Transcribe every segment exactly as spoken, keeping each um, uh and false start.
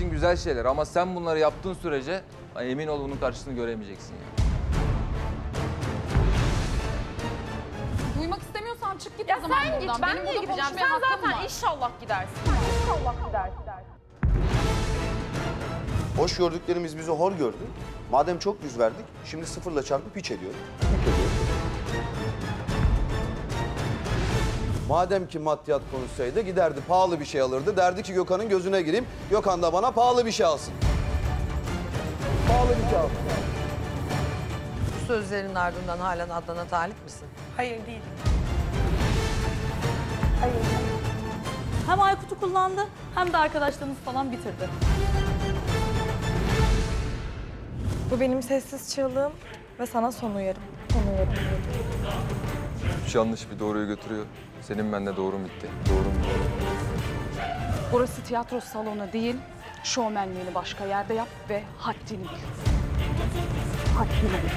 için güzel şeyler ama sen bunları yaptığın sürece emin ol bunun karşılığını göremeyeceksin yani. Duymak istemiyorsan çık git ya o zaman sen buradan. Git, ben benim niye gideceğim? Sen zaten inşallah gidersin. Sen inşallah gidersin. Hoş gördüklerimiz bizi hor gördü. Madem çok yüz verdik, şimdi sıfırla çarpıp hiç ediyor. Madem ki maddiyat konuşsaydı giderdi pahalı bir şey alırdı. Derdi ki Gökhan'ın gözüne gireyim. Gökhan da bana pahalı bir şey alsın. Pahalı bir şey alsın. Bu sözlerin ardından halen Adnan'a talip misin? Hayır değilim. Hayır. Hem Aykut'u kullandı hem de arkadaşlarımız falan bitirdi. Bu benim sessiz çığlığım ve sana son uyarım. Son uyarım. Üç yanlış bir doğruyu götürüyor. Senin benimle doğrum bitti. Doğrum. Burası tiyatro salonu değil. Şovmenliğini başka yerde yap ve haddini bil. Haddini bil.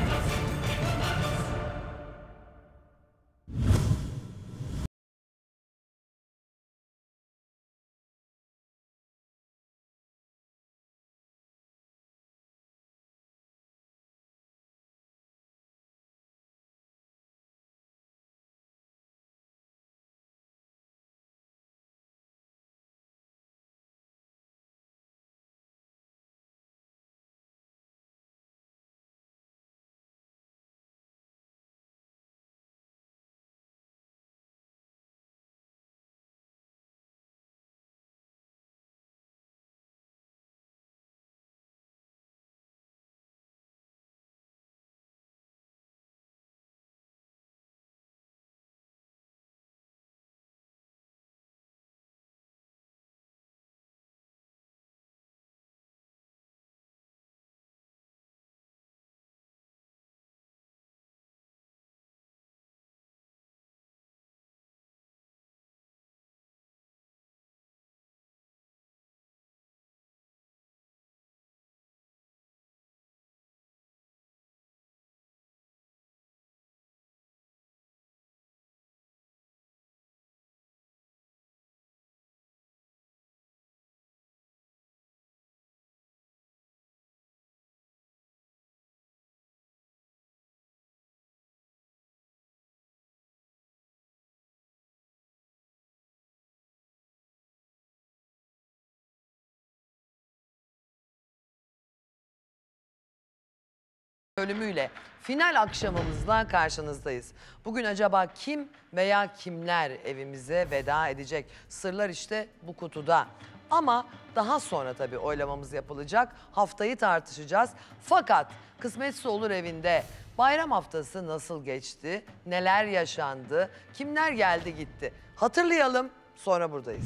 Bölümüyle final akşamımızla karşınızdayız. Bugün acaba kim veya kimler evimize veda edecek? Sırlar işte bu kutuda. Ama daha sonra tabii oylamamız yapılacak. Haftayı tartışacağız. Fakat Kısmetse Olur evinde bayram haftası nasıl geçti? Neler yaşandı? Kimler geldi gitti? Hatırlayalım, sonra buradayız.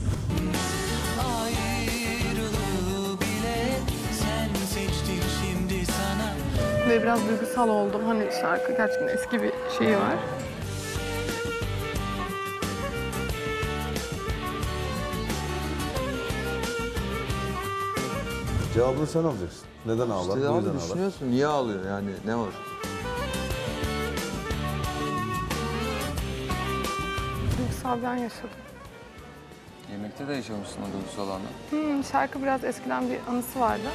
Ve biraz duygusal oldum. Hani şarkı gerçekten eski bir şeyi var. Cevabını sen alacaksın. Neden ağlar? İşte abi düşünüyorsun. Ağlar. Niye ağlıyor yani? Ne var? Duygusal ben yaşadım. Yemekte de yaşamışsın o duygusal anı. Hmm, şarkı biraz eskiden bir anısı vardı.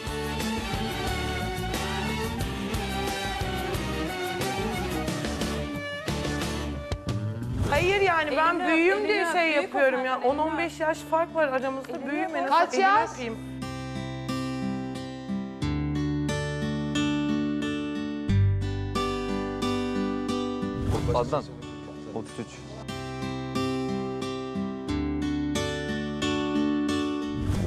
Hayır yani elimde ben büyüğüm yok, diye şey yok, yapıyorum ya. on on beş yaş fark var aramızda. Büyüğüm en azından elini öpeyim. Adnan, otuz üç.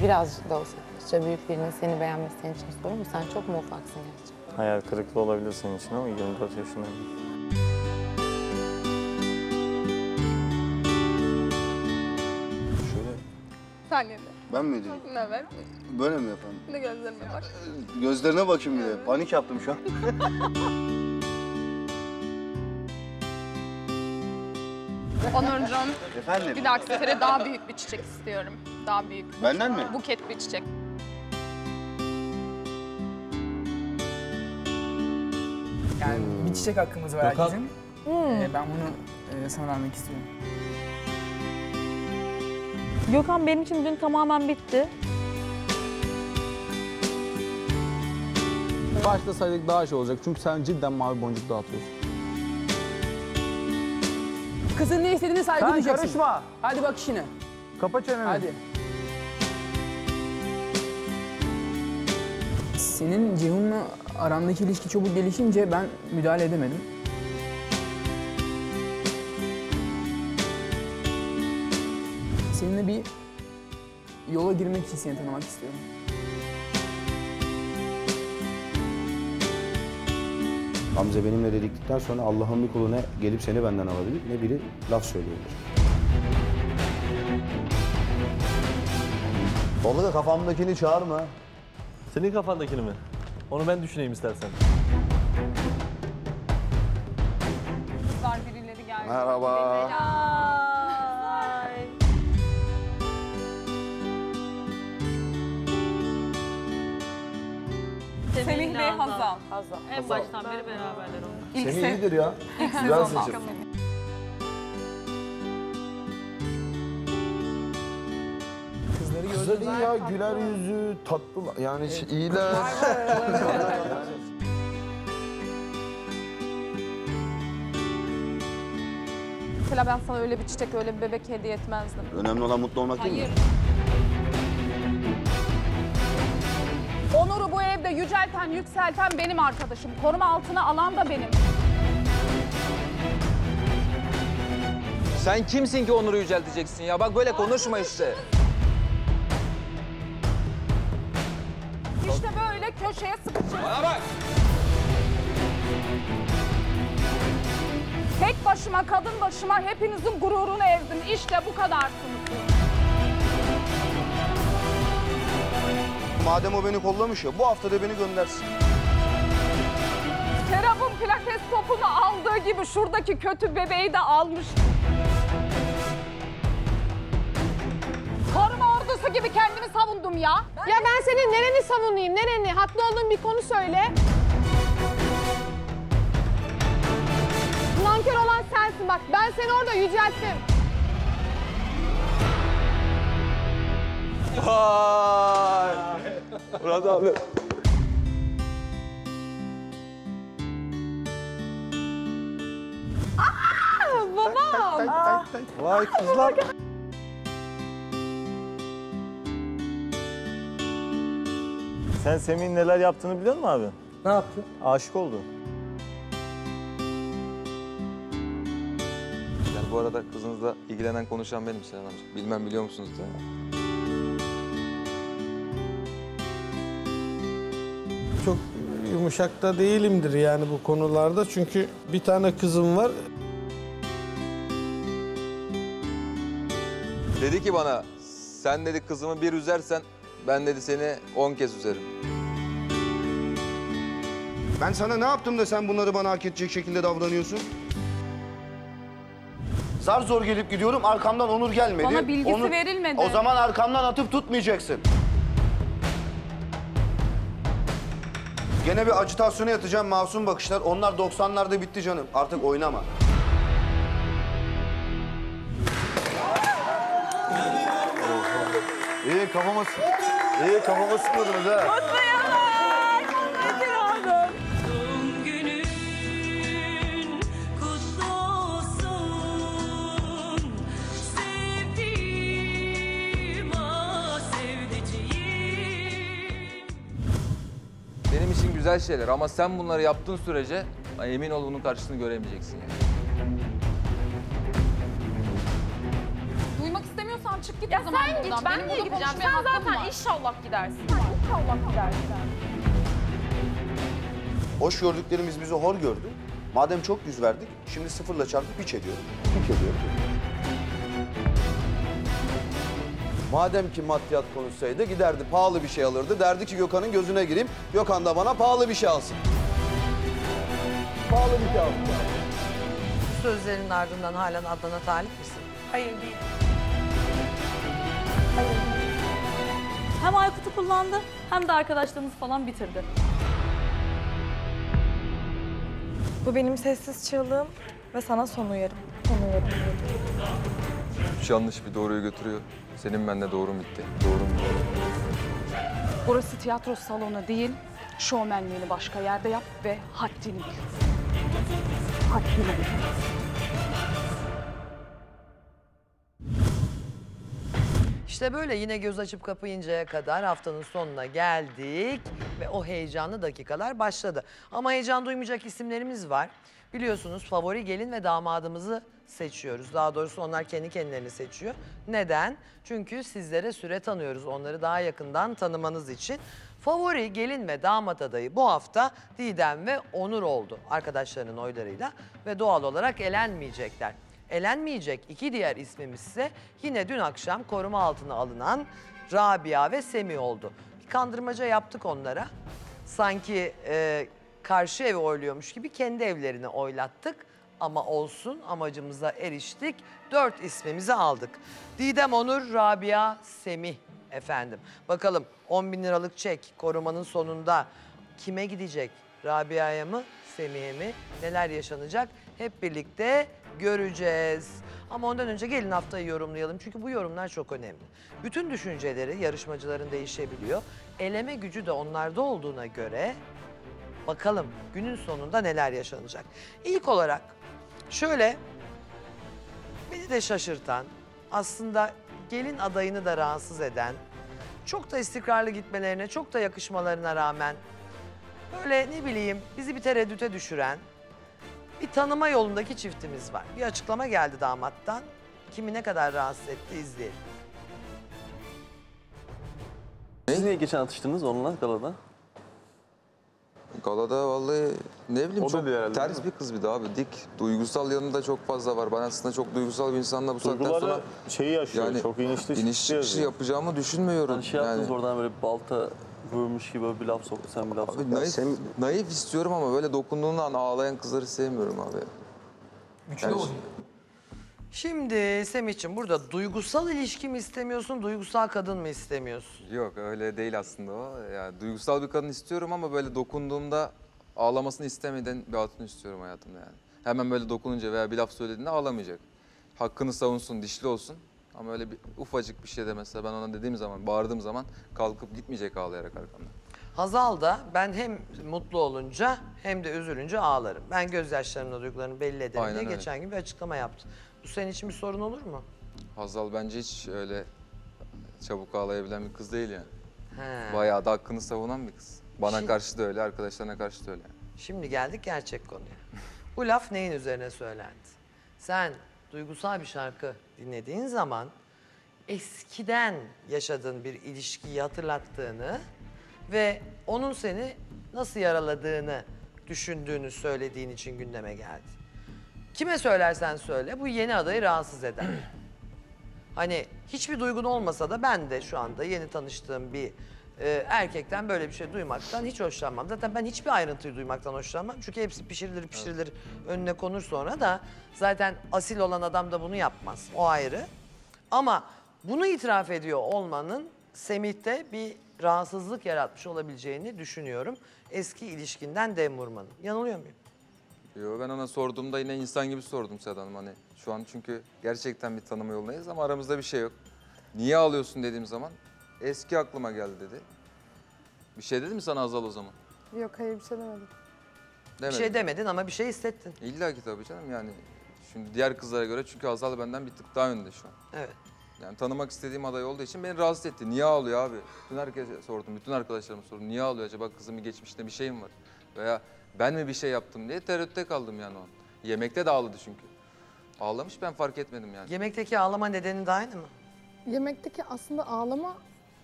Biraz da olsa işte büyük birinin seni beğenmesi senin için sorun mu? Sen çok mu ufaksın gerçekten? Hayal kırıklığı olabilir senin için ama yirmi dört yaşındayım. Anneni. Ben mi edeyim? Evet. Böyle mi yapalım? Ne gözlerine bak. Gözlerine bakayım bile. Evet. Panik yaptım şu an. Onurcuğum. Efendim? Bir dahaki sefere daha büyük bir çiçek istiyorum. Daha büyük. Benden mi? Buket bir çiçek. Yani hmm. bir çiçek hakkımız var herkesin. Hmm. Ee, ben bunu e, sana vermek istiyorum. Gökhan benim için dün tamamen bitti. başlasaydık daha şey olacak. Çünkü sen cidden mavi boncuk dağıtıyorsun. Kızın ne istediğine saygı duyacaksın. Sen karışma. Hadi bak işine. Kapa çeneni. Hadi. Senin Ceyhun'la aramdaki ilişki çabuk gelişince ben müdahale edemedim. Seninle bir yola girmek için seni tanımak istiyorum. Gamze benimle dedikten sonra Allah'ın bir kuluna gelip seni benden alabilir, ne biri laf söyleyebilir. Tolga, kafamdakini çağırma. Senin kafandakini mi? Onu ben düşüneyim istersen. Kızlar birileri geldi. Merhaba. Leyla. Semih ve Hazal. Hazal. En Hazal. Baştan beri beraberler onlar. Semih iyidir ya. İlk sezonda. Kızları gördüm. Kızlar iyi ya, güler yüzü, tatlı. Yani evet. İyiler. Mesela ben sana öyle bir çiçek, öyle bir bebek hediye etmezdim. Önemli olan mutlu olmak değil mi? Hayır. Onur'u bu evde yücelten, yükselten benim arkadaşım. Koruma altına alan da benim. Sen kimsin ki Onur'u yücelteceksin ya? Bak böyle konuşma işte. İşte böyle köşeye sıkışır. Bana bak! Tek başıma, kadın başıma hepinizin gururunu ezdim. İşte bu kadarsınız. Madem o beni kollamış ya, bu hafta da beni göndersin. Serap'ın pilates topunu aldığı gibi şuradaki kötü bebeği de almış. Koruma ordusu gibi kendimi savundum ya. Ben ya ben senin nereni savunayım, nereni? Haklı olduğun bir konu söyle. Nankör olan sensin bak, ben seni orada yücelttim. Vay! Murat abi. Aaa! Babam! Aa. Vay kızlar! Sen Semih'in neler yaptığını biliyor musun abi? Ne yaptı? Aşık oldu. Yani bu arada kızınızla ilgilenen, konuşan benim Serap amca. Bilmem biliyor musunuz da ya. Çok yumuşak da değilimdir yani bu konularda. Çünkü bir tane kızım var. Dedi ki bana, sen dedi kızımı bir üzersen, ben dedi seni on kez üzerim. Ben sana ne yaptım da sen bunları bana hak edecek şekilde davranıyorsun? Zar zor gelip gidiyorum, arkamdan Onur gelmedi. Bana bilgisi Onur... verilmedi. O zaman arkamdan atıp tutmayacaksın. Gene bir acitasyona yatacağım, masum bakışlar. Onlar doksanlarda bitti canım. Artık oynama. İyi kafama sıkmadınız. İyi kafama sıkmadınız ha. Kutlayalım. Nedir oğlum? Doğum günün kutlu olsun. Sevdiğim ah sevdiceğim. Benim için güzel şeyler ama sen bunları yaptığın sürece emin ol bunun karşısını göremeyeceksin yani. Duymak istemiyorsan çık git ya o zaman sen buradan. Git, ben benim niye gideceğim? Sen zaten var. İnşallah gidersin. İnşallah gidersin. Hoş gördüklerimiz bizi hor gördü. Madem çok yüz verdik, şimdi sıfırla çarpıp piç ediyorum. Piç ediyorum. Madem ki maddiyat konuşsaydı giderdi, pahalı bir şey alırdı. Derdi ki Gökhan'ın gözüne gireyim, Gökhan da bana pahalı bir şey alsın. Pahalı bir şey alsın. Bu sözlerin ardından halen Adnan'a talip misin? Hayır değil. Hayır değil. Hem Aykut'u kullandı, hem de arkadaşlarımızı falan bitirdi. Bu benim sessiz çığlığım ve sana son uyarım. Son uyarım. Üç yanlış bir doğruyu götürüyor. Senin benimle doğrum bitti. Doğrum. Burası tiyatro salonu değil, Şovmenliğini başka yerde yap ve haddini bil. Haddini bil. İşte böyle yine göz açıp kapayıncaya kadar haftanın sonuna geldik ve o heyecanlı dakikalar başladı. Ama heyecan duymayacak isimlerimiz var. Biliyorsunuz favori gelin ve damadımızı seçiyoruz. Daha doğrusu onlar kendi kendilerini seçiyor. Neden? Çünkü sizlere süre tanıyoruz. Onları daha yakından tanımanız için. Favori gelin ve damat adayı bu hafta Didem ve Onur oldu. Arkadaşlarının oylarıyla ve doğal olarak elenmeyecekler. Elenmeyecek iki diğer ismimiz ise yine dün akşam koruma altına alınan Rabia ve Semih oldu. Bir kandırmaca yaptık onlara. Sanki e, karşı evi oyluyormuş gibi kendi evlerini oylattık. Ama olsun, amacımıza eriştik. Dört ismimizi aldık. Didem, Onur, Rabia, Semih efendim. Bakalım on bin liralık çek korumanın sonunda kime gidecek? Rabia'ya mı, Semih'e mi? Neler yaşanacak? Hep birlikte göreceğiz. Ama ondan önce gelin haftayı yorumlayalım. Çünkü bu yorumlar çok önemli. Bütün düşünceleri yarışmacıların değişebiliyor. Eleme gücü de onlarda olduğuna göre bakalım günün sonunda neler yaşanacak. İlk olarak şöyle beni de şaşırtan, aslında gelin adayını da rahatsız eden, çok da istikrarlı gitmelerine, çok da yakışmalarına rağmen böyle ne bileyim bizi bir tereddüte düşüren bir tanıma yolundaki çiftimiz var. Bir açıklama geldi damattan. Kimi ne kadar rahatsız etti izleyelim. Siz niye geçen atıştınız onunla galada? Galada vallahi ne bileyim o çok herhalde, ters bir kız bir de abi. Dik, duygusal yanında çok fazla var. Ben aslında çok duygusal bir insanla bu duyguları saatten sonra... şeyi yaşıyor, yani, çok inişli çıkıyor. İniş çıkışı yapacağımı düşünmüyorum. Hani şey yani yaptınız oradan böyle balta vurmuş gibi bir laf soktu, sen bir laf soktu. Naif, sen... naif istiyorum ama böyle dokunduğun an ağlayan kızları sevmiyorum abi. Güçlü yani... Şimdi Semih'ciğim burada duygusal ilişki mi istemiyorsun, duygusal kadın mı istemiyorsun? Yok öyle değil aslında o. Yani duygusal bir kadın istiyorum ama böyle dokunduğumda ağlamasını istemeden bir hatun istiyorum hayatımda yani. Hemen böyle dokununca veya bir laf söylediğinde ağlamayacak. Hakkını savunsun, dişli olsun. Ama öyle bir ufacık bir şey de mesela ben ona dediğim zaman, bağırdığım zaman kalkıp gitmeyecek ağlayarak arkamda. Hazal da ben hem mutlu olunca hem de üzülünce ağlarım. Ben gözyaşlarımla duygularını belli ederim aynen diye öyle. Geçen gün bir açıklama yaptı. Bu senin için bir sorun olur mu? Hazal bence hiç öyle çabuk ağlayabilen bir kız değil yani. He. Bayağı da hakkını savunan bir kız. Bana şimdi, karşı da öyle, arkadaşlarına karşı da öyle. Şimdi geldik gerçek konuya. Bu laf neyin üzerine söylendi? Sen duygusal bir şarkı dinlediğin zaman eskiden yaşadığın bir ilişkiyi hatırlattığını ve onun seni nasıl yaraladığını düşündüğünü söylediğin için gündeme geldi. Kime söylersen söyle, bu yeni adayı rahatsız eder. Hani hiçbir duygun olmasa da ben de şu anda yeni tanıştığım bir e, erkekten böyle bir şey duymaktan hiç hoşlanmam. Zaten ben hiçbir ayrıntıyı duymaktan hoşlanmam. Çünkü hepsi pişirilir pişirilir önüne konur sonra da zaten asil olan adam da bunu yapmaz. O ayrı. Ama bunu itiraf ediyor olmanın Semih'te bir rahatsızlık yaratmış olabileceğini düşünüyorum. Eski ilişkinden dem vurmanın. Yanılıyor muyum? Yo, ben ona sorduğumda yine insan gibi sordum Seda Hanım hani şu an çünkü gerçekten bir tanıma yolundayız ama aramızda bir şey yok. Niye ağlıyorsun dediğim zaman eski aklıma geldi dedi. Bir şey dedi mi sana Hazal o zaman? Yok hayır bir şey demedim. Demedim. Bir şey demedin ama bir şey hissettin. İlla ki tabii canım yani şimdi diğer kızlara göre çünkü Hazal benden bir tık daha önde şu an. Evet. Yani tanımak istediğim aday olduğu için beni rahatsız etti. Niye ağlıyor abi? Bütün herkese sordum, bütün arkadaşlarıma sordum. Niye ağlıyor acaba kızım bir geçmişte bir şey mi var? Veya ben mi bir şey yaptım diye tereddütte kaldım yani o. Yemekte de ağladı çünkü. Ağlamış ben fark etmedim yani. Yemekteki ağlama nedeni de aynı mı? Yemekteki aslında ağlama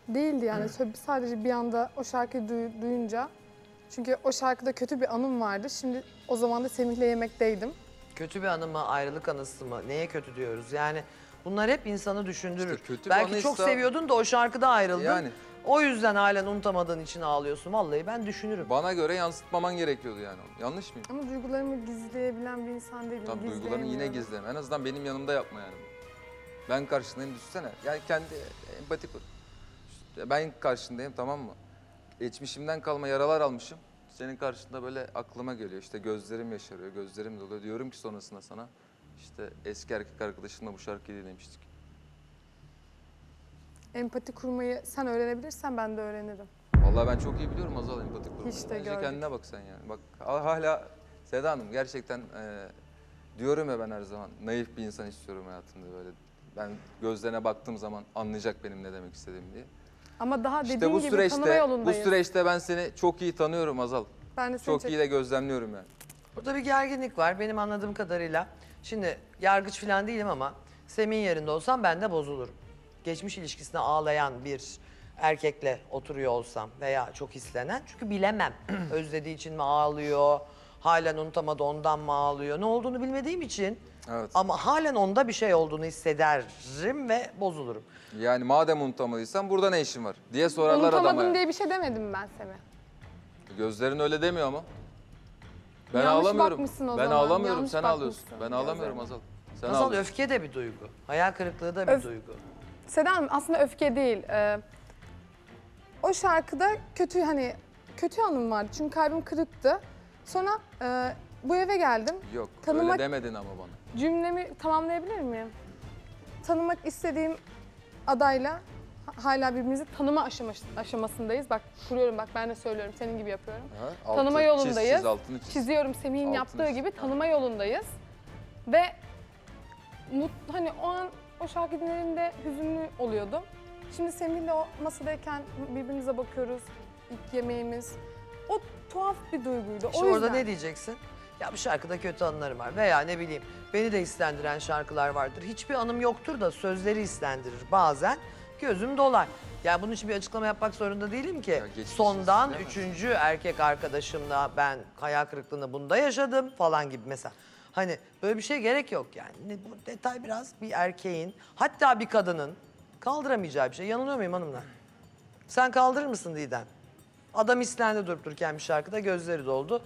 değildi yani. Hı. Sadece bir anda o şarkıyı duy, duyunca. Çünkü o şarkıda kötü bir anım vardı. Şimdi o zaman da Semih'le yemekteydim. Kötü bir anı mı, ayrılık anısı mı? Neye kötü diyoruz yani? Bunlar hep insanı düşündürür. İşte kötü belki anıysa... çok seviyordun da o şarkıda ayrıldın. Yani... O yüzden halen unutamadığın için ağlıyorsun. Vallahi ben düşünürüm. Bana göre yansıtmaman gerekiyordu yani. Yanlış mıyım? Ama duygularımı gizleyebilen bir insan değilim. Tabii duygularını yine gizleme. En azından benim yanımda yapma yani. Ben karşındayım düşünsene. Yani kendi empati kur. Ben karşındayım tamam mı? Geçmişimden kalma yaralar almışım. Senin karşında böyle aklıma geliyor. İşte gözlerim yaşarıyor, gözlerim doluyor. Diyorum ki sonrasında sana işte eski erkek arkadaşınla bu şarkıyı dinlemiştik. Empati kurmayı sen öğrenebilirsen ben de öğrenirim. Vallahi ben çok iyi biliyorum Hazal empati kurmayı. Hiç de gördük. Kendine bak sen yani. Bak hala Seda Hanım gerçekten e, diyorum ya ben her zaman naif bir insan istiyorum hayatımda böyle. Ben gözlerine baktığım zaman anlayacak benim ne demek istediğimi diye. Ama daha dediğim işte bu gibi süreçte, tanıma yolundayız. Bu süreçte ben seni çok iyi tanıyorum Hazal. Ben de seni çok iyi de gözlemliyorum yani. Burada bir gerginlik var benim anladığım kadarıyla. Şimdi yargıç falan değilim ama Semih'in yerinde olsam ben de bozulurum. Geçmiş ilişkisine ağlayan bir erkekle oturuyor olsam veya çok hislenen. Çünkü bilemem. Özlediği için mi ağlıyor, halen unutamadı ondan mı ağlıyor, ne olduğunu bilmediğim için. Evet. Ama halen onda bir şey olduğunu hissederim ve bozulurum. Yani madem unutamadıysam burada ne işin var diye sorarlar adama. Unutamadım yani diye bir şey demedim ben Semih. Gözlerin öyle demiyor ama. Ben yanlış ağlamıyorum. Ben zaman. ağlamıyorum, yanlış sen ağlıyorsun. Ben ağlamıyorum Hazal. Sen Hazal ağlıyorsun. Öfke de bir duygu. Hayal kırıklığı da bir Öf duygu. Seda Hanım aslında öfke değil. Ee, o şarkıda kötü hani kötü anım vardı çünkü kalbim kırıktı. Sonra e, bu eve geldim. Yok, tanımak... öyle demedin ama bana. Cümlemi tamamlayabilir miyim? Tanımak istediğim adayla hala birbirimizi tanıma aşamasındayız. Bak kuruyorum, bak ben de söylüyorum, senin gibi yapıyorum. Ha, tanıma altı, yolundayız. Çiz, çiz, altını çiz. Çiziyorum Semih'in yaptığı çiz. gibi tanıma ha. yolundayız. Ve mutlu, hani o an o şarkı dinlediğimde hüzünlü oluyordum. Şimdi Semih'le o masadayken birbirimize bakıyoruz, ilk yemeğimiz. O tuhaf bir duyguydu. İşte o yüzden... orada ne diyeceksin? Ya bu şarkıda kötü anılarım var veya ne bileyim beni de hislendiren şarkılar vardır. Hiçbir anım yoktur da sözleri hislendirir bazen. Gözüm dolar. Yani bunun için bir açıklama yapmak zorunda değilim ki. Ya Sondan üçüncü erkek arkadaşımla ben hayal kırıklığını bunda yaşadım falan gibi mesela. Hani böyle bir şey gerek yok yani. Bu detay biraz bir erkeğin hatta bir kadının kaldıramayacağı bir şey. Yanılıyor muyum hanımlar? Sen kaldırır mısın Didem? Adam İslen'de durup dururken bir şarkıda gözleri doldu.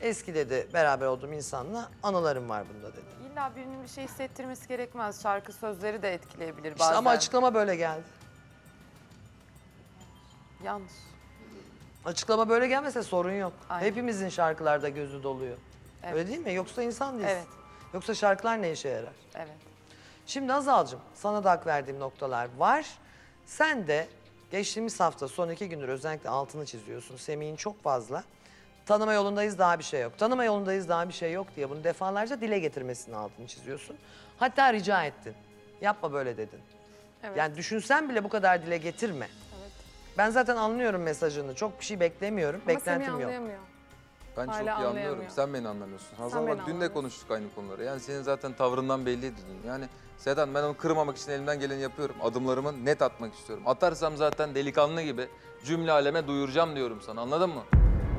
Eski dedi beraber olduğum insanla anılarım var bunda dedi. İlla birinin bir şey hissettirmesi gerekmez. Şarkı sözleri de etkileyebilir bazen. İşte ama açıklama böyle geldi. Yanlış. Açıklama böyle gelmese sorun yok. Aynen. Hepimizin şarkılarda gözü doluyor. Evet. Öyle değil mi? Yoksa insan değilsin. Evet. Yoksa şarkılar ne işe yarar? Evet. Şimdi Hazal'cığım sana da hak verdiğim noktalar var. Sen de geçtiğimiz hafta son iki gündür özellikle altını çiziyorsun. Semih'in çok fazla. Tanıma yolundayız daha bir şey yok. Tanıma yolundayız daha bir şey yok diye bunu defalarca dile getirmesinin altını çiziyorsun. Hatta rica ettin. Yapma böyle dedin. Evet. Yani düşünsen bile bu kadar dile getirme. Evet. Ben zaten anlıyorum mesajını. Çok bir şey beklemiyorum. Ama beklentim yok. Anlayamıyor. Ben Hala çok iyi anlıyorum. Sen beni anlamıyorsun. Hazal bak dün de konuştuk aynı konuları. Yani senin zaten tavrından belliydi dün. Yani Sedan ben onu kırmamak için elimden geleni yapıyorum. Adımlarımı net atmak istiyorum. Atarsam zaten delikanlı gibi cümle aleme duyuracağım diyorum sana. Anladın mı?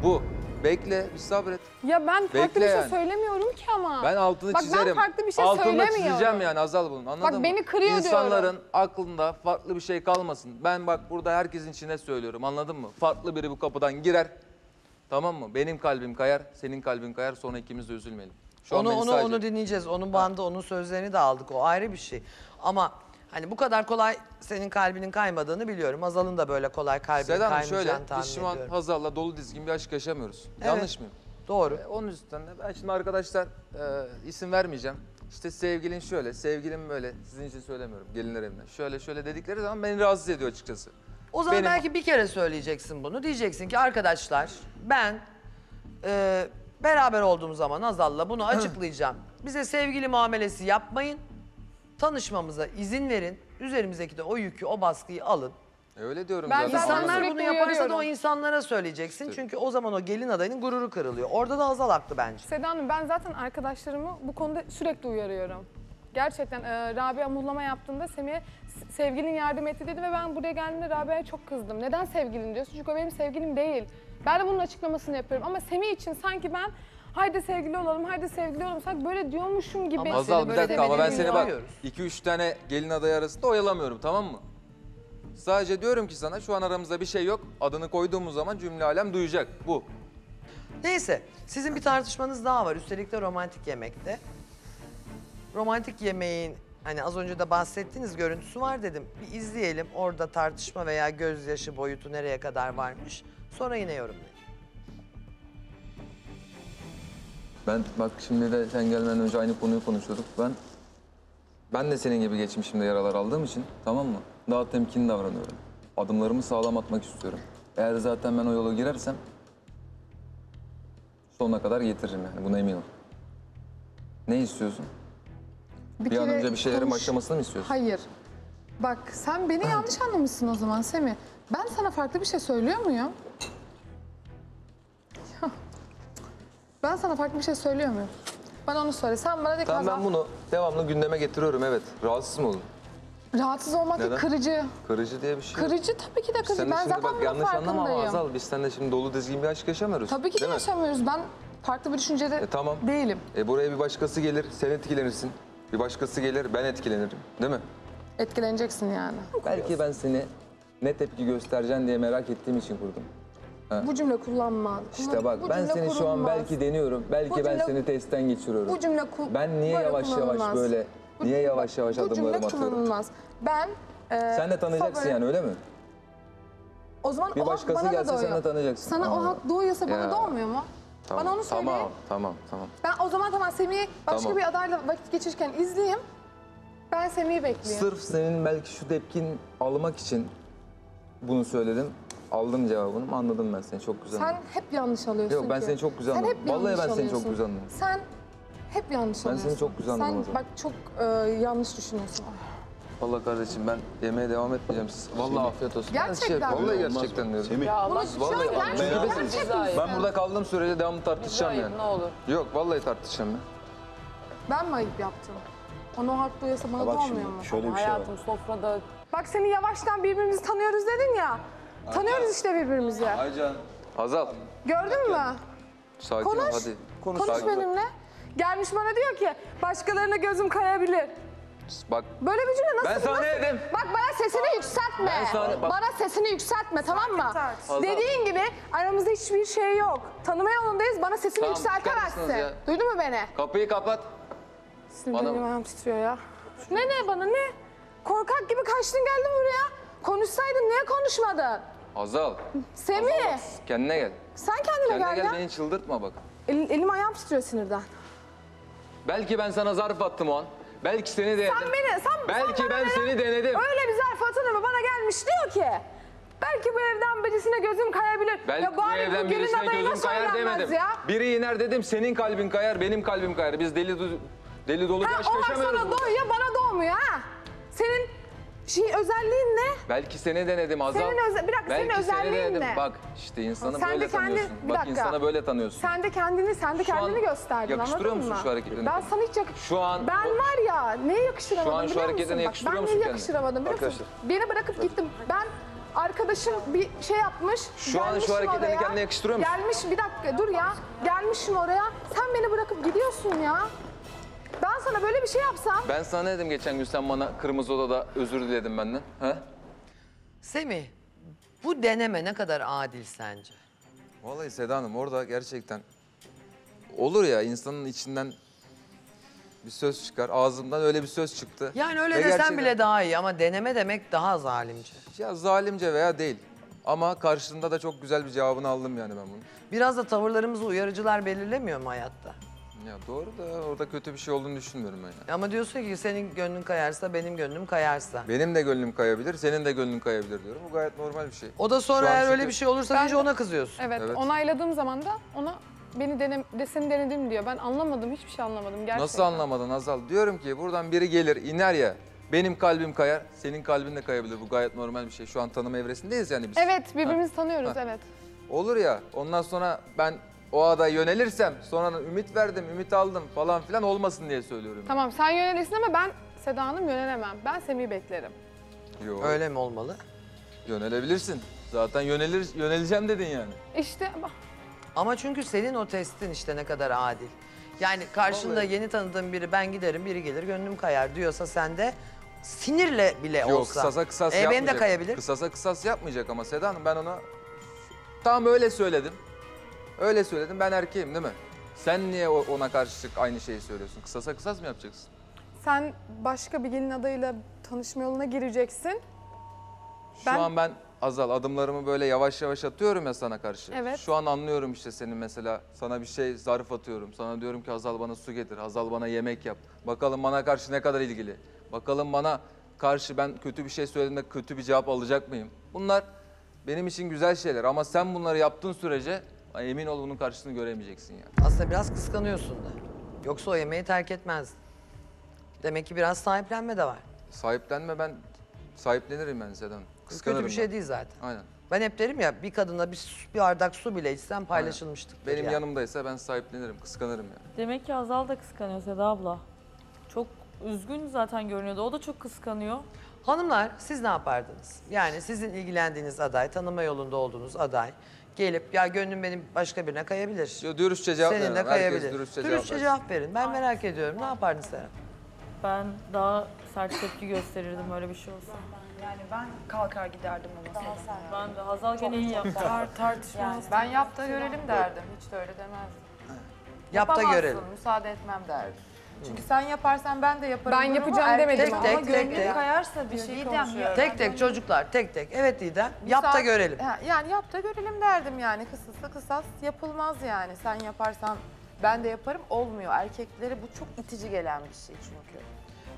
Bu. Bekle, bir sabret. Ya ben farklı Bekle bir şey yani. söylemiyorum ki ama. Ben altını Bak, çizerim. Bak ben farklı bir şey Altını söylemiyorum. Altını çizeceğim yani Hazal bunun, anladın Bak, mı? Bak beni kırıyor İnsanların diyorum. İnsanların aklında farklı bir şey kalmasın. Ben bak burada herkesin içine söylüyorum, anladın mı? Farklı biri bu kapıdan girer, tamam mı? Benim kalbim kayar, senin kalbin kayar, sonra ikimiz de üzülmeyelim. Şu onu onu, sadece... onu dinleyeceğiz, onun bandı, onun sözlerini de aldık, o ayrı bir şey. Ama hani bu kadar kolay senin kalbinin kaymadığını biliyorum. Hazal'ın da böyle kolay kalbinin Seda kaymayacağını tahmin ediyorum. Şöyle Hazal'la dolu dizgin bir aşk yaşamıyoruz. Evet. Yanlış mıyım? Doğru. Ee, onun üstünden de ben şimdi arkadaşlar e, isim vermeyeceğim. İşte sevgilin şöyle, sevgilim böyle. Sizin için söylemiyorum gelinler evine. Şöyle şöyle dedikleri zaman beni rahatsız ediyor açıkçası. O zaman Benim... belki bir kere söyleyeceksin bunu. Diyeceksin ki arkadaşlar ben e, beraber olduğum zaman Hazal'la bunu açıklayacağım. Bize sevgili muamelesi yapmayın. Tanışmamıza izin verin, üzerimizdeki de o yükü, o baskıyı alın. Öyle diyorum ben zaten. İnsanlar bunu yaparsa da o insanlara söyleyeceksin. İşte. Çünkü o zaman o gelin adayının gururu kırılıyor. Orada da Hazal haklı bence. Seda Hanım ben zaten arkadaşlarımı bu konuda sürekli uyarıyorum. Gerçekten e, Rabia muhlama yaptığında Semih'e sevgilin yardım etti dedi ve ben buraya geldiğimde Rabia'ya çok kızdım. Neden sevgilin diyorsun? Çünkü o benim sevgilim değil. Ben de bunun açıklamasını yapıyorum ama Semih için sanki ben... Haydi sevgili olalım, haydi sevgili olalım. Sanki böyle diyormuşum gibi. Ama Hazal bir dakika ama ben seni bak iki üç tane gelin adayı arasında oyalamıyorum, tamam mı? Sadece diyorum ki sana şu an aramızda bir şey yok. Adını koyduğumuz zaman cümle alem duyacak bu. Neyse sizin bir tartışmanız daha var. Üstelik de romantik yemekte. Romantik yemeğin hani az önce de bahsettiğiniz görüntüsü var dedim. Bir izleyelim orada tartışma veya gözyaşı boyutu nereye kadar varmış. Sonra yine yorumlayalım. Ben bak şimdi de sen gelmeden önce aynı konuyu konuşuyorduk. Ben ben de senin gibi geçmişimde yaralar aldığım için, tamam mı? Daha temkinli davranıyorum. Adımlarımı sağlam atmak istiyorum. Eğer zaten ben o yola girersem sonuna kadar getiririm yani, buna emin ol. Ne istiyorsun? Bir, bir an önce bir şeylerin konuş... başlamasını mı istiyorsun? Hayır. Bak sen beni yanlış anlamışsın o zaman Semih. Ben sana farklı bir şey söylüyor muyum? Ben sana farklı bir şey söylüyor muyum? Bana onu söyle. Sen bana de tamam, kaza... Ben bunu devamlı gündeme getiriyorum, evet. Rahatsız mı oldun? Rahatsız olmak değil, kırıcı. Kırıcı diye bir şey yok. Kırıcı tabii ki de kırıcı. Sen ben zaten bak, yanlış farkındayım. Anlama Hazal, biz seninle şimdi dolu dizgin bir aşk yaşamıyoruz. Tabii ki de yaşamıyoruz. Ben farklı bir düşüncede e, tamam. değilim. E, buraya bir başkası gelir, sen etkilenirsin. Bir başkası gelir, ben etkilenirim. Değil mi? Etkileneceksin yani. Belki ben seni ne tepki göstereceğin diye merak ettiğim için kurdum. Ha. Bu cümle kullanma. İşte bak bu ben seni kurulmaz. Şu an belki deniyorum. Belki cümle, ben seni testten geçiriyorum. Bu cümle Ben niye yavaş kullanılmaz. yavaş böyle, bu niye yavaş yavaş adımlarımı atıyorum? Kullanılmaz. Ben... E, sen de tanacaksın favori... yani öyle mi? O zaman bir o hak bana gelse, da sen de tanacaksın. Sana Aa. o hak doğuyorsa ya. bana doğmuyor mu? Tamam. Bana onu söyle. Tamam, tamam, tamam. Ben o zaman tamam Semih'i başka tamam. bir adayla vakit geçirirken izleyeyim. Ben Semih'i bekleyeyim. Sırf senin belki şu tepkini almak için bunu söyledim. Aldım cevabını, anladım ben seni çok güzel. Sen anladım. hep yanlış alıyorsun. Yok ben ki. seni çok güzel anladım. Vallahi ben seni çok güzel anladım. Sen hep yanlış ben alıyorsun. Ben seni çok güzel anladım. Sen bak çok e, yanlış düşünüyorsun. Vallahi kardeşim ben yemeğe devam etmeyeceğim. Siz vallahi Şimdi, afiyet olsun. Gerçekten şey, Vallahi gerçekten diyorum. Ya Allah, vallahi gerçekten. Ben, gerçekten. ben burada kaldığım sürece devamlı tartışacağım Rica yani. Ne olur. Yok vallahi tartışacağım ben. Ben mi ayıp yaptım? Onu haklıysa bana da olmuyor mu? Şöyle bir şey var. Hayatım sofrada. Bak seni yavaştan birbirimizi tanıyoruz dedin ya. Tanıyoruz işte birbirimizi. Aycan. Hazal. Gördün mü? Sakin Konuş. Ol, hadi. Konuş, Konuş benimle. Gelmiş bana diyor ki başkalarına gözüm kayabilir. Bak. Böyle bir cümle nasıl? Ben sana ne dedim? Bak bana sesini Aa. yükseltme. Ben sana, bak. Bana sesini yükseltme tamam mı? Hazal. Dediğin gibi aramızda hiçbir şey yok. Tanıma yolundayız, bana sesini tamam, yükseltemezsin. Duydun mu beni? Kapıyı kapat. Sinirlerim ayağım titriyor ya. Ne ne bana ne? Korkak gibi kaçtın geldin buraya. Konuşsaydın niye konuşmadın? Hazal. Semih. Hazal, kendine gel. Sen kendine, kendine gel. Kendine gel, beni çıldırtma bak. El, elim ayağım titriyor sinirden. Belki ben sana zarf attım o an. Belki seni denedim. Sen beni, sen, belki sen ben beni, seni denedim. Öyle bir zarf atın ama bana gelmiş diyor ki. Belki bu evden birisine gözüm kayabilir. Belki ya, bu evden birisine gözüm kayar demedim. Ya. Biri iner dedim, senin kalbin kayar, benim kalbim kayar. Biz deli, deli dolu ha, bir aşk yaşamıyoruz. O sana doğuyor, bana doğmuyor ha. Senin... Şey, özelliğin ne? Belki seni denedim Hazal. Senin özel... Bir dakika, Belki senin özelliğin seni ne? Bak işte insanı sen böyle kendi... tanıyorsun. Bir Bak dakika. insana böyle tanıyorsun. Sen de kendini, sen de şu kendini gösterdin yakıştırıyor musun mı? şu hareketini? Ben sana hiç yakıştıramadım. Şu an... Ben var ya, neye yakıştıramadım biliyor musun? Şu an şu hareketini yakıştırıyor musun kendine? Ben neye yakıştıramadım biliyor musun? Beni bırakıp gittim. Ben arkadaşım bir şey yapmış, şu an şu hareketini oraya. kendine yakıştırıyor musun? Gelmiş, bir dakika dur ya. Gelmişim oraya, sen beni bırakıp gidiyorsun ya. Ben sana böyle bir şey yapsam... Ben sana ne dedim geçen gün, sen bana kırmızı odada özür diledin benden, he? Semih, bu deneme ne kadar adil sence? Vallahi Seda Hanım, orada gerçekten... Olur ya, insanın içinden bir söz çıkar, ağzımdan öyle bir söz çıktı. Yani öyle ve desen gerçekten... bile daha iyi ama deneme demek daha zalimce. Ya zalimce veya değil. Ama karşılığında da çok güzel bir cevabını aldım yani ben bunu. Biraz da tavırlarımızı uyarıcılar belirlemiyor mu hayatta? Ya doğru da orada kötü bir şey olduğunu düşünmüyorum ben yani. Ama diyorsun ki senin gönlün kayarsa benim gönlüm kayarsa. Benim de gönlüm kayabilir, senin de gönlün kayabilir diyorum. Bu gayet normal bir şey. O da sonra eğer şükür... öyle bir şey olursa önce ona kızıyorsun. Evet, evet, onayladığım zaman da ona beni denem, de seni denedim diyor. Ben anlamadım, hiçbir şey anlamadım gerçekten. Nasıl anlamadın Hazal? Diyorum ki buradan biri gelir, iner ya. Benim kalbim kayar, senin kalbin de kayabilir. Bu gayet normal bir şey. Şu an tanıma evresindeyiz yani biz. Evet, birbirimizi ha. tanıyoruz, ha. evet. Olur ya, ondan sonra ben... O adaya yönelirsem, sonra ümit verdim, ümit aldım falan filan olmasın diye söylüyorum. Tamam yani. Sen yönelirsin ama ben Seda Hanım yönelemem. Ben Semih'i beklerim. Yok. Öyle mi olmalı? Yönelebilirsin. Zaten yönelir, yöneleceğim dedin yani. İşte ama... Ama çünkü senin o testin işte ne kadar adil. Yani karşında Vallahi... yeni tanıdığın biri ben giderim, biri gelir gönlüm kayar diyorsa sen de sinirle bile Yok, olsa... Yok kısasa kısas e, yapmayacak. Benim de kayabilir. Kısasa kısas yapmayacak ama Seda Hanım ben ona tam öyle söyledim. Öyle söyledim, ben erkeğim değil mi? Sen niye ona karşı aynı şeyi söylüyorsun? Kısasa kısas mı yapacaksın? Sen başka bir gelin adayıyla tanışma yoluna gireceksin. Şu ben... an ben Hazal adımlarımı böyle yavaş yavaş atıyorum ya sana karşı. Evet. Şu an anlıyorum işte senin mesela, sana bir şey zarf atıyorum. Sana diyorum ki Hazal bana su getir, Hazal bana yemek yap. Bakalım bana karşı ne kadar ilgili. Bakalım bana karşı ben kötü bir şey söylediğimde kötü bir cevap alacak mıyım? Bunlar benim için güzel şeyler ama sen bunları yaptığın sürece emin ol bunun karşılığını göremeyeceksin yani. Aslında biraz kıskanıyorsun da. Yoksa o yemeği terk etmezdin. Demek ki biraz sahiplenme de var. Sahiplenme ben sahiplenirim ben Seda'nın. Kötü bir şey ben. Değil zaten. Aynen. Ben hep derim ya bir kadına bir, bir ardak su bile içsem paylaşılmıştık. Benim yani. Yanımdaysa ben sahiplenirim, kıskanırım yani. Demek ki Hazal da kıskanıyor Seda abla. Çok üzgün zaten görünüyordu. O da çok kıskanıyor. Hanımlar siz ne yapardınız? Yani sizin ilgilendiğiniz aday, tanıma yolunda olduğunuz aday gelip ya gönlüm benim başka birine kayabilir. Yo, dürüstçe cevap verin. Seninle kayabilir. Herkes dürüstçe, dürüstçe cevap, cevap verin. Ben Ay. merak ediyorum. Ne yapardınız Serap? Ben daha sert tepki gösterirdim öyle bir şey olsa. Yani ben kalkar giderdim o masada. Ben de Hazal gene iyi yaptı. Tartışmaz. Yani ben yap da görelim derdim. Hiç de öyle demezdim. Yap da görelim. Müsaade etmem derdim. Çünkü sen yaparsan ben de yaparım. Ben yapacağım demedim ama gönlüm kayarsa bir şey konuşuyorum. Tek tek çocuklar tek tek. Evet Didem yap da görelim. Yani yap da görelim derdim yani. Kısası kısas yapılmaz yani. Sen yaparsan ben de yaparım olmuyor. Erkeklere bu çok itici gelen bir şey çünkü.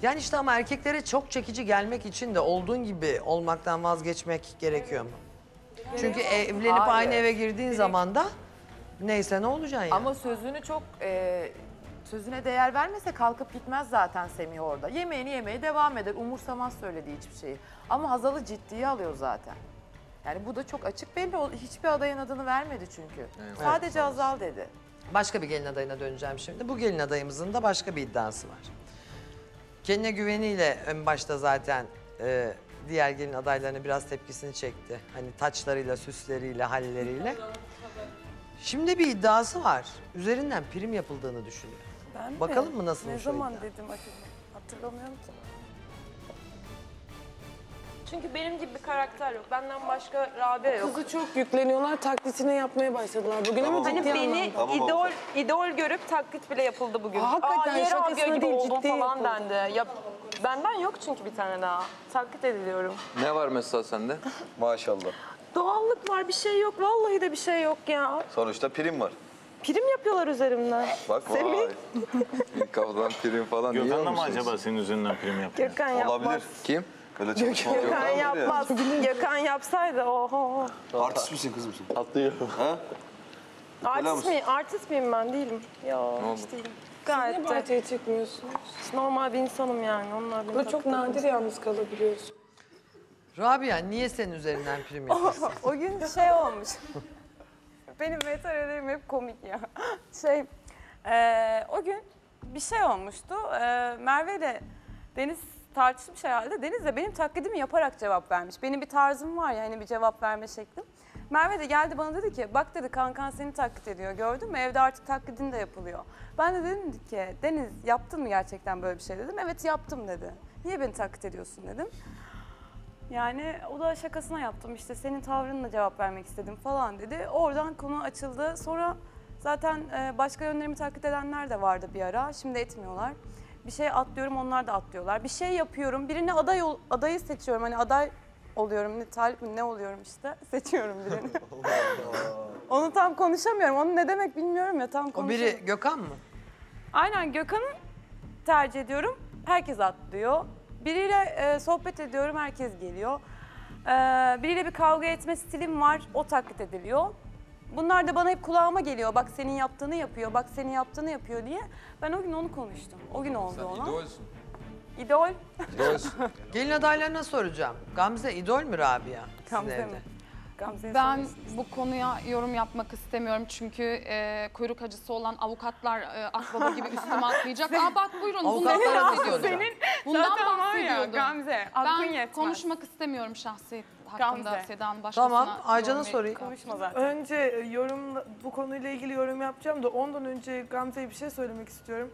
Yani işte ama erkeklere çok çekici gelmek için de olduğun gibi olmaktan vazgeçmek gerekiyor evet. mu? Gerek Çünkü evlenip Hayır. aynı eve girdiğin Direkt. zaman da neyse ne olacaksın yani. Ama sözünü çok, e, sözüne değer vermese kalkıp gitmez zaten Semih orada. Yemeğini yemeye devam eder, umursamaz söylediği hiçbir şeyi. Ama Hazal'ı ciddiye alıyor zaten. Yani bu da çok açık belli, hiçbir adayın adını vermedi çünkü. Evet. Sadece evet. Hazal dedi. Başka bir gelin adayına döneceğim şimdi. Bu gelin adayımızın da başka bir iddiası var. Kendine güveniyle en başta zaten e, diğer gelin adaylarına biraz tepkisini çekti. Hani taçlarıyla, süsleriyle, halleriyle. Şimdi bir iddiası var. Üzerinden prim yapıldığını düşünüyor. Ben Bakalım mi? mı nasıl Ne zaman iddia? dedim hatırlamıyorum ki. Çünkü benim gibi bir karakter yok. Benden başka Rabia yok. Kızı çok yükleniyorlar. Taklitini yapmaya başladılar bugün ama ciddi anlamda. Hani beni tamam, idol, idol görüp taklit bile yapıldı bugün. Aa, hakikaten Aa, şakasına gibi değil ciddi falan yapıldı. Dendi. Ya, benden yok çünkü bir tane daha. Taklit ediliyorum. Ne var mesela sende? Maşallah. Doğallık var bir şey yok. Vallahi de bir şey yok ya. Sonuçta prim var. Prim yapıyorlar üzerimden. Bak Semih. Kafadan prim falan diyor musunuz? Gökhan'la mı acaba senin üzerinden prim yapıyor? Gökhan yapmaz. Olabilir. Kim? Gökhan yapmaz. Gökhan yapsaydı oho. Artist misin kız mısın? Atlıyor. Ha? Artist miyim? Artist miyim ben? Değilim. Yok hiç değilim. Gayet Sen niye bahçeye çıkmıyorsunuz? Normal bir insanım yani. Onlar Burada çok nadir yalnız kalabiliyorsun. Rabia niye senin üzerinden prim yapıyorsun? o, o gün şey olmuş. Benim metrelerim hep komik ya. Şey e, o gün bir şey olmuştu. E, Merve ile Deniz tartışmış herhalde. Deniz de benim taklidimi yaparak cevap vermiş. Benim bir tarzım var ya hani bir cevap verme şeklim. Merve de geldi bana dedi ki bak dedi kankan seni taklit ediyor gördün mü? Evde artık taklidin de yapılıyor. Ben de dedim ki Deniz yaptın mı gerçekten böyle bir şey dedim. Evet yaptım dedi. Niye beni taklit ediyorsun dedim. Yani o da şakasına yaptım işte senin tavrınla cevap vermek istedim falan dedi. Oradan konu açıldı. Sonra zaten başka yönlerimi taklit edenler de vardı bir ara. Şimdi etmiyorlar. Bir şey atlıyorum, onlar da atlıyorlar. Bir şey yapıyorum, birine aday ol, adayı seçiyorum. Hani aday oluyorum, ne talip mi ne oluyorum işte. Seçiyorum birini. Onu tam konuşamıyorum. Onu ne demek bilmiyorum ya tam konuşamıyorum. O biri Gökhan mı? Aynen Gökhan'ı tercih ediyorum. Herkes atlıyor. Biriyle e, sohbet ediyorum, herkes geliyor. E, biriyle bir kavga etme stilim var, o taklit ediliyor. Bunlar da bana hep kulağıma geliyor. Bak senin yaptığını yapıyor, bak senin yaptığını yapıyor diye. Ben o gün onu konuştum. O gün oldu ona. Sen idolsun. İdol. İdolsun. Gelin adaylarına soracağım. Gamze idol mü Rabia? Gamze mi? Gamze'ye ben sorayım. Bu konuya yorum yapmak istemiyorum. Çünkü e, kuyruk acısı olan avukatlar e, akbaba gibi üstüme atlayacak. Aa bak buyurun. Avukatlara ne senin Bundan bahsediyordum. Gamze, ben yetmez. konuşmak istemiyorum şahsi. hakkında Seda'nın başkasına... Tamam, Aycan'a sorayım. Konuşma zaten. Önce yorum, bu konuyla ilgili yorum yapacağım da ondan önce Gamze'ye bir şey söylemek istiyorum.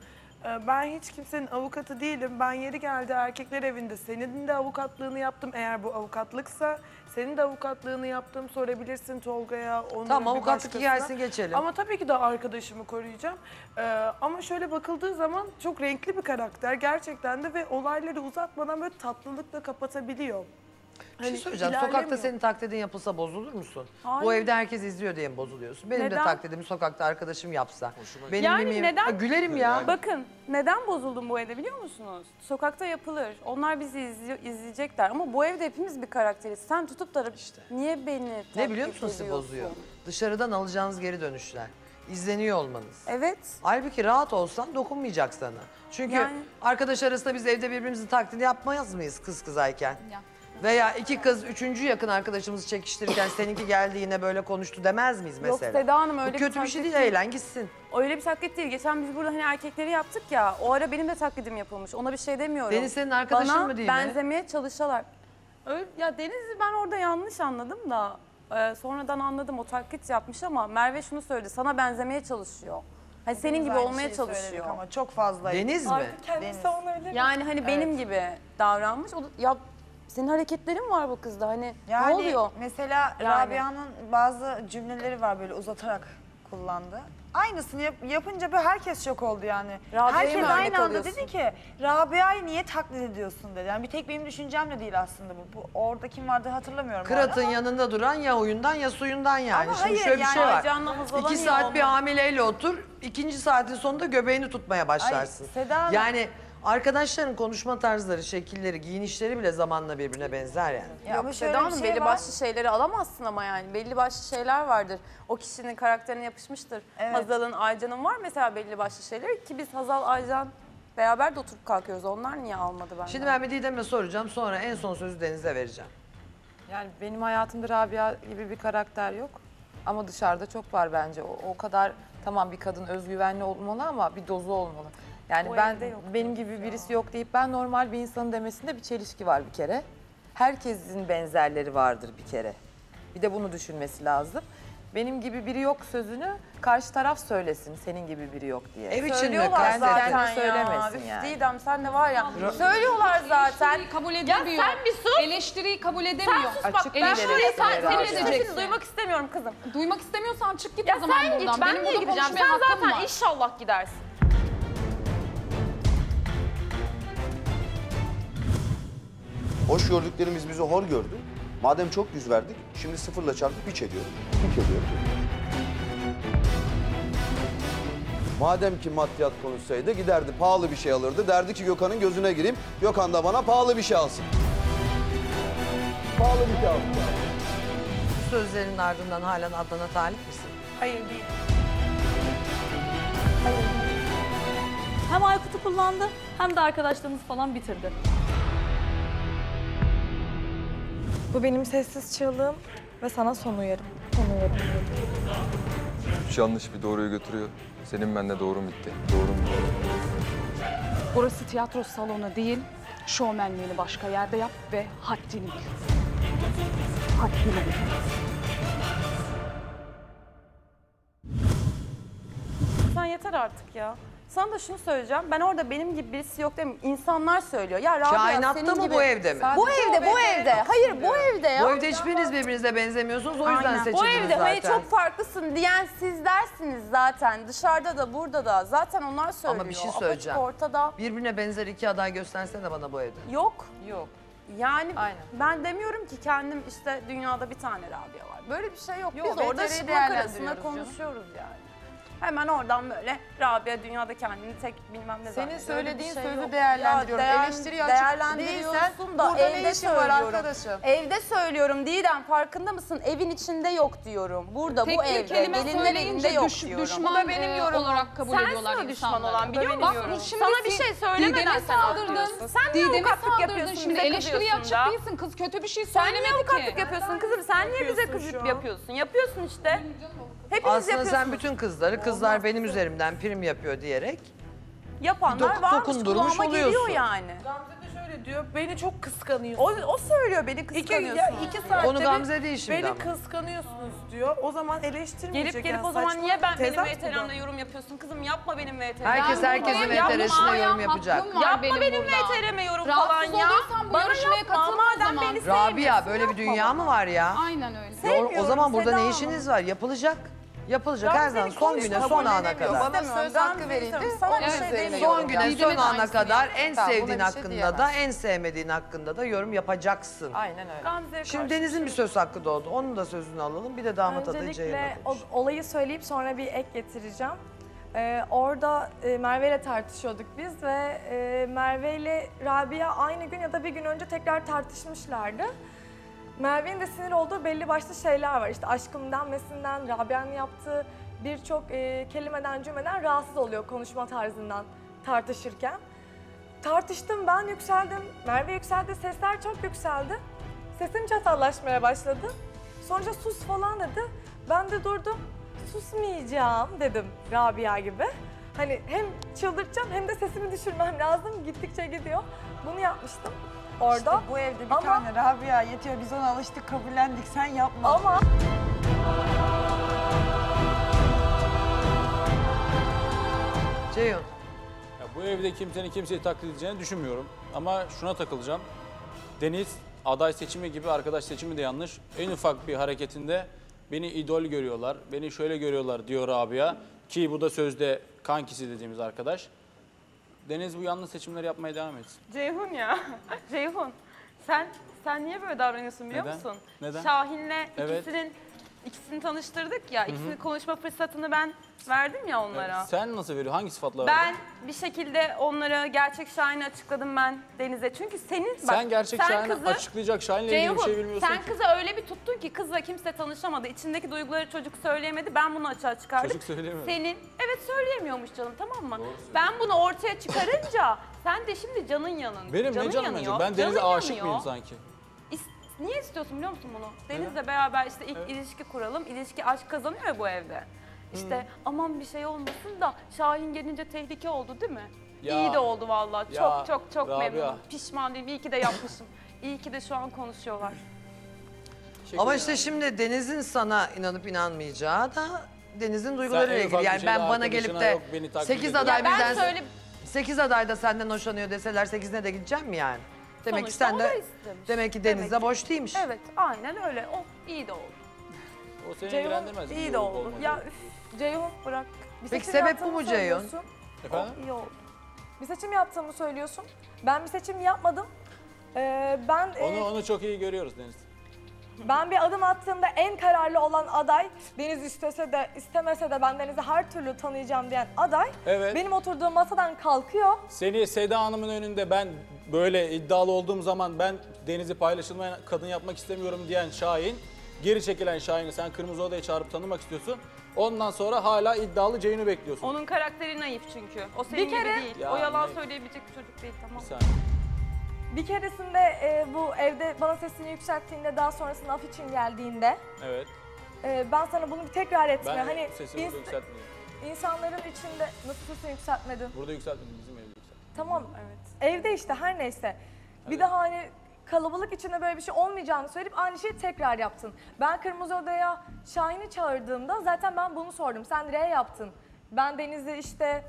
Ben hiç kimsenin avukatı değilim. Ben yeri geldi erkekler evinde. Senin de avukatlığını yaptım eğer bu avukatlıksa. Senin de avukatlığını yaptım sorabilirsin Tolga'ya. Tamam avukatlık gelsin geçelim. Ama tabii ki de arkadaşımı koruyacağım. Ee, ama şöyle bakıldığı zaman çok renkli bir karakter gerçekten de ve olayları uzatmadan böyle tatlılıkla kapatabiliyor. Hani şey söyleyeceğim, sokakta yok. Senin taklidin yapılsa bozulur musun? Hayır. Bu evde herkes izliyor diye mi bozuluyorsun? Benim neden? De taklidimi sokakta arkadaşım yapsa. Benim yani mimiyim... neden? Ha, gülerim ya. Yani. Bakın neden bozuldum bu evde biliyor musunuz? Sokakta yapılır. Onlar bizi izli izleyecekler ama bu evde hepimiz bir karakteriz. Sen tutup da işte. Niye beni ne biliyor musun sizi bozuyor? Dışarıdan alacağınız geri dönüşler. İzleniyor olmanız. Evet. Halbuki rahat olsan dokunmayacak sana. Çünkü yani... arkadaş arasında biz evde birbirimizin taklidini yapmayız mıyız kız kızayken? Ya. Veya iki kız üçüncü yakın arkadaşımızı çekiştirirken seninki geldi yine böyle konuştu demez miyiz mesela? Yok Seda Hanım öyle bu bir kötü bir şey değil, eğlen gitsin. Öyle bir taklit değil. Geçen biz burada hani erkekleri yaptık ya, o ara benim de taklidim yapılmış. Ona bir şey demiyorum. Deniz senin arkadaşın bana mı değil mi? Bana benzemeye çalışalar. Öyle, ya Deniz'i ben orada yanlış anladım da e, sonradan anladım o taklit yapmış ama Merve şunu söyledi, sana benzemeye çalışıyor. Hani senin Deniz gibi olmaya çalışıyor. Ama çok fazla. Deniz mi? Artık kendisi onu öyle mi? Yani hani evet. benim gibi davranmış. O da, ya, senin hareketlerin var bu kızda hani yani, ne oluyor? Mesela yani. Rabia'nın bazı cümleleri var böyle uzatarak kullandı. Aynısını yap, yapınca böyle herkes şok oldu yani. Rabia'yı herkes aynı anda dedi ki Rabia'yı niye taklit ediyorsun dedi. Yani bir tek benim düşüncem de değil aslında bu. Bu orada kim vardı hatırlamıyorum. Kırat'ın yanında duran ya oyundan ya suyundan yani. Ama şimdi hayır, şöyle yani, bir şey var. İki saat olmaz. Bir hamileyle otur, ikinci saatin sonunda göbeğini tutmaya başlarsın. Ay, Seda yani... Arkadaşların konuşma tarzları, şekilleri, giyinişleri bile zamanla birbirine benzer yani. Ya ama Seda Hanım belli başlı şeyleri alamazsın ama yani. Belli başlı şeyler vardır. O kişinin karakterine yapışmıştır. Evet. Hazal'ın, Aycan'ın var mesela belli başlı şeyler ki biz Hazal, Aycan beraber de oturup kalkıyoruz. Onlar niye almadı benden? Şimdi ben bir Didem'e soracağım sonra en son sözü Deniz'e vereceğim. Yani benim hayatımda Rabia gibi bir karakter yok. Ama dışarıda çok var bence. O, o kadar tamam bir kadın özgüvenli olmalı ama bir dozu olmalı. Yani o ben benim gibi birisi yok deyip ben normal bir insanın demesinde bir çelişki var bir kere. Herkesin benzerleri vardır bir kere. Bir de bunu düşünmesi lazım. Benim gibi biri yok sözünü karşı taraf söylesin senin gibi biri yok diye. Ev için mi? Zaten, zaten söylemesin ya. Yani. Didem sen de var ya. Söylüyorlar zaten. Kabul edemiyor. Ya sen bir sus. Eleştiriyi kabul edemiyor. Sen sus bak. Açık eleştiriyi kabul edeceksin. Duymak istemiyorum kızım. Duymak istemiyorsan çık git ya o zaman buradan. Ya sen git ben niye gideceğim? Sen zaten inşallah gidersin. Hoş gördüklerimiz bizi hor gördü. Madem çok yüz verdik, şimdi sıfırla çarpıp hiç ediyorum. Hiç ediyorum. Madem ki maddiyat konuşsaydı giderdi, pahalı bir şey alırdı. Derdi ki Gökhan'ın gözüne gireyim, Gökhan da bana pahalı bir şey alsın. Pahalı bir şey alsın. Bu sözlerin ardından halen Adnan'a talip misin? Hayır değil. Hayır. Hem Aykut'u kullandı, hem de arkadaşlarımızı falan bitirdi. Bu benim sessiz çığlığım ve sana son uyarım. Son uyarım. Üç yanlış bir doğruyu götürüyor. Senin benimle doğrum bitti. Doğrum bitti. Burası tiyatro salonu değil, şovmenliğini başka yerde yap ve haddini bil. Haddini bil. Sen yeter artık ya. Sana da şunu söyleyeceğim. Ben orada benim gibi birisi yok demiyorum. İnsanlar söylüyor. Ya Rabia senin gibi. Mı bu evde mi? Bu evde, bu evde. Hayır bu evde ya. Bu evde hiçbiriniz birbirinize benzemiyorsunuz. O yüzden seçildiniz zaten. Bu evde hani çok farklısın diyen siz dersiniz zaten. Dışarıda da burada da. Zaten onlar söylüyor. Ama bir şey söyleyeceğim. Ortada. Birbirine benzer iki aday göstersene de bana bu evde. Yok. Yok. Yani aynen. Ben demiyorum ki kendim işte dünyada bir tane Rabia var. Böyle bir şey yok. Yok biz orada şıkmak arasında konuşuyoruz yani. Hemen oradan böyle Rabia dünyada kendini tek bilmem ne senin söylediğin şey sözü yok. Değerlendiriyorum. Ya, değer, Eleştiri değerlendiriyorsun da evde söylüyorum. Evde söylüyorum Didem farkında mısın? Evin içinde yok diyorum. Burada tek bu evde gelinlerin elinde yok düş, diyorum. Düşman da benim e, yorum olarak kabul sensin ediyorlar insanlar. Düşman olan biliyor musun? Bak, şimdi sana bir şey söylemeden sen aldırdın. Sen niye avukatlık yapıyorsun? Şimdi eleştiri açık değilsin kız. Kötü bir şey söylemedi ki. Sen niye avukatlık yapıyorsun kızım? Sen niye bize kızıp yapıyorsun? Yapıyorsun işte. Hepiniz aslında sen bütün kızları, kızlar olmaz benim üzerimden prim yapıyor diyerek yapanlar varmış kulağıma geliyor yani. Gamze de şöyle diyor, beni çok kıskanıyorsunuz. O, o söylüyor beni kıskanıyorsunuz. İki, ya, iki saatte onu Gamze değil şimdi beni ama. Kıskanıyorsunuz diyor. O zaman eleştirmeyecek. Gelip gelip yani, o zaman niye ben benim V T R'mle yorum yapıyorsun? Kızım yapma benim V T R'me. Herkes herkesin V T R'sine yorum yapacak. Yapma benim, benim V T R'me yorum rahatsız falan ya. Bana yapma madem beni sevmiyorsun. Rabia böyle bir dünya mı var ya? Aynen öyle. O zaman burada ne işiniz var? Yapılacak. Yapılacak her zaman son güne, son ana kadar. Bana söz hakkı verildi. Sana bir şey demiyorum. Son güne, son ana kadar en sevdiğin hakkında da, en sevmediğin hakkında da yorum yapacaksın. Aynen öyle. Şimdi Deniz'in bir söz hakkı doğdu. Onun da sözünü alalım. Bir de damat adayı Ceyhun'a konuşalım. Öncelikle olayı söyleyip sonra bir ek getireceğim. Ee, orada e, Merve ile tartışıyorduk biz ve e, Merve ile Rabia aynı gün ya da bir gün önce tekrar tartışmışlardı. Merve'nin de sinir olduğu belli başlı şeyler var. İşte aşkım denmesinden, Rabia'nın yaptığı birçok e, kelimeden, cümleden rahatsız oluyor konuşma tarzından tartışırken. Tartıştım, ben yükseldim, Merve yükseldi, sesler çok yükseldi. Sesim çatallaşmaya başladı. Sonuçta sus falan dedi, ben de durdum. Susmayacağım dedim Rabia gibi. Hani hem çıldırtacağım hem de sesimi düşürmem lazım. Gittikçe gidiyor. Bunu yapmıştım orada. İşte bu evde bir ama... tane Rabia yetiyor. Biz ona alıştık, kabullendik. Sen yapma. Ama... Ceyhun. Ya bu evde kimsenin kimseyi taklit edeceğini düşünmüyorum. Ama şuna takılacağım. Deniz aday seçimi gibi arkadaş seçimi de yanlış. En ufak bir hareketinde... Beni idol görüyorlar, beni şöyle görüyorlar diyor Rabia. Ki bu da sözde kankisi dediğimiz arkadaş. Deniz bu yanlış seçimleri yapmaya devam etsin. Ceyhun ya, Ceyhun. Sen sen niye böyle davranıyorsun biliyor Neden? musun? Neden? Şahin'le evet. ikisinin, ikisini tanıştırdık ya, ikisini Hı-hı. konuşma fırsatını ben verdim ya onlara. Evet. Sen nasıl veriyorsun, hangi sıfatla verdin? Ben bir şekilde onlara gerçek Şahin'i açıkladım ben Deniz'e. Çünkü senin... Bak, sen gerçek sen Şahin'i kızı, açıklayacak, Şahin'le ilgili bir şey bilmiyorsun. Sen kıza öyle bir tuttun ki kızla kimse tanışamadı. İçindeki duyguları çocuk söyleyemedi, ben bunu açığa çıkardım. Çocuk söyleyemedi. Senin, evet söyleyemiyormuş canım, tamam mı? Doğru. Ben bunu ortaya çıkarınca sen de şimdi canın yanın. Benim canın ne canım yanıyor? Ben Deniz'e aşık yanıyor. muyum sanki? Niye istiyorsun biliyor musun bunu? Deniz'le beraber işte ilk evet. ilişki kuralım, ilişki aşk kazanıyor ya bu evde. İşte hmm. aman bir şey olmasın da Şahin gelince tehlike oldu değil mi? Ya, İyi de oldu vallahi. Ya, çok çok çok Rabia. memnunum. Pişman değilim. İyi ki de yapmışım. İyi ki de şu an konuşuyorlar. Teşekkür Ama işte abi. şimdi Deniz'in sana inanıp inanmayacağı da Deniz'in duygularıyla ilgili. Yani ben bana gelip de yok, sekiz aday birden söyle... sekiz aday da senden hoşlanıyor deseler sekizine de gideceğim mi yani? Demek ki sen de, demek ki Deniz'de boş değilmiş. Evet, aynen öyle. O iyi de oldu. O seni Ceyhun, ilgilendirmez. İyi de oldu. Ya üf, Ceyhun bırak. Bir Peki sebep bu mu Ceyhun? Efendim? O, iyi oldu. Bir seçim yaptığımı söylüyorsun. Ben bir seçim yapmadım. Ee, ben onu, e, onu çok iyi görüyoruz Deniz. Ben bir adım attığımda en kararlı olan aday, Deniz istese de istemese de ben Deniz'i her türlü tanıyacağım diyen aday, evet. benim oturduğum masadan kalkıyor. Seni Seda Hanım'ın önünde ben böyle iddialı olduğum zaman ben Deniz'i paylaşılmayan kadın yapmak istemiyorum diyen Şahin, geri çekilen Şahin'i sen kırmızı odaya çağırıp tanımak istiyorsun. Ondan sonra hala iddialı Ceyhun'u bekliyorsun. Onun karakteri naif çünkü. O senin bir kere, gibi değil. Ya, o yalan naif. söyleyebilecek bir çocuk değil, tamam. Bir saniye. Bir keresinde e, bu evde bana sesini yükselttiğinde, daha sonrasında af için geldiğinde evet. e, ben sana bunu tekrar etmiyorum. Ben hani sesimi ins yükseltmiyorum. İnsanların içinde nasıl sesini yükseltmedin? Burada yükseltmedim, bizim evde yükseltmedim. Tamam, evet. Evde işte her neyse. Evet. Bir daha hani kalabalık içinde böyle bir şey olmayacağını söyleyip aynı şeyi tekrar yaptın. Ben Kırmızı Oda'ya Şahin'i çağırdığımda zaten ben bunu sordum. Sen R yaptın. Ben Deniz'i işte...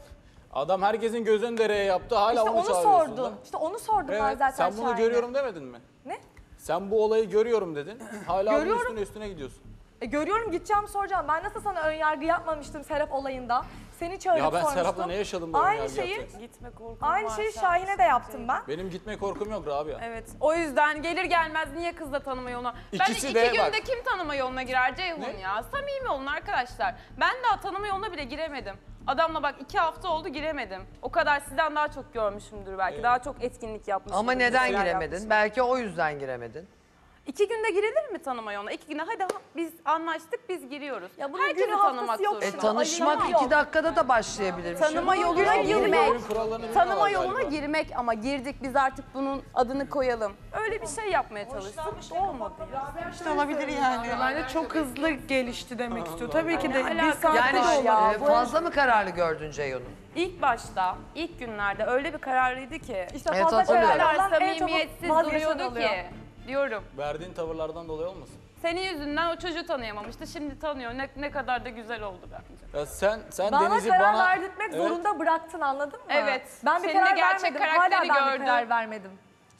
Adam herkesin göz önünde R yaptı, hala işte onu, onu çağırıyorsun sordum. İşte onu sordum evet, ben zaten Şahin'e. Sen bunu Şahin'e. görüyorum demedin mi? Ne? Sen bu olayı görüyorum dedin, hala bunun üstüne üstüne gidiyorsun. E, görüyorum, gideceğim, soracağım. Ben nasıl sana önyargı yapmamıştım Serap olayında? Seni çağırıp sormuştum. Ya ben sormuştum. Serap'la ne yaşadım da aynı şeyi, gitme korkum Aynı şeyi Şahin'e de yaptım ben. Benim gitme korkum yok Rabia. Evet, o yüzden gelir gelmez niye kızla tanıma yoluna? İkisi ben de, iki de, günde bak. kim tanıma yoluna girer Ceyhun ne? ya? Samimi olun arkadaşlar. Ben daha tanıma yoluna bile giremedim. Adamla bak iki hafta oldu giremedim. O kadar sizden daha çok görmüşümdür belki. Evet. Daha çok etkinlik yapmışım. Ama neden giremedin? Yapmışım. Belki o yüzden giremedin. İki günde girilir mi tanıma yoluna? İki günde hadi biz anlaştık, biz giriyoruz. Ya bunun günü tanımak yok. E, tanışmak Ay, iki yok. dakikada da başlayabilir. Tanıma şey. yoluna ya, girmek. Tanıma yoluna galiba. girmek ama girdik biz artık bunun adını koyalım. Öyle bir şey yapmaya çalıştık. Olmadı. İşte olabilir yani. Yani çok hızlı gelişti demek Allah istiyor. Allah. Tabii ki de yani bir saatte yani ya, fazla mı kararlı gördün Ceyhun'u? İlk başta, ilk günlerde öyle bir kararlıydı ki. İşte evet, fazla kararlar samimiyetsiz duruyordu ki. Diyorum. Verdiğin tavırlardan dolayı olmasın? Senin yüzünden o çocuğu tanıyamamıştı. Şimdi tanıyor. Ne, ne kadar da güzel oldu bence. Ya sen sen bana Deniz'i karar bana... verdirtmek evet. zorunda bıraktın, anladın mı? Evet. Ben bir Senin karar de gerçek vermedim. Karakteri hala gördüm. Ben karar vermedim.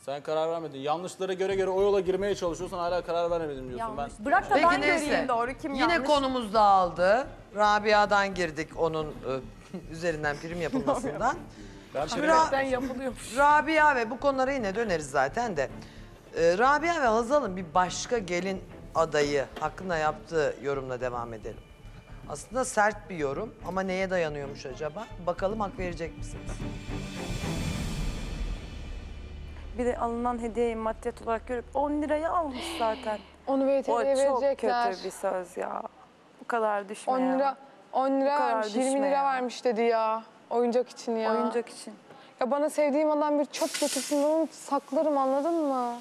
Sen karar vermedin. Yanlışlara göre göre o yola girmeye çalışıyorsan hala karar vermedim diyorsun. Yanlış. Ben. Bırak da Peki, ben neyse. göreyim doğru kim Yine yanlış. Yine konumuz dağıldı. Rabia'dan girdik onun üzerinden prim yapılmasından. Ra yapılıyormuş. Rabia ve bu konulara yine döneriz zaten de. Ee, Rabia ve Hazal'ın bir başka gelin adayı hakkında yaptığı yorumla devam edelim. Aslında sert bir yorum ama neye dayanıyormuş acaba? Bakalım hak verecek misiniz? Bir de alınan hediyeyi maddiyat olarak görüp on liraya almış zaten. Onu V T V'ye verecekler. Çok kötü bir söz ya. Bu kadar düşme on lira, ya. on lira vermiş, yirmi lira vermiş dedi ya. Oyuncak için ya. Oyuncak için. Ya bana sevdiğim adam bir çöp getirsin, onu saklarım, anladın mı?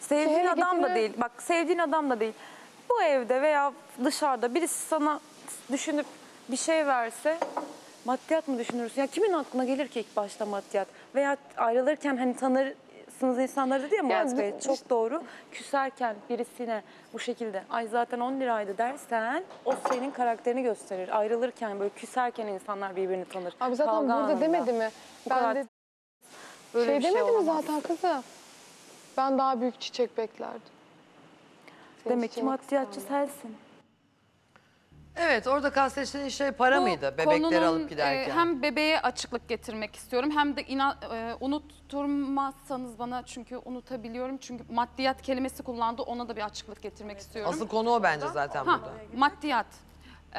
Sevdiğin Şehre adam getirir. da değil. Bak sevdiğin adam da değil. Bu evde veya dışarıda birisi sana düşünüp bir şey verse maddiyat mı düşünürsün? Ya kimin aklına gelir ki ilk başta maddiyat? Veya ayrılırken hani tanırsınız insanları dedi ya Murat Bey. Çok doğru. Küserken birisine bu şekilde ay zaten on liraydı dersen o senin karakterini gösterir. Ayrılırken böyle küserken insanlar birbirini tanır. Abi zaten Kavga burada anında. demedi mi? Bu ben de böyle şey, şey demedi mi zaten kızım? Ben daha büyük çiçek beklerdim. Senin demek ki maddiyatçı sensin. Evet, orada kastettiğin şey para Bu mıydı bebekleri alıp giderken? E, hem bebeğe açıklık getirmek istiyorum hem de inan, e, unutturmazsanız bana, çünkü unutabiliyorum. Çünkü maddiyat kelimesi kullandı, ona da bir açıklık getirmek evet. istiyorum. Asıl konu o bence zaten ha, burada. Maddiyat. E,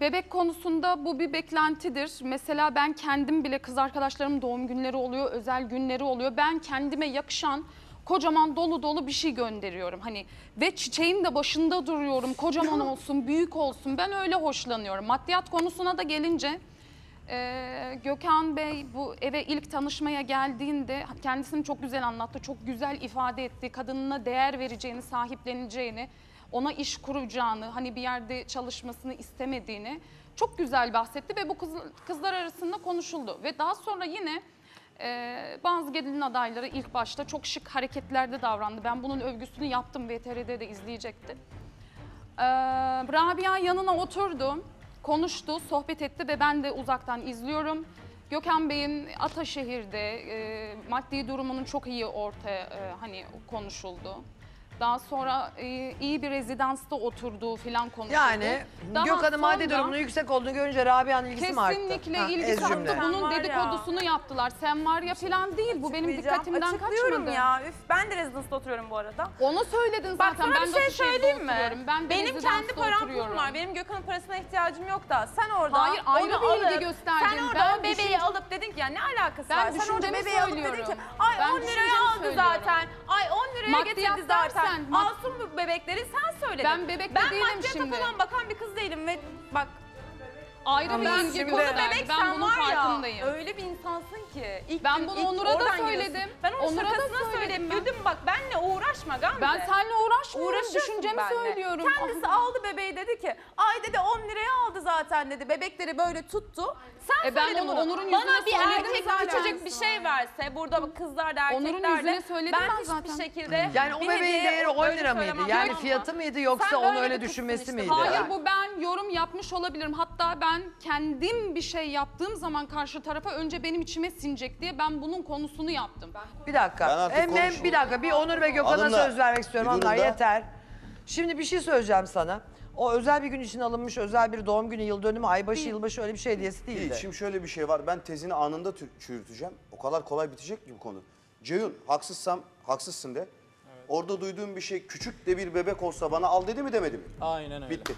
bebek konusunda bu bir beklentidir. Mesela ben kendim bile, kız arkadaşlarım doğum günleri oluyor, özel günleri oluyor. Ben kendime yakışan kocaman dolu dolu bir şey gönderiyorum hani ve çiçeğin de başında duruyorum, kocaman olsun, büyük olsun, ben öyle hoşlanıyorum. Maddiyat konusuna da gelince e, Gökhan Bey bu eve ilk tanışmaya geldiğinde kendisini çok güzel anlattı, çok güzel ifade etti. Kadınına değer vereceğini, sahipleneceğini, ona iş kuracağını, hani bir yerde çalışmasını istemediğini çok güzel bahsetti ve bu kız, kızlar arasında konuşuldu ve daha sonra yine Ee, bazı gelin adayları ilk başta çok şık hareketlerde davrandı. Ben bunun övgüsünü yaptım, V T R'de de izleyecekti. Ee, Rabia yanına oturdu, konuştu, sohbet etti ve ben de uzaktan izliyorum. Gökhan Bey'in Ataşehir'de e, maddi durumunun çok iyi ortaya e, hani konuşuldu. Daha sonra e, iyi bir rezidansta oturduğu falan konuşuldu. Yani Gökhan'ın maddi durumunun yüksek olduğunu görünce Rabia'nın ilgisi mi arttı? Kesinlikle ilgisi arttı. Bunun dedikodusunu yaptılar. Sen var ya falan değil. Bu benim dikkatimden kaçmadı. Açıklıyorum ya. Üf, ben de rezidansta oturuyorum bu arada. Onu söyledin zaten. Bak, ben de şey söyleyeyim mi? Ben benim kendi param pulum var. Benim Gökhan'ın parasına ihtiyacım yok da. Sen orada Hayır, ayrı onu bir alıp, gösterdin. Sen orada o bebeği alıp dedin ki ya ne alakası ben var? Sen orada bebeği alıp dedin ki ay on liraya aldı zaten. Ay on liraya getirdi zaten. Masum bu bebekleri sen söyledin. Ben bebek ben değilim şimdi. Ben maddiyata falan bakan bir kız değilim ve bak. Ayrı bir ilgi konu bebek, ben bunun farkındayım. Ya, öyle bir insansın ki. İlk ben gün, bunu Onur'a da söyledim. Gidiyorsun. Ben onun Onur'a şakasına söyledim. Güldüm bak, benle uğraşma Gamze. Ben seninle uğraşmıyorum, düşüncemi benle. söylüyorum. Kendisi ah. aldı bebeği, dedi ki ay dedi on liraya aldı zaten dedi. Bebekleri böyle tuttu. Sen e söyledin bunu. Onur'un bana bir erkek küçücük bir şey verse, burada kızlar da erkekler de ben hiçbir şekilde. Yani o bebeğin değeri on lira mıydı? Yani fiyatı mıydı yoksa onu öyle düşünmesi miydi? Hayır, bu ben yorum yapmış olabilirim. Hatta ben Ben kendim bir şey yaptığım zaman karşı tarafa önce benim içime sinecek diye ben bunın konusunu yaptım. Bir dakika. Hem, hem bir dakika. Bir Onur ve Gökhan'a söz vermek istiyorum. Onlar yeter. Şimdi bir şey söyleyeceğim sana. O özel bir gün için alınmış, özel bir doğum günü, yıl dönümü, aybaşı, yılbaşı öyle bir şey diyesi değildi. Değil. Şimdi şöyle bir şey var. Ben tezini anında çürüteceğim. O kadar kolay bitecek ki bu konu. Ceyhun, haksızsam haksızsın de. Evet. Orada duyduğum bir şey, küçük de bir bebek olsa bana al dedi mi demedi mi? Aynen öyle. Bitti.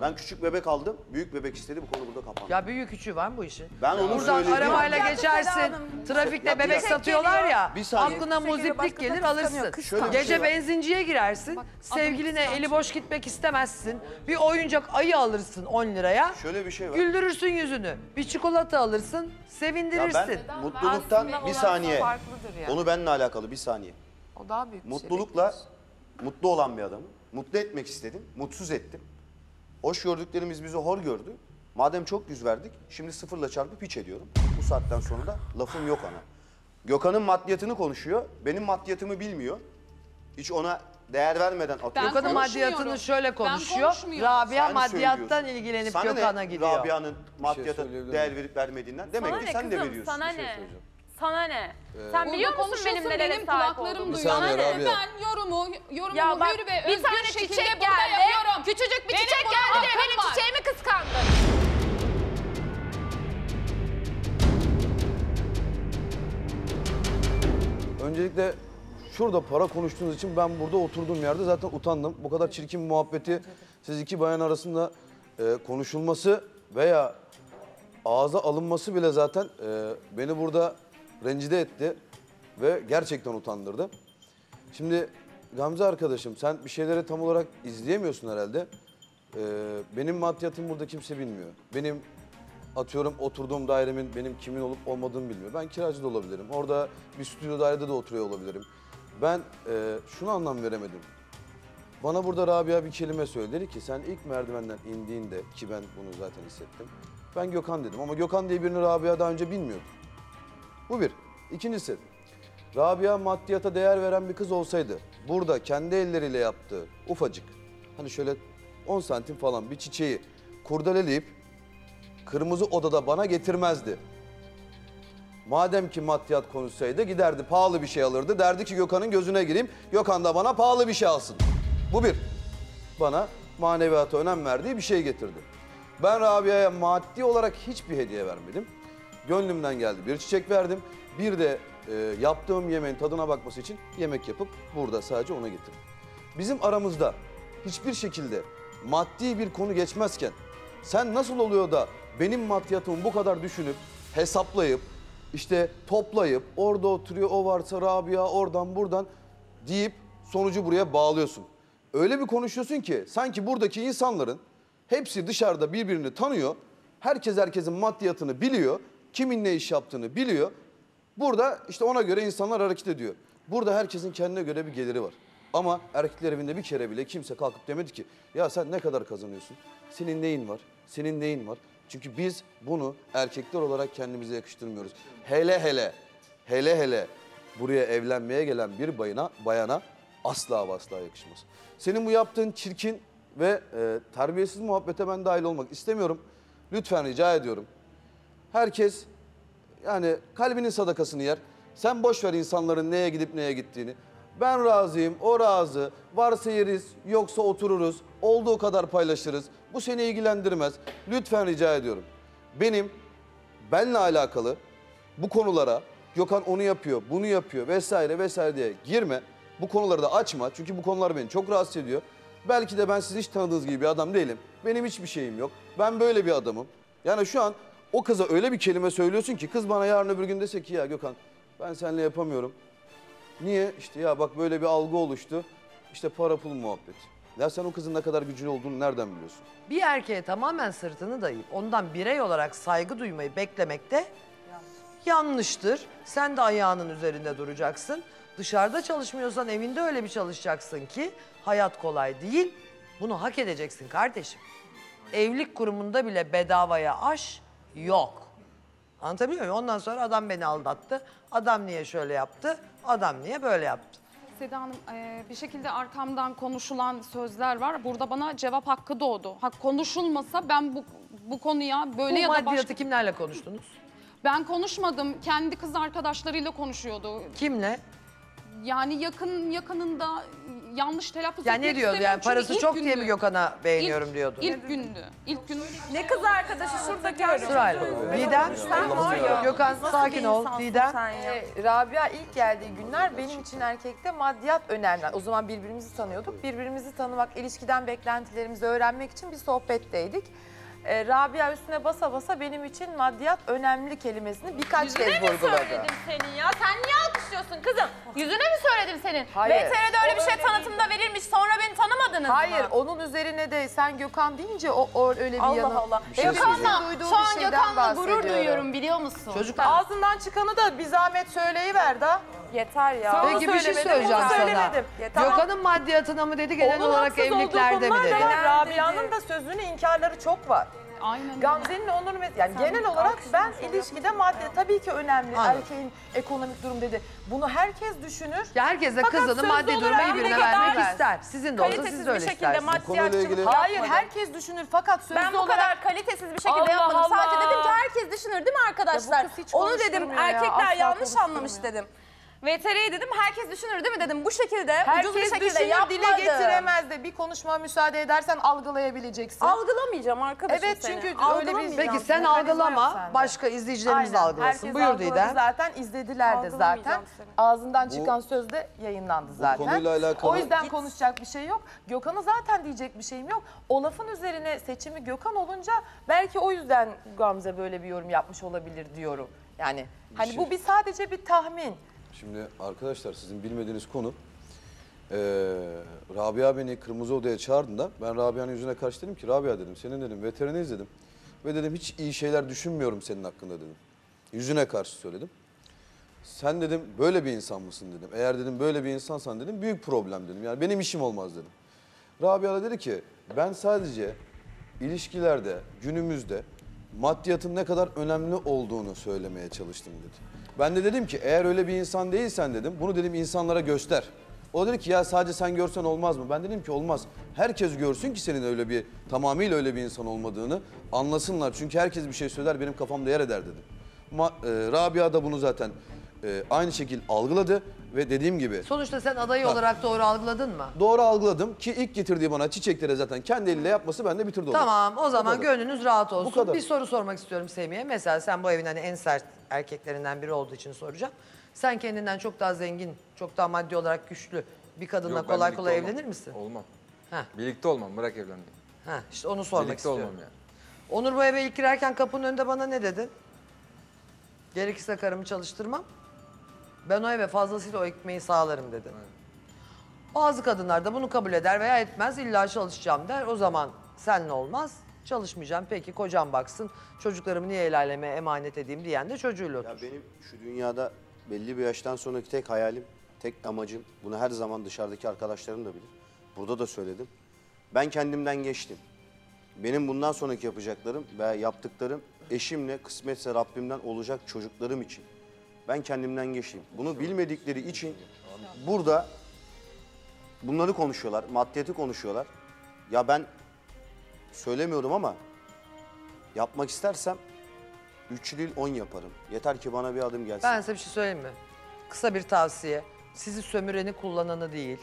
Ben küçük bebek aldım, büyük bebek istedi, bu konu burada kapandı. Ya büyük küçüğü var mı bu işin? Ben onu Buradan arabayla ya, geçersin, trafikte ya, bebek satıyorlar ya, aklına muziplik gelir alırsın. Gece şey benzinciye girersin, bak, sevgiline eli boş gitmek istemezsin, bir oyuncak ayı alırsın on liraya. Şöyle bir şey var. Güldürürsün yüzünü, bir çikolata alırsın, sevindirirsin. Ya ben mutluluktan bir saniye, onu benimle alakalı bir saniye. O daha büyük bir şey. Mutlulukla mutlu olan bir adamı, mutlu etmek istedim, mutsuz ettim. Hoş gördüklerimiz bizi hor gördü. Madem çok yüz verdik, şimdi sıfırla çarpıp hiç ediyorum. Bu saatten sonra da lafım yok ona. Gökhan'ın maddiyatını konuşuyor, benim maddiyatımı bilmiyor. Hiç ona değer vermeden atıyor. Gökhan'ın maddiyatını şöyle konuşuyor, Rabia sen maddiyattan ilgilenip Gökhan'a gidiyor. Rabia'nın maddiyata şey değer verip vermediğinden demek sana ki ne, sen kızım, de veriyorsun. Sana ne? Sana ne? Ee, Sen biliyor musun benim nereye sahip olduğumu? Sana ne? Ben yorumu, yorumumu ya bak, hür ve özgür bir şekilde çiçek burada geldi, yapıyorum. Küçücük bir benim çiçek geldi de benim var. Çiçeğimi kıskandın. Öncelikle şurada para konuştuğunuz için ben burada oturduğum yerde zaten utandım. Bu kadar çirkin muhabbeti siz iki bayan arasında e, konuşulması veya ağza alınması bile zaten e, beni burada rencide etti ve gerçekten utandırdı. Şimdi Gamze arkadaşım, sen bir şeyleri tam olarak izleyemiyorsun herhalde. E, benim maddiyatım burada kimse bilmiyor. Benim atıyorum oturduğum dairemin benim kimin olup olmadığını bilmiyor. Ben kiracı da olabilirim. Orada bir stüdyo dairede de oturuyor olabilirim. Ben e, şunu anlam veremedim. Bana burada Rabia bir kelime söyledi. Dedi ki sen ilk merdivenden indiğinde, ki ben bunu zaten hissettim. Ben Gökhan dedim ama Gökhan diye birini Rabia daha önce bilmiyordu. Bu bir. İkincisi, Rabia maddiyata değer veren bir kız olsaydı burada kendi elleriyle yaptığı ufacık, hani şöyle on santim falan bir çiçeği kurdeleleyip kırmızı odada bana getirmezdi. Madem ki maddiyat konuşsaydı giderdi pahalı bir şey alırdı. Derdi ki Gökhan'ın gözüne gireyim, Gökhan da bana pahalı bir şey alsın. Bu bir. Bana maneviyata önem verdiği bir şey getirdi. Ben Rabia'ya maddi olarak hiçbir hediye vermedim. Gönlümden geldi bir çiçek verdim. Bir de e, yaptığım yemeğin tadına bakması için yemek yapıp burada sadece ona getirdim. Bizim aramızda hiçbir şekilde maddi bir konu geçmezken sen nasıl oluyor da benim maddiyatımı bu kadar düşünüp, hesaplayıp, işte toplayıp, orada oturuyor o varsa Rabia oradan buradan deyip sonucu buraya bağlıyorsun. Öyle bir konuşuyorsun ki sanki buradaki insanların hepsi dışarıda birbirini tanıyor. Herkes herkesin maddiyatını biliyor. Kimin ne iş yaptığını biliyor. Burada işte ona göre insanlar hareket ediyor. Burada herkesin kendine göre bir geliri var. Ama erkekler evinde bir kere bile kimse kalkıp demedi ki ya sen ne kadar kazanıyorsun? Senin neyin var? Senin neyin var? Çünkü biz bunu erkekler olarak kendimize yakıştırmıyoruz. Hele hele, hele hele buraya evlenmeye gelen bir bayana, bayana asla ve asla yakışmaz. Senin bu yaptığın çirkin ve e, terbiyesiz muhabbete ben dahil olmak istemiyorum. Lütfen rica ediyorum. Herkes yani kalbinin sadakasını yer. Sen boş ver insanların neye gidip neye gittiğini. Ben razıyım, o razı. Varsa yeriz, yoksa otururuz. Olduğu kadar paylaşırız. Bu seni ilgilendirmez. Lütfen rica ediyorum. Benim, benle alakalı bu konulara Gökhan onu yapıyor, bunu yapıyor vesaire vesaire diye girme. Bu konuları da açma. Çünkü bu konular beni çok rahatsız ediyor. Belki de ben sizi hiç tanıdığınız gibi bir adam değilim. Benim hiçbir şeyim yok. Ben böyle bir adamım. Yani şu an o kıza öyle bir kelime söylüyorsun ki kız bana yarın öbür gün dese ki ya Gökhan ben seninle yapamıyorum. Niye? İşte ya bak böyle bir algı oluştu. İşte para pul muhabbeti. Ya sen o kızın ne kadar güçlü olduğunu nereden biliyorsun? Bir erkeğe tamamen sırtını dayayıp ondan birey olarak saygı duymayı beklemek de yanlış. yanlıştır. Sen de ayağının üzerinde duracaksın. Dışarıda çalışmıyorsan evinde öyle bir çalışacaksın ki hayat kolay değil. Bunu hak edeceksin kardeşim. Evlilik kurumunda bile bedavaya aş yok. Anlatabiliyor muyum? Ondan sonra adam beni aldattı. Adam niye şöyle yaptı? Adam niye böyle yaptı? Seda Hanım, e, bir şekilde arkamdan konuşulan sözler var. Burada bana cevap hakkı doğdu. Ha, konuşulmasa ben bu, bu konuya böyle bu ya da başka... Bu maddiyatı kimlerle konuştunuz? Ben konuşmadım. Kendi kız arkadaşlarıyla konuşuyordu. Kimle? Yani yakın yakınında yanlış telaffuz etmek istemiyorum. Ya ne diyordu yani parası çok gündü. Diye mi Gökhan'a beğeniyorum ilk, diyordu. İlk gündü. İlk gün. Ne kız arkadaşı şuradaki arkadaşı. Didem sen var ya. Gökhan sakin ol Didem. Ee, Rabia ilk geldiği günler benim için erkekte maddiyat önemli. O zaman birbirimizi tanıyorduk. Birbirimizi tanımak, ilişkiden beklentilerimizi öğrenmek için bir sohbetteydik. Ee, Rabia üstüne basa basa benim için maddiyat önemli kelimesini birkaç yüzüne kez vurguladı. Yüzüne mi söyledim senin ya? Sen niye alkışlıyorsun kızım? Yüzüne mi söyledim senin? Hayır. B T R'de öyle bir şey öyle tanıtımda değil. Verilmiş. Sonra beni tanımadınız Hayır, mı? Onun üzerine de sen Gökhan deyince o, o öyle bir Allah yanı. Allah Allah. Şey Gökhan'la, şu an Gökhan'la gurur duyuyorum biliyor musun? Çocuk ağzından çıkanı da bir zahmet söyleyiver da. Yeter ya. Peki bir şey söyleyeceğim sana. Gökhan'ın maddiyatına mı dedi genel onun olarak evliliklerde mi dedi? Rabia'nın da sözünü inkarları çok var. Aynen. Gamze'nin Onur mesela, yani genel olarak ben ilişkide madde ya. Tabii ki önemli. Anladım. Erkeğin ekonomik durum dedi. Bunu herkes düşünür. Ya herkes de kızını maddi duruma birbirine vermek ister. Sizin de olsa siz de öyle istersiniz. Hayır, herkes düşünür fakat sözlü olarak. Ben bu kadar kalitesiz bir şekilde yapmadım. Sadece dedim ki herkes düşünür değil mi arkadaşlar? Onu dedim, erkekler yanlış anlamış dedim. V T R'ye dedim herkes düşünür değil mi dedim. Bu şekilde herkes ucuz bir şekilde düşünür, yapmadı. Dile getiremez de bir konuşma müsaade edersen algılayabileceksin. Algılamayacağım arkadaşım evet, seni. Çünkü öyle bir... Peki sen algılama, başka izleyicilerimiz de algılasın. Buyur Didem. Zaten izlediler de zaten. Ağzından çıkan bu, söz de yayınlandı zaten. Konuyla alakalı... O yüzden git. Konuşacak bir şey yok. Gökhan'a zaten diyecek bir şeyim yok. O lafın üzerine seçimi Gökhan olunca belki o yüzden Gamze böyle bir yorum yapmış olabilir diyorum. Yani bir hani şey. Bu bir sadece bir tahmin. Şimdi arkadaşlar sizin bilmediğiniz konu, ee, Rabia beni kırmızı odaya çağırdığında ben Rabia'nın yüzüne karşı dedim ki Rabia dedim senin dedim veterini izledim ve dedim hiç iyi şeyler düşünmüyorum senin hakkında dedim. Yüzüne karşı söyledim. Sen dedim böyle bir insan mısın dedim. Eğer dedim böyle bir insansan dedim büyük problem dedim. Yani benim işim olmaz dedim. Rabia da dedi ki ben sadece ilişkilerde günümüzde maddiyatın ne kadar önemli olduğunu söylemeye çalıştım dedi. Ben de dedim ki eğer öyle bir insan değilsen dedim bunu dedim insanlara göster. O dedi ki ya sadece sen görsen olmaz mı? Ben dedim ki olmaz. Herkes görsün ki senin öyle bir tamamıyla öyle bir insan olmadığını anlasınlar. Çünkü herkes bir şey söyler benim kafamda yer eder dedim. Ma, e, Rabia da bunu zaten e, aynı şekilde algıladı ve dediğim gibi. Sonuçta sen adayı ha, olarak doğru algıladın mı? Doğru algıladım ki ilk getirdiği bana çiçeklere zaten kendi eliyle yapması bende bir türlü olur. Tamam o zaman gönlünüz rahat olsun. Bu kadar. Bir soru sormak istiyorum Semih'e. Mesela sen bu evin hani en sert erkeklerinden biri olduğu için soracağım. Sen kendinden çok daha zengin, çok daha maddi olarak güçlü bir kadınla yok, kolay kolay olmam. Evlenir misin? Olmam. Ha. Birlikte olmam, bırak evlenmeyi. Ha, işte onu sormak birlikte istiyorum. Olmam yani. Onur bu eve ilk girerken kapının önünde bana ne dedin? Gerekirse karımı çalıştırmam. Ben o eve fazlasıyla o ekmeği sağlarım dedin. Evet. Bazı kadınlar da bunu kabul eder veya etmez, illa çalışacağım der. O zaman seninle olmaz. Çalışmayacağım. Peki kocam baksın. Çocuklarımı niye el aleme emanet edeyim diyen de çocuğuyla otur. Ya benim şu dünyada belli bir yaştan sonraki tek hayalim, tek amacım. Bunu her zaman dışarıdaki arkadaşlarım da bilir. Burada da söyledim. Ben kendimden geçtim. Benim bundan sonraki yapacaklarım ve yaptıklarım eşimle kısmetse Rabbimden olacak çocuklarım için. Ben kendimden geçtim. Bunu bilmedikleri için burada bunları konuşuyorlar. Maddiyeti konuşuyorlar. Ya ben söylemiyorum ama yapmak istersem üç değil on yaparım. Yeter ki bana bir adım gelsin. Ben size bir şey söyleyeyim mi? Kısa bir tavsiye. Sizi sömüreni kullananı değil.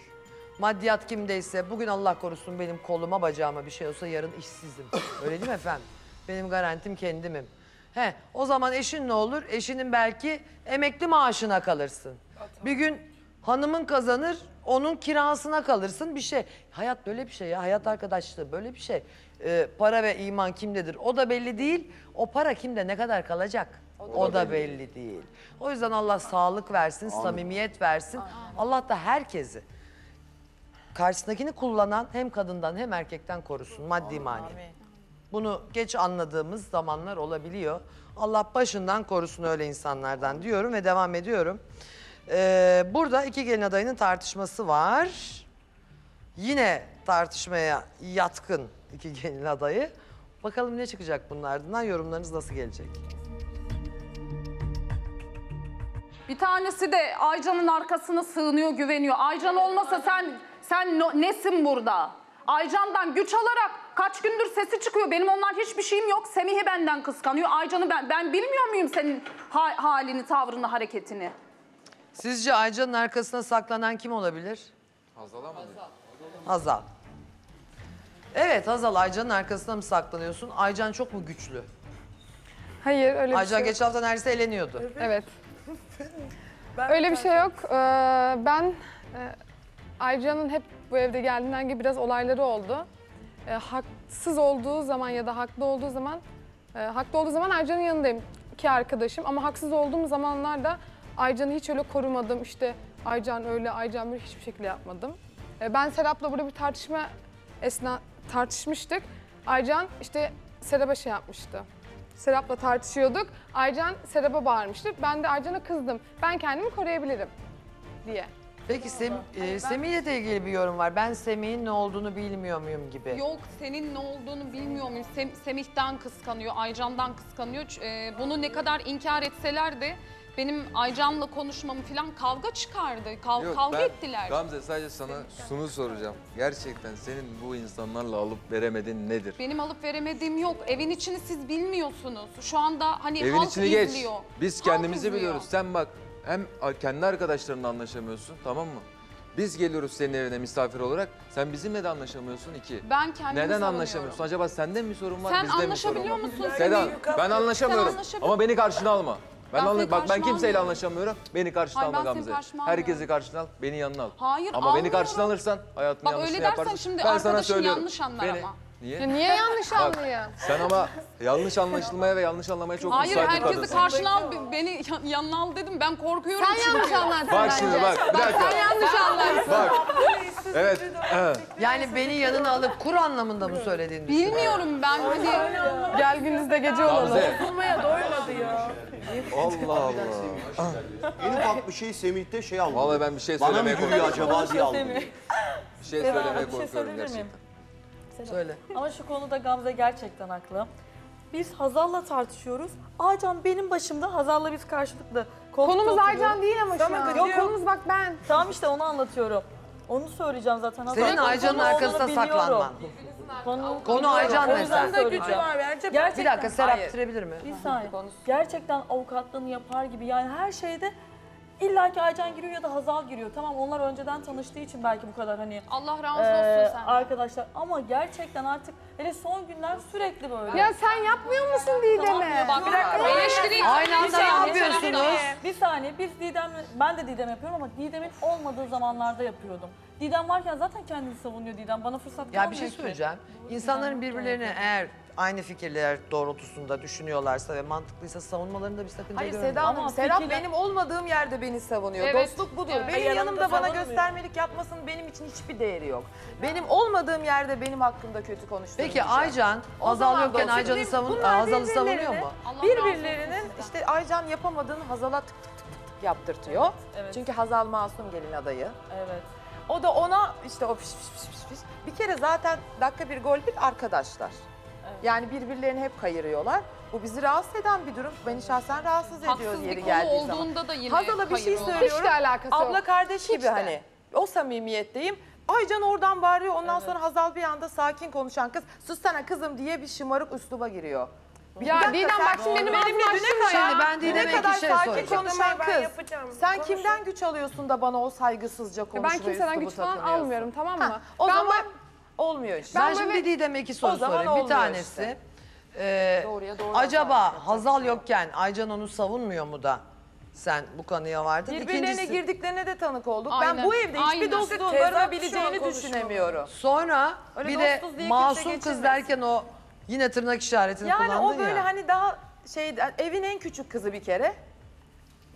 Maddiyat kimdeyse bugün Allah korusun benim koluma bacağıma bir şey olsa yarın işsizim. Öyle değil mi efendim? Benim garantim kendimim. He, o zaman eşin ne olur? Eşinin belki emekli maaşına kalırsın. Bir gün hanımın kazanır, onun kirasına kalırsın bir şey. Hayat böyle bir şey ya, hayat arkadaşlığı böyle bir şey. Ee, para ve iman kimdedir? O da belli değil. O para kimde ne kadar kalacak? O da, o da belli, belli değil. O yüzden Allah sağlık versin, Anladım. Samimiyet versin. Anladım. Allah da herkesi, karşısındakini kullanan hem kadından hem erkekten korusun maddi manevi. Bunu geç anladığımız zamanlar olabiliyor. Allah başından korusun öyle insanlardan diyorum ve devam ediyorum. Ee, burada iki gelin adayının tartışması var. Yine tartışmaya yatkın iki gelin adayı. Bakalım ne çıkacak bunun ardından, yorumlarınız nasıl gelecek? Bir tanesi de Aycan'ın arkasına sığınıyor, güveniyor. Aycan olmasa sen sen nesin burada? Aycan'dan güç alarak kaç gündür sesi çıkıyor. Benim ondan hiçbir şeyim yok. Semih'i benden kıskanıyor. Aycan'ı ben ben bilmiyor muyum senin ha halini, tavrını, hareketini? Sizce Aycan'ın arkasına saklanan kim olabilir? Hazal mı? Hazal. Hazal. Evet Hazal, Aycan'ın arkasına mı saklanıyorsun? Aycan çok mu güçlü? Hayır öyle Aycan bir şey yok. Geçen hafta neredeyse eleniyordu. Evet. evet. ben öyle ben bir şey yok. Ee, ben e, Aycan'ın hep bu evde geldiğinden gibi biraz olayları oldu. E, haksız olduğu zaman ya da haklı olduğu zaman, e, haklı olduğu zaman Aycan'ın yanındayım ki arkadaşım. Ama haksız olduğum zamanlarda Aycan'ı hiç öyle korumadım, işte Aycan öyle, Aycan böyle hiçbir şekilde yapmadım. Ben Serap'la burada bir tartışma esna tartışmıştık. Aycan işte Serap'a şey yapmıştı. Serap'la tartışıyorduk. Aycan Serap'a bağırmıştı. Ben de Aycan'a kızdım. Ben kendimi koruyabilirim diye. Peki Sem yani Semih'le de ilgili bir yorum var. Ben Semih'in ne olduğunu bilmiyor muyum gibi. Yok, senin ne olduğunu bilmiyor muyum? Sem Semih'ten kıskanıyor, Aycan'dan kıskanıyor. Ee, bunu ne kadar inkar etseler de benim Aycan'la konuşmamı falan kavga çıkardı. Kav Yok, kavga ben, ettiler. Gamze, sadece sana Semih'ten şunu soracağım. Gerçekten senin bu insanlarla alıp veremediğin nedir? Benim alıp veremediğim yok. Evin içini siz bilmiyorsunuz. Şu anda hani Evin halk izliyor. Geç. Biz halk kendimizi izliyor. biliyoruz. Sen bak. Hem kendi arkadaşlarınla anlaşamıyorsun, tamam mı? Biz geliyoruz senin evine misafir olarak, sen bizimle de anlaşamıyorsun iki. Ben kendimi Neden anlaşamıyorsun? Acaba sende mi bir sorun var, sen bizde mi bir sorun var? Sen anlaşabiliyor musun? Seda, ben anlaşamıyorum ama beni karşına alma. Ben ben bak ben kimseyle anlaşamıyorum. Beni karşına alma Gamze. Herkesi karşına al, beni yanına al. Hayır, ama almıyorum. Beni karşına alırsan hayatını yanlış yaparsın. Bak öyle dersen şimdi arkadaşın yanlış anlar beni... ama. Niye? Ya niye yanlış anlıyor? Sen ama yanlış anlaşılmaya ve yanlış anlamaya çok müsait bir kadınsın. Hayır, herkesi karşına al, beni yanına al dedim. Ben korkuyorum sen çünkü. Yanlış anlarsın bak bence. Şimdi bak, bir dakika. Sen yanlış anlarsın. Bak, evet. Yani beni yanına alıp kur anlamında mı söylediğini düşünüyorum. Bilmiyorum ben. Hadi gel gününüzde gece olalım. Dokunmaya doymadı ya. Allah Allah. En ufak bir şey Semih'te şey aldım. Vallahi ben bir şey söylemeye korkuyorum. Acaba diye aldım. Bir şey söylemeye korkuyorum gerçekten. Söyle. Ama şu konuda Gamze gerçekten haklı. Biz Hazal'la tartışıyoruz. Aycan benim başımda, Hazal'la biz karşılıklı. Konumuz Aycan değil ama şu an. Yok, konumuz bak ben. Tamam işte onu anlatıyorum. Onu söyleyeceğim zaten. Hazal senin Aycan'ın arkasına saklanman. Konu, konu Aycan mesela. Bir dakika, Serap bitirebilir mi? Bir saniye. Gerçekten avukatlığını yapar gibi yani her şeyde... İlla ki Aycan giriyor ya da Hazal giriyor. Tamam, onlar önceden tanıştığı için belki bu kadar hani... Allah razı olsun e, sen. Arkadaşlar ama gerçekten artık hele son günler sürekli böyle. Ya sen yapmıyor musun Didem'e? Tamam, bir dakika. Eleştiri. Aynı anda ne yapıyorsunuz? Bir saniye, biz Didem, ben de Didem yapıyorum ama Didem'in olmadığı zamanlarda yapıyordum. Didem varken zaten kendini savunuyor Didem. Bana fırsat kalmıyor. Ya bir şey söyleyeceğim. İnsanların birbirlerine eğer... aynı fikirler doğrultusunda düşünüyorlarsa ve mantıklıysa savunmalarında bir sakınca görmüyorum. Hayır Seda Hanım, Serap fikirler... benim olmadığım yerde beni savunuyor. Evet. Dostluk budur. Evet. Benim yanımda, yanımda bana göstermelik yapmasının benim için hiçbir değeri yok. Benim olmadığım yerde benim hakkımda kötü konuştuğunu. Peki Aycan, Hazal yokken Aycan'ı savun... Hazal'ı savunuyor mu? Birbirlerinin işte Aycan yapamadığını Hazal'a tık tık tık tık yaptırtıyor. Evet, evet. Çünkü Hazal masum gelin adayı. Evet. O da ona işte o piş piş piş piş piş. Bir kere zaten dakika bir gol bir arkadaşlar. Yani birbirlerini hep kayırıyorlar. Bu bizi rahatsız eden bir durum. Beni şahsen rahatsız ediyor yeri geldiği zaman. Hazal'a bir şey söylüyorum. Abla kardeş gibi hani. O samimiyetteyim. Aycan oradan bağırıyor. Ondan sonra Hazal bir anda sakin konuşan kız. Sussana kızım diye bir şımarık üsluba giriyor. Ya Didem bak şimdi benim benimle şimdi ben Didem'e iki şey soracağım. Ne kadar sakin konuşan kız. Sen kimden güç alıyorsun da bana o saygısızca konuşma üslubu takılıyorsun? Ben kimseden güç falan almıyorum, tamam mı? O zaman... Olmuyor işte. Ben, ben şimdi böyle... Didem'e iki soru sorayım. Bir tanesi, işte. e, doğruya, doğruya acaba Hazal yokken Aycan onu savunmuyor mu da sen bu kanıya vardın? Birbirlerine İkincisi... girdiklerine de tanık olduk. Aynen. Ben bu evde Aynen. hiçbir dostluğun varabileceğini düşünemiyorum. Sonra öyle bir de masum kız derken o yine tırnak işaretini yani kullandın ya. Yani o böyle ya. Hani daha şey, evin en küçük kızı bir kere.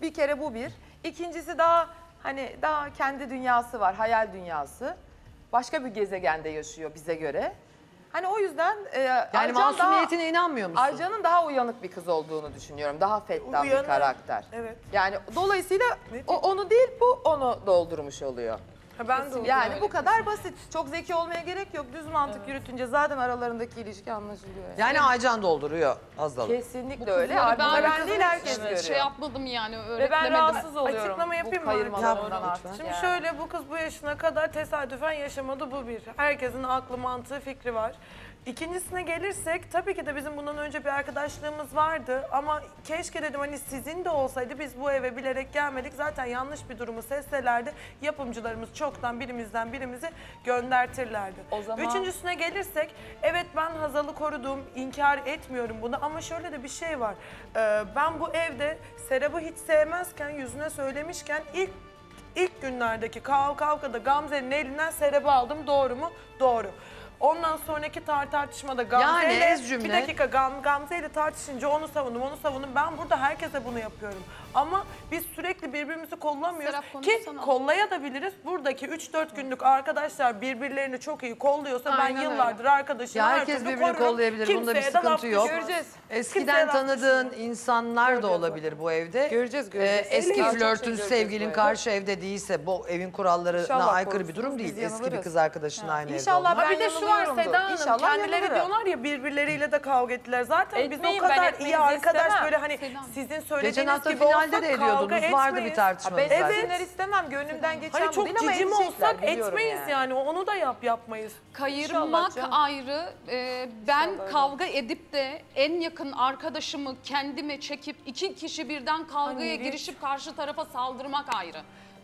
Bir kere bu bir. İkincisi daha hani daha kendi dünyası var, hayal dünyası. Başka bir gezegende yaşıyor bize göre. Hani o yüzden... E, yani Aycan masumiyetine daha, inanmıyor musun? Aycan'ın daha uyanık bir kız olduğunu düşünüyorum. Daha fettan bir karakter. Evet. Yani dolayısıyla o, onu değil bu onu doldurmuş oluyor. Ha, ben de yani bu kadar basit. Çok zeki olmaya gerek yok. Düz mantık evet. yürütünce zaten aralarındaki ilişki anlaşılıyor. Yani, yani Aycan dolduruyor Hazal. Kesinlikle öyle. Ben, ben değil herkes görüyor. Şey yapmadım yani öğretmemedim. Ve ben rahatsız oluyorum. Açıklama yapayım mı? Şimdi yani. Şöyle bu kız bu yaşına kadar tesadüfen yaşamadı, bu bir. Herkesin aklı, mantığı, fikri var. İkincisine gelirsek tabii ki de bizim bundan önce bir arkadaşlığımız vardı ama keşke dedim hani sizin de olsaydı, biz bu eve bilerek gelmedik. Zaten yanlış bir durumu sezselerdi yapımcılarımız çoktan birimizden birimizi göndertirlerdi. O zaman... Üçüncüsüne gelirsek evet ben Hazal'ı korudum, inkar etmiyorum bunu ama şöyle de bir şey var. Ee, ben bu evde Serap'ı hiç sevmezken, yüzüne söylemişken ilk ilk günlerdeki kav kavgada Gamze'nin elinden Serap'ı aldım, doğru mu? Doğru. Ondan sonraki tar tartışmada Gamze'yle yani, bir dakika Gam Gamze'yle tartışınca onu savundum, onu savundum. Ben burada herkese bunu yapıyorum. Ama biz sürekli birbirimizi kollamıyoruz Serap, ki kollayabiliriz. Buradaki üç dört günlük arkadaşlar birbirlerini çok iyi kolluyorsa aynen ben yıllardır öyle. Arkadaşımı ya herkes birbirini korurum. Kollayabilir. Kimseye bunda bir sıkıntı yok. Göreceğiz. Eskiden kimseye tanıdığın insanlar göreceğiz da olabilir bu evde. Göreceğiz, göreceğiz. Ee, eski flörtün sevgilin karşı evde değilse bu evin kurallarına İnşallah aykırı korusun. Bir durum değil. Biz eski yanılırız. Bir kız arkadaşının ha. aynı İnşallah evde olmak. Bir de şu var Seda Hanım, İnşallah kendileri yanılırım. Diyorlar ya birbirleriyle de kavga ettiler. Zaten etmeyin, biz o kadar iyi arkadaş istemem. Böyle hani Selam. Sizin söylediğiniz gibi olsak de kavga etmeyiz. Vardı bir tartışma. Evet. istemem gönlümden geçen hani bu değil ama edecekler. Çok cicim olsak etmeyiz yani. yani. Onu da yap yapmayız. Kayırmak ayrı. Ee, ben İnşallah kavga öyle. Edip de en yakın arkadaşımı kendime çekip iki kişi birden kavgaya hani girişip hiç. Karşı tarafa saldırmak ayrı.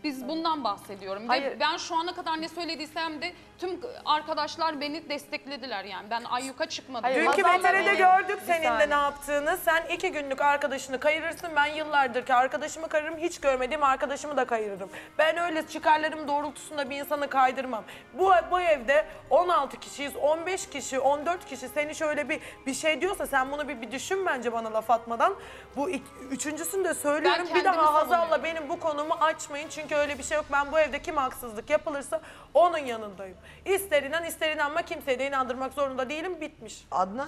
Biz bundan bahsediyorum. Hayır. Ben şu ana kadar ne söylediysem de tüm arkadaşlar beni desteklediler yani. Ben ayyuka çıkmadım. Dünkü metrede gördük senin de ne yaptığını. Sen iki günlük arkadaşını kayırırsın. Ben yıllardır ki arkadaşımı kayırırım. Hiç görmediğim arkadaşımı da kayırırım. Ben öyle çıkarlarım doğrultusunda bir insanı kaydırmam. Bu, bu evde on altı kişiyiz, on beş kişi, on dört kişi. Seni şöyle bir bir şey diyorsa sen bunu bir, bir düşün bence bana laf atmadan. Bu iki, üçüncüsünü de söylüyorum. Bir daha Hazal'la benim bu konumu açmayın. Çünkü öyle bir şey yok. Ben bu evde kim haksızlık yapılırsa onun yanındayım. İster inan ister inanma kimseye de inandırmak zorunda değilim. Bitmiş. Adnan?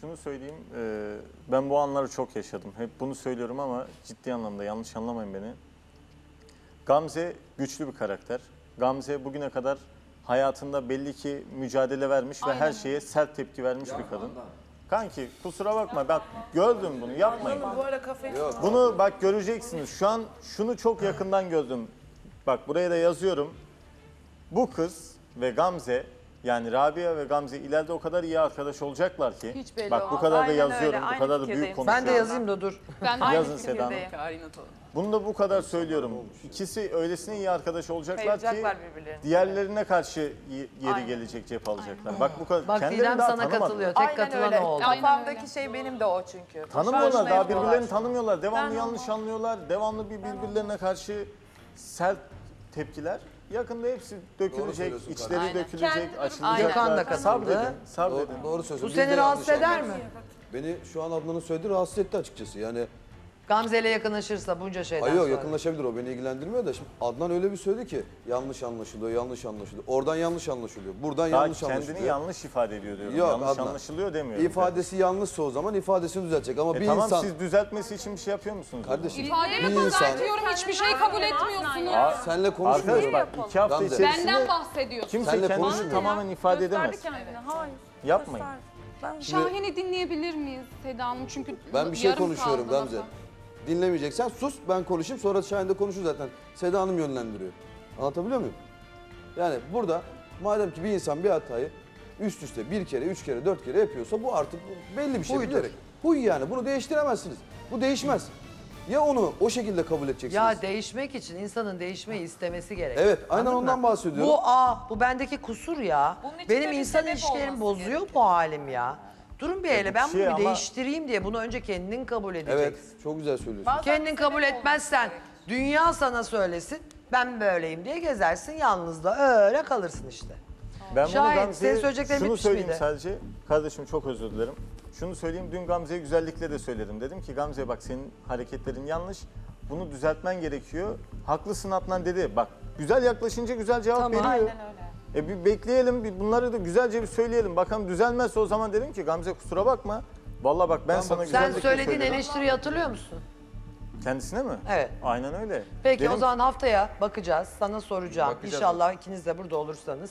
Şunu söyleyeyim. E, ben bu anları çok yaşadım. Hep bunu söylüyorum ama ciddi anlamda yanlış anlamayın beni. Gamze güçlü bir karakter. Gamze bugüne kadar hayatında belli ki mücadele vermiş Aynen. ve her şeye sert tepki vermiş ya bir kadın. Anladım. Kanki kusura bakma bak gördüm bunu yapmayın. Bunu bak göreceksiniz şu an şunu çok yakından gördüm. Bak buraya da yazıyorum. Bu kız ve Gamze yani Rabia ve Gamze ileride o kadar iyi arkadaş olacaklar ki. Hiç belli bak bu kadar olmaz. Da yazıyorum bu kadar da büyük konuşuyorum. Ben de yazayım da dur. Ben de yazın Seda Hanım. Bunu da bu kadar söylüyorum. İkisi öylesine iyi arkadaş olacaklar ki diğerlerine karşı yeri Aynen. gelecek cep alacaklar. Aynen. Bak bu kadar. Bak Didem sana tanımadım. Katılıyor. Tek Aynen katılan öyle. Oldu. Kafamdaki şey benim de o çünkü. Tanımıyorlar daha birbirlerini tanımıyorlar. Devamlı ben yanlış olmam. Anlıyorlar. Devamlı bir birbirlerine karşı sert tepkiler. Yakında hepsi dökülecek, içleri Aynen. dökülecek, açılacaklar. Sabredin, sabredin. Doğru, doğru söz. Bu seni rahatsız eder mi? Beni şu an Adnan'ın söylediği rahatsız etti açıkçası. Yani Gamze'yle yakınlaşırsa bunca şeyden Hayır, sonra. Yok yakınlaşabilir o beni ilgilendirmiyor da şimdi Adnan öyle bir söyledi ki yanlış anlaşılıyor, yanlış anlaşılıyor. Oradan yanlış anlaşılıyor, buradan Daha yanlış anlaşılıyor. Kendini yanlış ifade ediyor diyorum, yok, yanlış Adnan. Anlaşılıyor demiyorum. İfadesi yani. Yanlışsa o zaman ifadesini düzeltecek ama e bir tamam, insan... Tamam siz düzeltmesi için bir şey yapıyor musunuz? Kardeşim İfadeyle bir insan... hiçbir şey kabul etmiyorsunuz. Aa, senle konuşmuyoruz bak iki hafta içerisinde... Benden bahsediyorsun. Kimse kendini tamamen ifade edemez. Hayır. Yapmayın. Şahin'i dinleyebilir miyiz Seda Hanım? Çünkü ben bir şey konuşuyorum Gamze. Dinlemeyeceksen sus ben konuşayım sonra Şahin de konuşur zaten. Seda Hanım yönlendiriyor. Anlatabiliyor muyum? Yani burada madem ki bir insan bir hatayı üst üste bir kere, üç kere, dört kere yapıyorsa bu artık belli bir şey. Huydur. Bilerek. Huy yani bunu değiştiremezsiniz. Bu değişmez. Ya onu o şekilde kabul edeceksiniz. Ya değişmek için insanın değişmeyi istemesi gerek. Evet aynen Anladın ondan mı? Bahsediyorum. Bu a, bu bendeki kusur ya. Benim insan ilişkilerim bozuyor gerekiyor. Bu halim ya. Durun bir hele ben şey bunu bir ama... değiştireyim diye bunu önce kendin kabul edeceksin. Evet çok güzel söylüyorsun. Bazen kendin kabul etmezsen dünya sana söylesin ben böyleyim diye gezersin yalnız da öyle kalırsın işte. Ben Şayet bunu Gamze'ye söyleyeceklerim şunu söyleyeyim miydi? Sadece kardeşim çok özür dilerim. Şunu söyleyeyim dün Gamze'ye güzellikle de söyledim. Dedim ki Gamze bak senin hareketlerin yanlış bunu düzeltmen gerekiyor. Haklısın Adnan dedi bak güzel yaklaşınca güzel cevap tamam, veriyor. Aynen öyle. E bir bekleyelim, bir bunları da güzelce bir söyleyelim. Bakalım düzelmezse o zaman dedim ki Gamze kusura bakma. Vallahi bak ben tamam, sana güzellikle söylüyorum. Sen söylediğin eleştiriyi hatırlıyor musun? Kendisine mi? Evet. Aynen öyle. Peki dedim, o zaman haftaya bakacağız, sana soracağım. Bakacağız. İnşallah ikiniz de burada olursanız.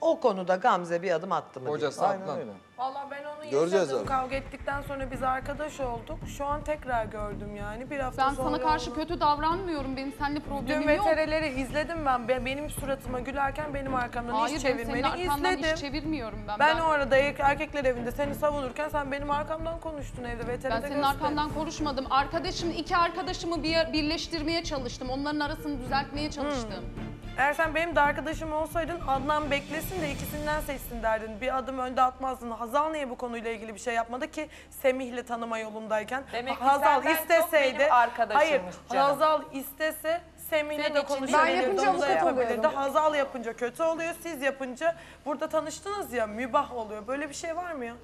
O konuda Gamze bir adım attı mı? Hocası atlan. Valla ben onu Göreceğiz yaşadım, abi. Kavga ettikten sonra biz arkadaş olduk. Şu an tekrar gördüm yani. Bir hafta ben sonra sana karşı oldu. Kötü davranmıyorum, benim seninle problemim Dün yok. Dün metereleri izledim ben, benim suratıma gülerken benim arkamdan Hayır, iş çevirmeni izledim. Hayır, ben senin arkamdan iş çevirmiyorum ben. Ben, ben orada erkekler evinde seni savunurken sen benim arkamdan konuştun evde. Veterede ben senin gösterim. Arkamdan konuşmadım. Arkadaşım, iki arkadaşımı bir, birleştirmeye çalıştım. Onların arasını düzeltmeye çalıştım. Hmm. Eğer sen benim de arkadaşım olsaydın Adnan beklesin de ikisinden seçsin derdin. Bir adım önde atmazdın. Hazal niye bu konuyla ilgili bir şey yapmadı ki Semih'le tanıma yolundayken? Demek Hazal isteseydi, hayır, Hazal istese Semih'le de konuşabilir, Donuz'a yapabilirdi. Hazal yapınca kötü oluyor, siz yapınca burada tanıştınız ya, mübah oluyor. Böyle bir şey var mı ya?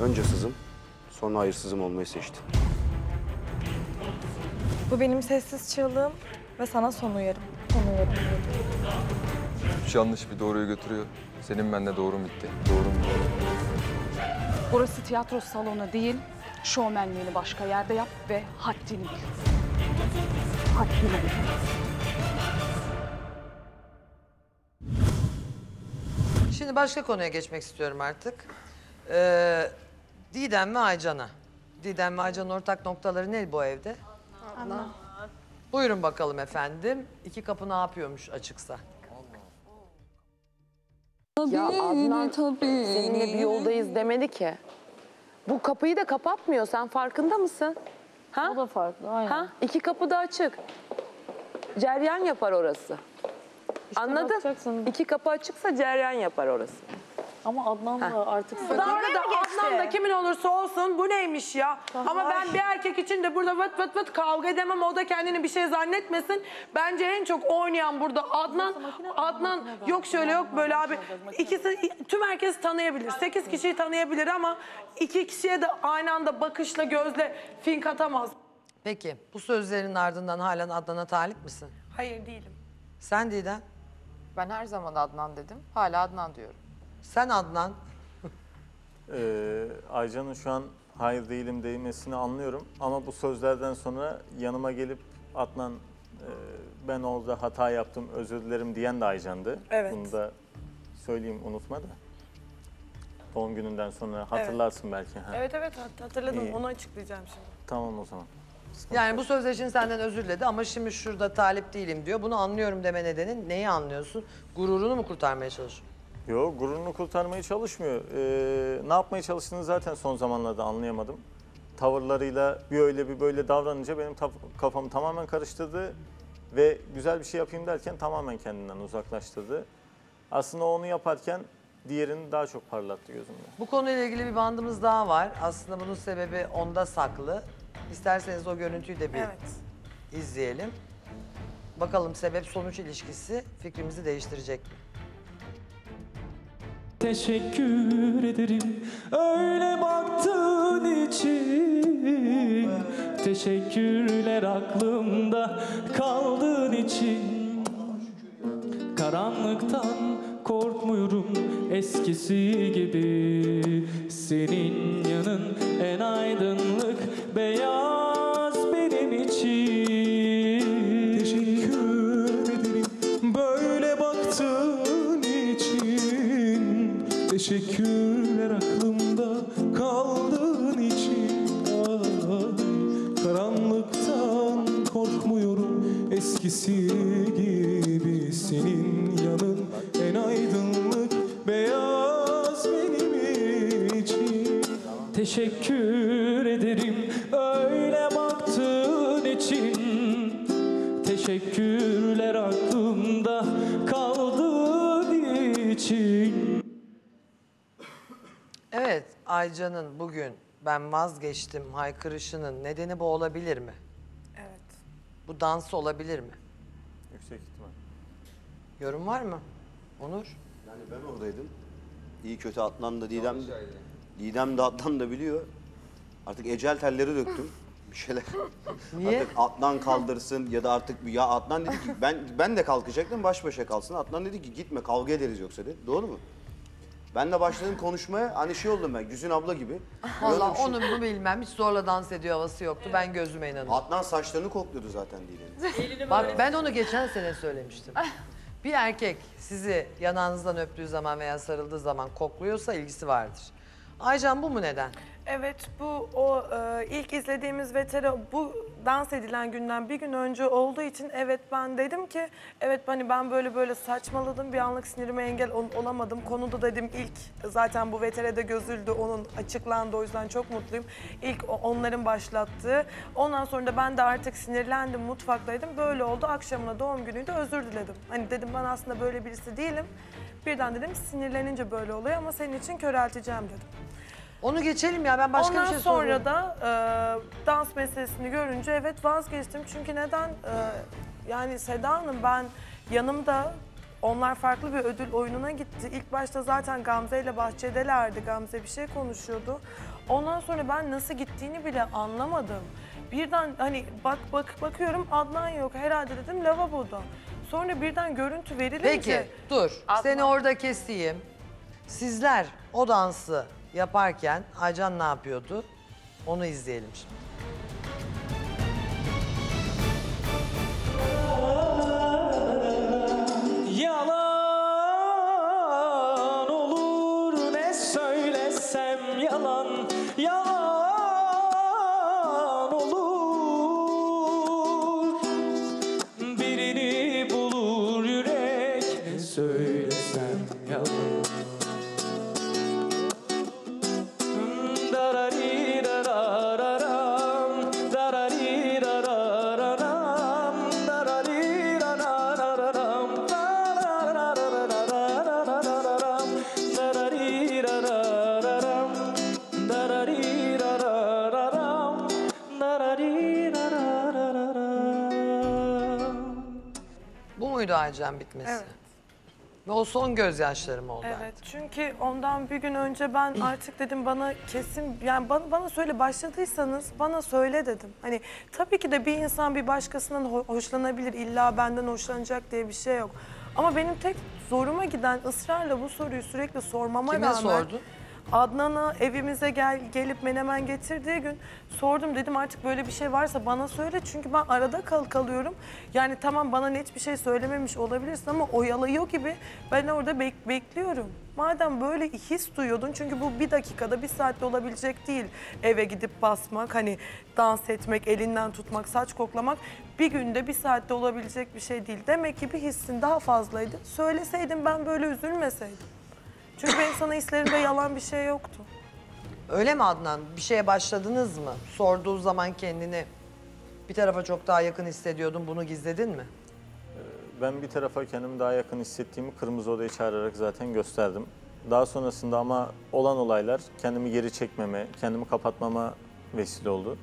Önce sızım, sonra hayırsızım olmayı seçtim. Bu benim sessiz çığlığım ve sana son uyarım. Son uyarım. Üç yanlış bir doğruyu götürüyor. Senin benimle doğrum bitti. Doğrum bitti. Burası tiyatro salonu değil, şovmenliğini başka yerde yap ve haddini bil. Haddini bil. Şimdi başka konuya geçmek istiyorum artık. Ee, Didem ve Aycan'a. Didem ve Aycan'ın ortak noktaları ne bu evde? Adnan. Adnan. Buyurun bakalım efendim. İki kapı ne yapıyormuş açıksa? Tabii, ya Adnan tabii. Seninle bir yoldayız demedi ki. Bu kapıyı da kapatmıyor. Sen farkında mısın? Ha? O da farklı, aynen. Ha? İki kapı da açık. Ceryan yapar orası. İşte anladın? Bakacaksın. İki kapı açıksa ceryan yapar orası. Ama Adnan'la artık... Bu dalga da Adnan'da kimin olursa olsun bu neymiş ya? Aha. Ama ben bir erkek için de burada vıt vıt vıt kavga edemem. O da kendini bir şey zannetmesin. Bence en çok oynayan burada Adnan. Adnan yok şöyle yok böyle abi. İkisi, tüm herkes tanıyabilir. Sekiz kişiyi tanıyabilir ama iki kişiye de aynı anda bakışla gözle fink atamaz. Peki bu sözlerin ardından halen Adnan'a talip misin? Hayır değilim. Sen Didem? Ben her zaman Adnan dedim. Hala Adnan diyorum. Sen Adnan. Ee, Aycan'ın şu an hayır değilim değmesini anlıyorum. Ama bu sözlerden sonra yanıma gelip Adnan e, ben orada hata yaptım özür dilerim diyen de Aycan'dı. Evet. Bunu da söyleyeyim unutma da. Doğum gününden sonra hatırlarsın evet. Belki. Ha. Evet evet hatırladım ee, onu açıklayacağım şimdi. Tamam o zaman. Sıkıntı yani bu sözler için senden özür diledi ama şimdi şurada talip değilim diyor. Bunu anlıyorum deme nedenin neyi anlıyorsun? Gururunu mu kurtarmaya çalışıyorsun? Yok, gururunu kurtarmaya çalışmıyor. Ee, ne yapmaya çalıştığını zaten son zamanlarda anlayamadım. Tavırlarıyla bir öyle bir böyle davranınca benim kafamı tamamen karıştırdı. Ve güzel bir şey yapayım derken tamamen kendinden uzaklaştırdı. Aslında onu yaparken diğerini daha çok parlattı gözümde. Bu konuyla ilgili bir bandımız daha var. Aslında bunun sebebi onda saklı. İsterseniz o görüntüyü de bir evet. izleyelim. Bakalım sebep-sonuç ilişkisi fikrimizi değiştirecek mi? Teşekkür ederim öyle baktığın için. Teşekkürler aklımda kaldığın için. Karanlıktan korkmuyorum eskisi gibi. Senin yanın en aydınlık beyaz benim için. Teşekkür ederim böyle baktığın için. Teşekkürler aklımda kaldığın için. Ay, karanlıktan korkmuyorum eskisi gibi. Senin yanın en aydınlık beyaz benim için. Teşekkür ederim öyle baktığın için. Teşekkürler aklımda kaldığın için. Evet, Aycan'ın bugün ben vazgeçtim haykırışının nedeni bu olabilir mi? Evet. Bu dans olabilir mi? Yüksek ihtimal. Yorum var mı? Onur? Yani ben oradaydım. İyi kötü Adnan da Didem, Didem de Adnan da biliyor. Artık ecel telleri döktüm. Bir şeyler. Niye? Artık Adnan kaldırsın ya da artık ya Adnan dedi ki ben ben de kalkacaktım baş başa kalsın. Adnan dedi ki gitme kavga ederiz yoksa dedi. Doğru mu? Ben de başladım konuşmaya, hani şey oldum ben, Güzin abla gibi. Valla onu bunu bilmem, hiç zorla dans ediyor havası yoktu, evet. Ben gözüme inanıyorum. Adnan saçlarını kokluyordu zaten Didem'in. Bak ben onu geçen sene söylemiştim. Bir erkek sizi yanağınızdan öptüğü zaman veya sarıldığı zaman kokluyorsa ilgisi vardır. Aycan bu mu neden? Evet bu o e, ilk izlediğimiz vetera bu dans edilen günden bir gün önce olduğu için evet ben dedim ki evet hani ben böyle böyle saçmaladım bir anlık sinirime engel ol olamadım. Konuda dedim ilk zaten bu veterada gözüldü onun açıklandı o yüzden çok mutluyum. İlk onların başlattığı ondan sonra da ben de artık sinirlendim mutfaktaydım böyle oldu akşamına doğum günüydü özür diledim. Hani dedim ben aslında böyle birisi değilim birden dedim sinirlenince böyle oluyor ama senin için körelteceğim dedim. Onu geçelim ya, ben başka Ondan bir şey sorayım. Ondan sonra da e, dans meselesini görünce evet vazgeçtim. Çünkü neden? E, yani Seda Hanım, ben yanımda onlar farklı bir ödül oyununa gitti. İlk başta zaten Gamze ile bahçedelerdi. Gamze bir şey konuşuyordu. Ondan sonra ben nasıl gittiğini bile anlamadım. Birden hani bak bak bakıyorum Adnan yok. Herhalde dedim lavaboda. Sonra birden görüntü verilince... Peki dur, Adnan... seni orada keseyim. Sizler o dansı yaparken Aycan ne yapıyordu? Onu izleyelim şimdi. Yalan olur ne söylesem yalan, yalan olur. Birini bulur yürek ne söylesem yalan. Aycan bitmesi. Evet. Ve o son gözyaşlarım oldu. Evet artık. Çünkü ondan bir gün önce ben artık dedim bana kesin, yani bana, bana söyle, başladıysanız bana söyle dedim. Hani tabii ki de bir insan bir başkasından hoşlanabilir, illa benden hoşlanacak diye bir şey yok. Ama benim tek zoruma giden ısrarla bu soruyu sürekli sormama Kime rağmen... sordu? Adnan'a evimize gel, gelip menemen getirdiği gün sordum, dedim artık böyle bir şey varsa bana söyle çünkü ben arada kal kalıyorum. Yani tamam, bana net bir şey söylememiş olabilirsin ama oyalıyor gibi ben orada bek bekliyorum. Madem böyle his duyuyordun, çünkü bu bir dakikada bir saatte olabilecek değil. Eve gidip basmak, hani dans etmek, elinden tutmak, saç koklamak bir günde bir saatte olabilecek bir şey değil. Demek ki bir hissin daha fazlaydı. Söyleseydin ben böyle üzülmeseydim. Çünkü benim sana hislerimde yalan bir şey yoktu. Öyle mi Adnan? Bir şeye başladınız mı? Sorduğu zaman kendini bir tarafa çok daha yakın hissediyordun, bunu gizledin mi? Ben bir tarafa kendimi daha yakın hissettiğimi kırmızı odaya çağırarak zaten gösterdim. Daha sonrasında ama olan olaylar kendimi geri çekmeme, kendimi kapatmama vesile oldu.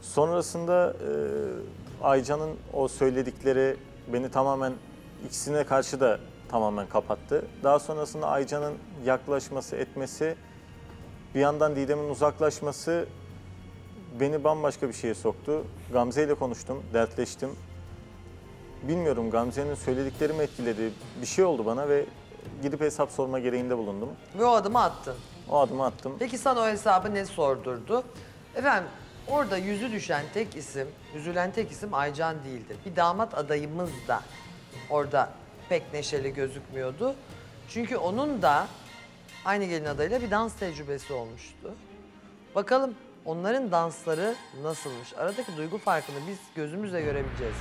Sonrasında e, Aycan'ın o söyledikleri beni tamamen, ikisine karşı da tamamen kapattı. Daha sonrasında Aycan'ın yaklaşması, etmesi, bir yandan Didem'in uzaklaşması beni bambaşka bir şeye soktu. Gamze ile konuştum, dertleştim. Bilmiyorum, Gamze'nin söylediklerimi etkiledi. Bir şey oldu bana ve gidip hesap sorma gereğinde bulundum. Ve o adımı attın. O adımı attım. Peki sana o hesabı ne sordurdu? Efendim, orada yüzü düşen tek isim, üzülen tek isim Aycan değildi. Bir damat adayımız da orada pek neşeli gözükmüyordu. Çünkü onun da aynı gelin adayıyla bir dans tecrübesi olmuştu. Bakalım onların dansları nasılmış? Aradaki duygu farkını biz gözümüzle görebileceğiz.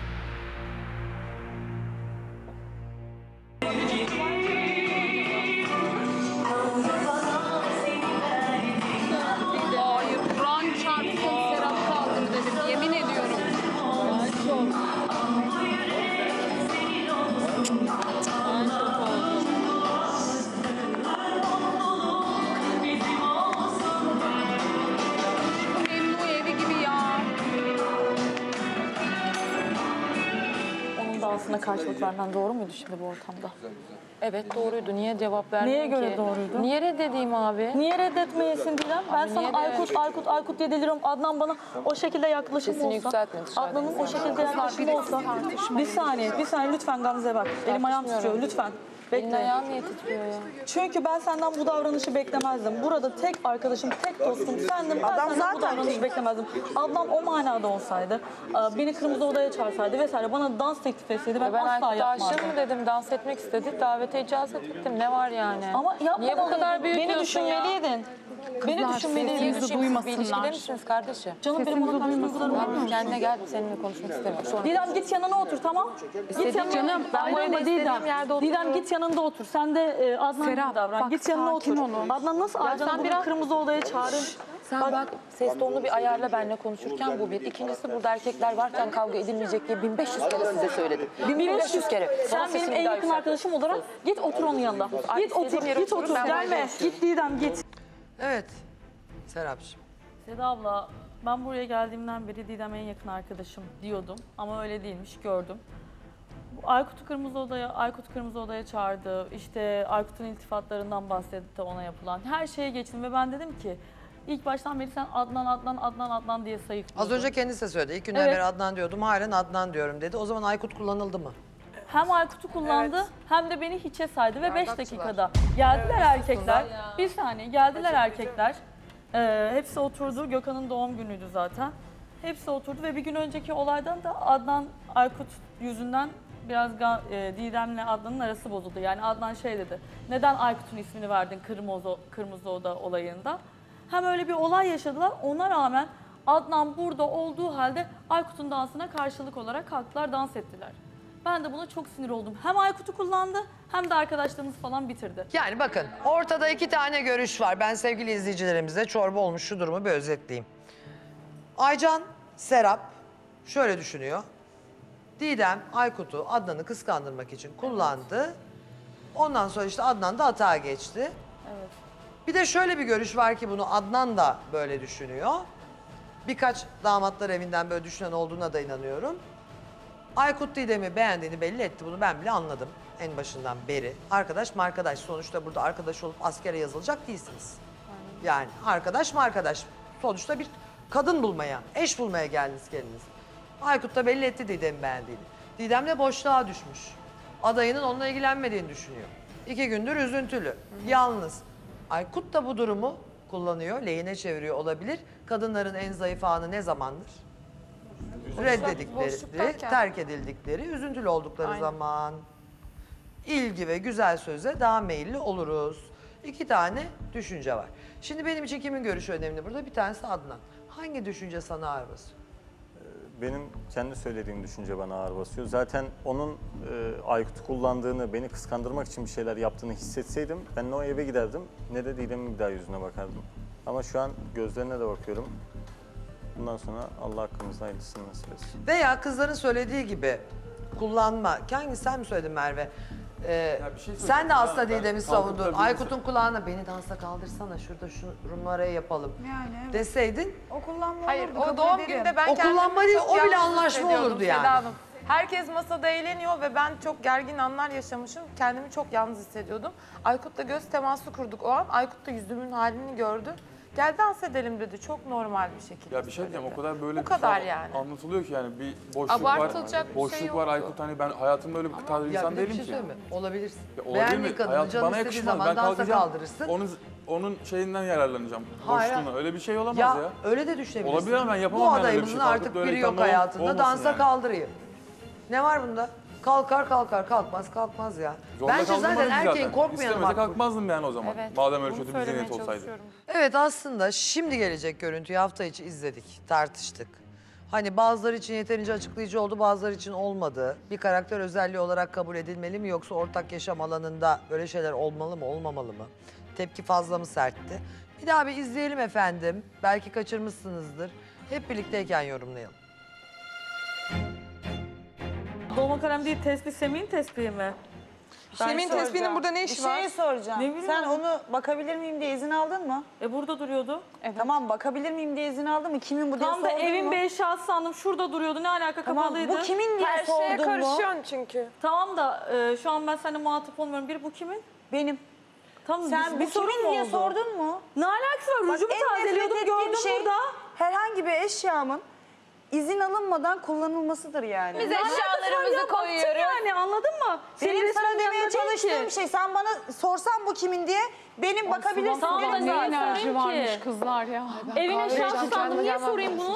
Karşılıklarından doğru muydu şimdi bu ortamda? Güzel, güzel. Evet doğruydu. Niye cevap vermedin ki? Neye göre doğruydu? Niye reddedeyim abi? Niye reddetmeyesin Didem? Ben abi, sana Aykut, Aykut, Aykut diye deliriyorum. Adnan bana o şekilde yaklaşım Sesini olsa... Adnan'ın o şekilde yaklaşımı olsa... Bir saniye, bir saniye lütfen Gamze bak. Elim ayağım tutuyor, lütfen. Bekle. Ayağım niye titriyor ya? Çünkü ben senden bu davranışı beklemezdim. Burada tek arkadaşım, tek dostum sendim. Ben Adam senden bu davranışı beklemezdim. Adnan o manada olsaydı, beni kırmızı odaya çağırsaydı vesaire, bana dans teklif etseydi ben, ben asla yapmazdım. Ben mı dedim, dans etmek istedik, davete icazet ettim. Ne var yani? Ama yapma, niye bu kadar büyütüyorsun? Beni düşünmeliydin. Beni düşünmeliydin. Sesimizi duymasınlar. Bir ilişkide misiniz kardeşim? Canım benim ona karşı duygularım olmuyor. Kendine gel, seninle konuşmak istemiyorum. Didem git yanına otur, tamam? Git yanına otur. Didem git yanına yanında otur. Sen de e, Adnan'la davran. Bak, git yanına otur. Onu. Adnan nasıl Aycan'ı biraz... kırmızı odaya çağırın. Sen bak, bak ses tonunu bir ayarla benimle konuşurken, bu bir. İkincisi, burada erkekler varken kavga edilmeyecek diye bin beş yüz kere size söyledim. bin beş yüz kere. Sen benim en yakın arkadaşım olarak git otur onun yanında. Git otur, git otur. Gelme. Git Didem, git. Evet, Serap'cığım. Seda abla, ben buraya geldiğimden beri Didem en yakın arkadaşım diyordum ama öyle değilmiş, gördüm. Aykut'u Kırmızı Oda'ya, Aykut Kırmızı Oda'ya çağırdı, işte Aykut'un iltifatlarından bahsetti, ona yapılan her şeye geçtim ve ben dedim ki ilk baştan beri sen Adnan, Adnan, Adnan, Adnan diye sayıklıyordun. Az önce kendisi de söyledi, ilk günden evet. beri Adnan diyordum, halen Adnan diyorum dedi. O zaman Aykut kullanıldı mı? Hem Aykut'u kullandı evet. hem de beni hiçe saydı ve beş dakikada geldiler evet, erkekler, bir saniye geldiler Açık erkekler. Ee, hepsi oturdu, Gökhan'ın doğum günüydü zaten. Hepsi oturdu ve bir gün önceki olaydan da Adnan, Aykut yüzünden biraz e, Didem'le Adnan'ın arası bozuldu. Yani Adnan şey dedi, neden Aykut'un ismini verdin Kırmızı, Kırmızı Oda olayında? Hem öyle bir olay yaşadılar, ona rağmen Adnan burada olduğu halde Aykut'un dansına karşılık olarak kalktılar, dans ettiler. Ben de buna çok sinir oldum. Hem Aykut'u kullandı hem de arkadaşlarımız falan bitirdi. Yani bakın ortada iki tane görüş var. Ben sevgili izleyicilerimize çorba olmuş şu durumu bir özetleyeyim. Aycan, Serap şöyle düşünüyor. Didem Aykut'u, Adnan'ı kıskandırmak için kullandı. Evet. Ondan sonra işte Adnan da hata geçti. Evet. Bir de şöyle bir görüş var ki bunu Adnan da böyle düşünüyor. Birkaç damatlar evinden böyle düşünen olduğuna da inanıyorum. Aykut Didem'i beğendiğini belli etti, bunu ben bile anladım en başından beri. Arkadaş mı arkadaş, sonuçta burada arkadaş olup askere yazılacak değilsiniz. Yani arkadaş mı arkadaş, sonuçta bir kadın bulmaya, eş bulmaya geldiniz kendiniz. Aykut da belli etti Didem'i beğendiğini. Didem de boşluğa düşmüş. Adayının onunla ilgilenmediğini düşünüyor. İki gündür üzüntülü, yalnız. Aykut da bu durumu kullanıyor, lehine çeviriyor olabilir. Kadınların en zayıf anı ne zamandır? Reddedikleri, terk edildikleri, üzüntülü oldukları Aynen. zaman ilgi ve güzel söze daha meyilli oluruz. İki tane düşünce var. Şimdi benim için kimin görüşü önemli burada? Bir tanesi Adnan. Hangi düşünce sana ağır basıyor? Benim kendi söylediğim düşünce bana ağır basıyor. Zaten onun e, Aykut'u kullandığını, beni kıskandırmak için bir şeyler yaptığını hissetseydim ben ne o eve giderdim ne de Didem'in bir daha yüzüne bakardım. Ama şu an gözlerine de bakıyorum. Bundan sonra Allah hakkımızda hayırlısını nasip etsin. Veya kızların söylediği gibi kullanma. Kendisi sen mi söyledin Merve? Ee, şey sen de aslında Didem'i savundun. Aykut'un kulağına beni dansa kaldırsana şurada şu numarayı yapalım yani, evet. deseydin. O kullanma Hayır, olurdu. O doğum günde ben o kullanma değil, o bile anlaşma olurdu yani. Seda Hanım. Herkes masada eğleniyor ve ben çok gergin anlar yaşamışım. Kendimi çok yalnız hissediyordum. Aykut'la göz teması kurduk o an. Aykut da yüzümün halini gördü. Gel dans edelim dedi. Çok normal bir şekilde. Ya bir şey diyeceğim. O kadar böyle kadar yani. anlatılıyor ki yani bir boşluk var. Boşluk şey var Aykut. Hani ben hayatımda öyle bir kıtar insan değilim şey ki. Olabilirsin. Ya olabilir Beğendiği mi? Kadını Hayat, canı istediği zaman dansa kaldırırsın. Onun, onun şeyinden yararlanacağım. Hayır. Boşluğuna. Öyle bir şey olamaz ya. Ya öyle de düşünebilirsin. Olabilir ama ben yapamam. Bu yani adayımızın şey. artık biri yok hayatında. Dansa yani. kaldırayım. Ne var bunda? Kalkar kalkar kalkmaz kalkmaz ya. Zorla Bence zaten erkeğin korkmayanı bak. kalkmazdım yani o zaman. Evet. Madem öyle kötü bir zihniyet olsaydı. Evet aslında şimdi gelecek görüntüyü hafta içi izledik, tartıştık. Hani bazıları için yeterince açıklayıcı oldu, bazıları için olmadı. Bir karakter özelliği olarak kabul edilmeli mi yoksa ortak yaşam alanında böyle şeyler olmalı mı olmamalı mı? Tepki fazla mı sertti? Bir daha bir izleyelim efendim. Belki kaçırmışsınızdır. Hep birlikteyken yorumlayalım. Dolma kalem değil, tespih, Semih'in tespihi mi? Semih'in tespihinin burada ne işi bir var? Bir şey soracağım. Ne Sen mi? onu bakabilir miyim diye izin aldın mı? E burada duruyordu. Evet. Tamam bakabilir miyim diye izin aldın mı? Kimin bu diye sordun mu? Tam da evin bir eşyası sandım. Şurada duruyordu. Ne alaka tamam, kapalıydı? Bu kimin diye sordun mu? Her şeye karışıyorsun çünkü. Tamam da e, şu an ben seninle muhatap olmuyorum. Bir bu kimin? Benim. Tamam, Sen bir sorun mu diye oldu? sordun mu? Ne alakası var? Rujumu tazeliyordum gördüm şey, burada. Herhangi bir eşyamın İzin alınmadan kullanılmasıdır yani. Biz eşyalarımızı koyuyoruz. Yani anladın mı? Benim sana demeye çalıştığım şey, sen bana sorsan bu kimin diye benim bakabilirsin. Sağ ne enerji varmış kızlar ya. Evin eşyası sandım, niye sorayım bunu?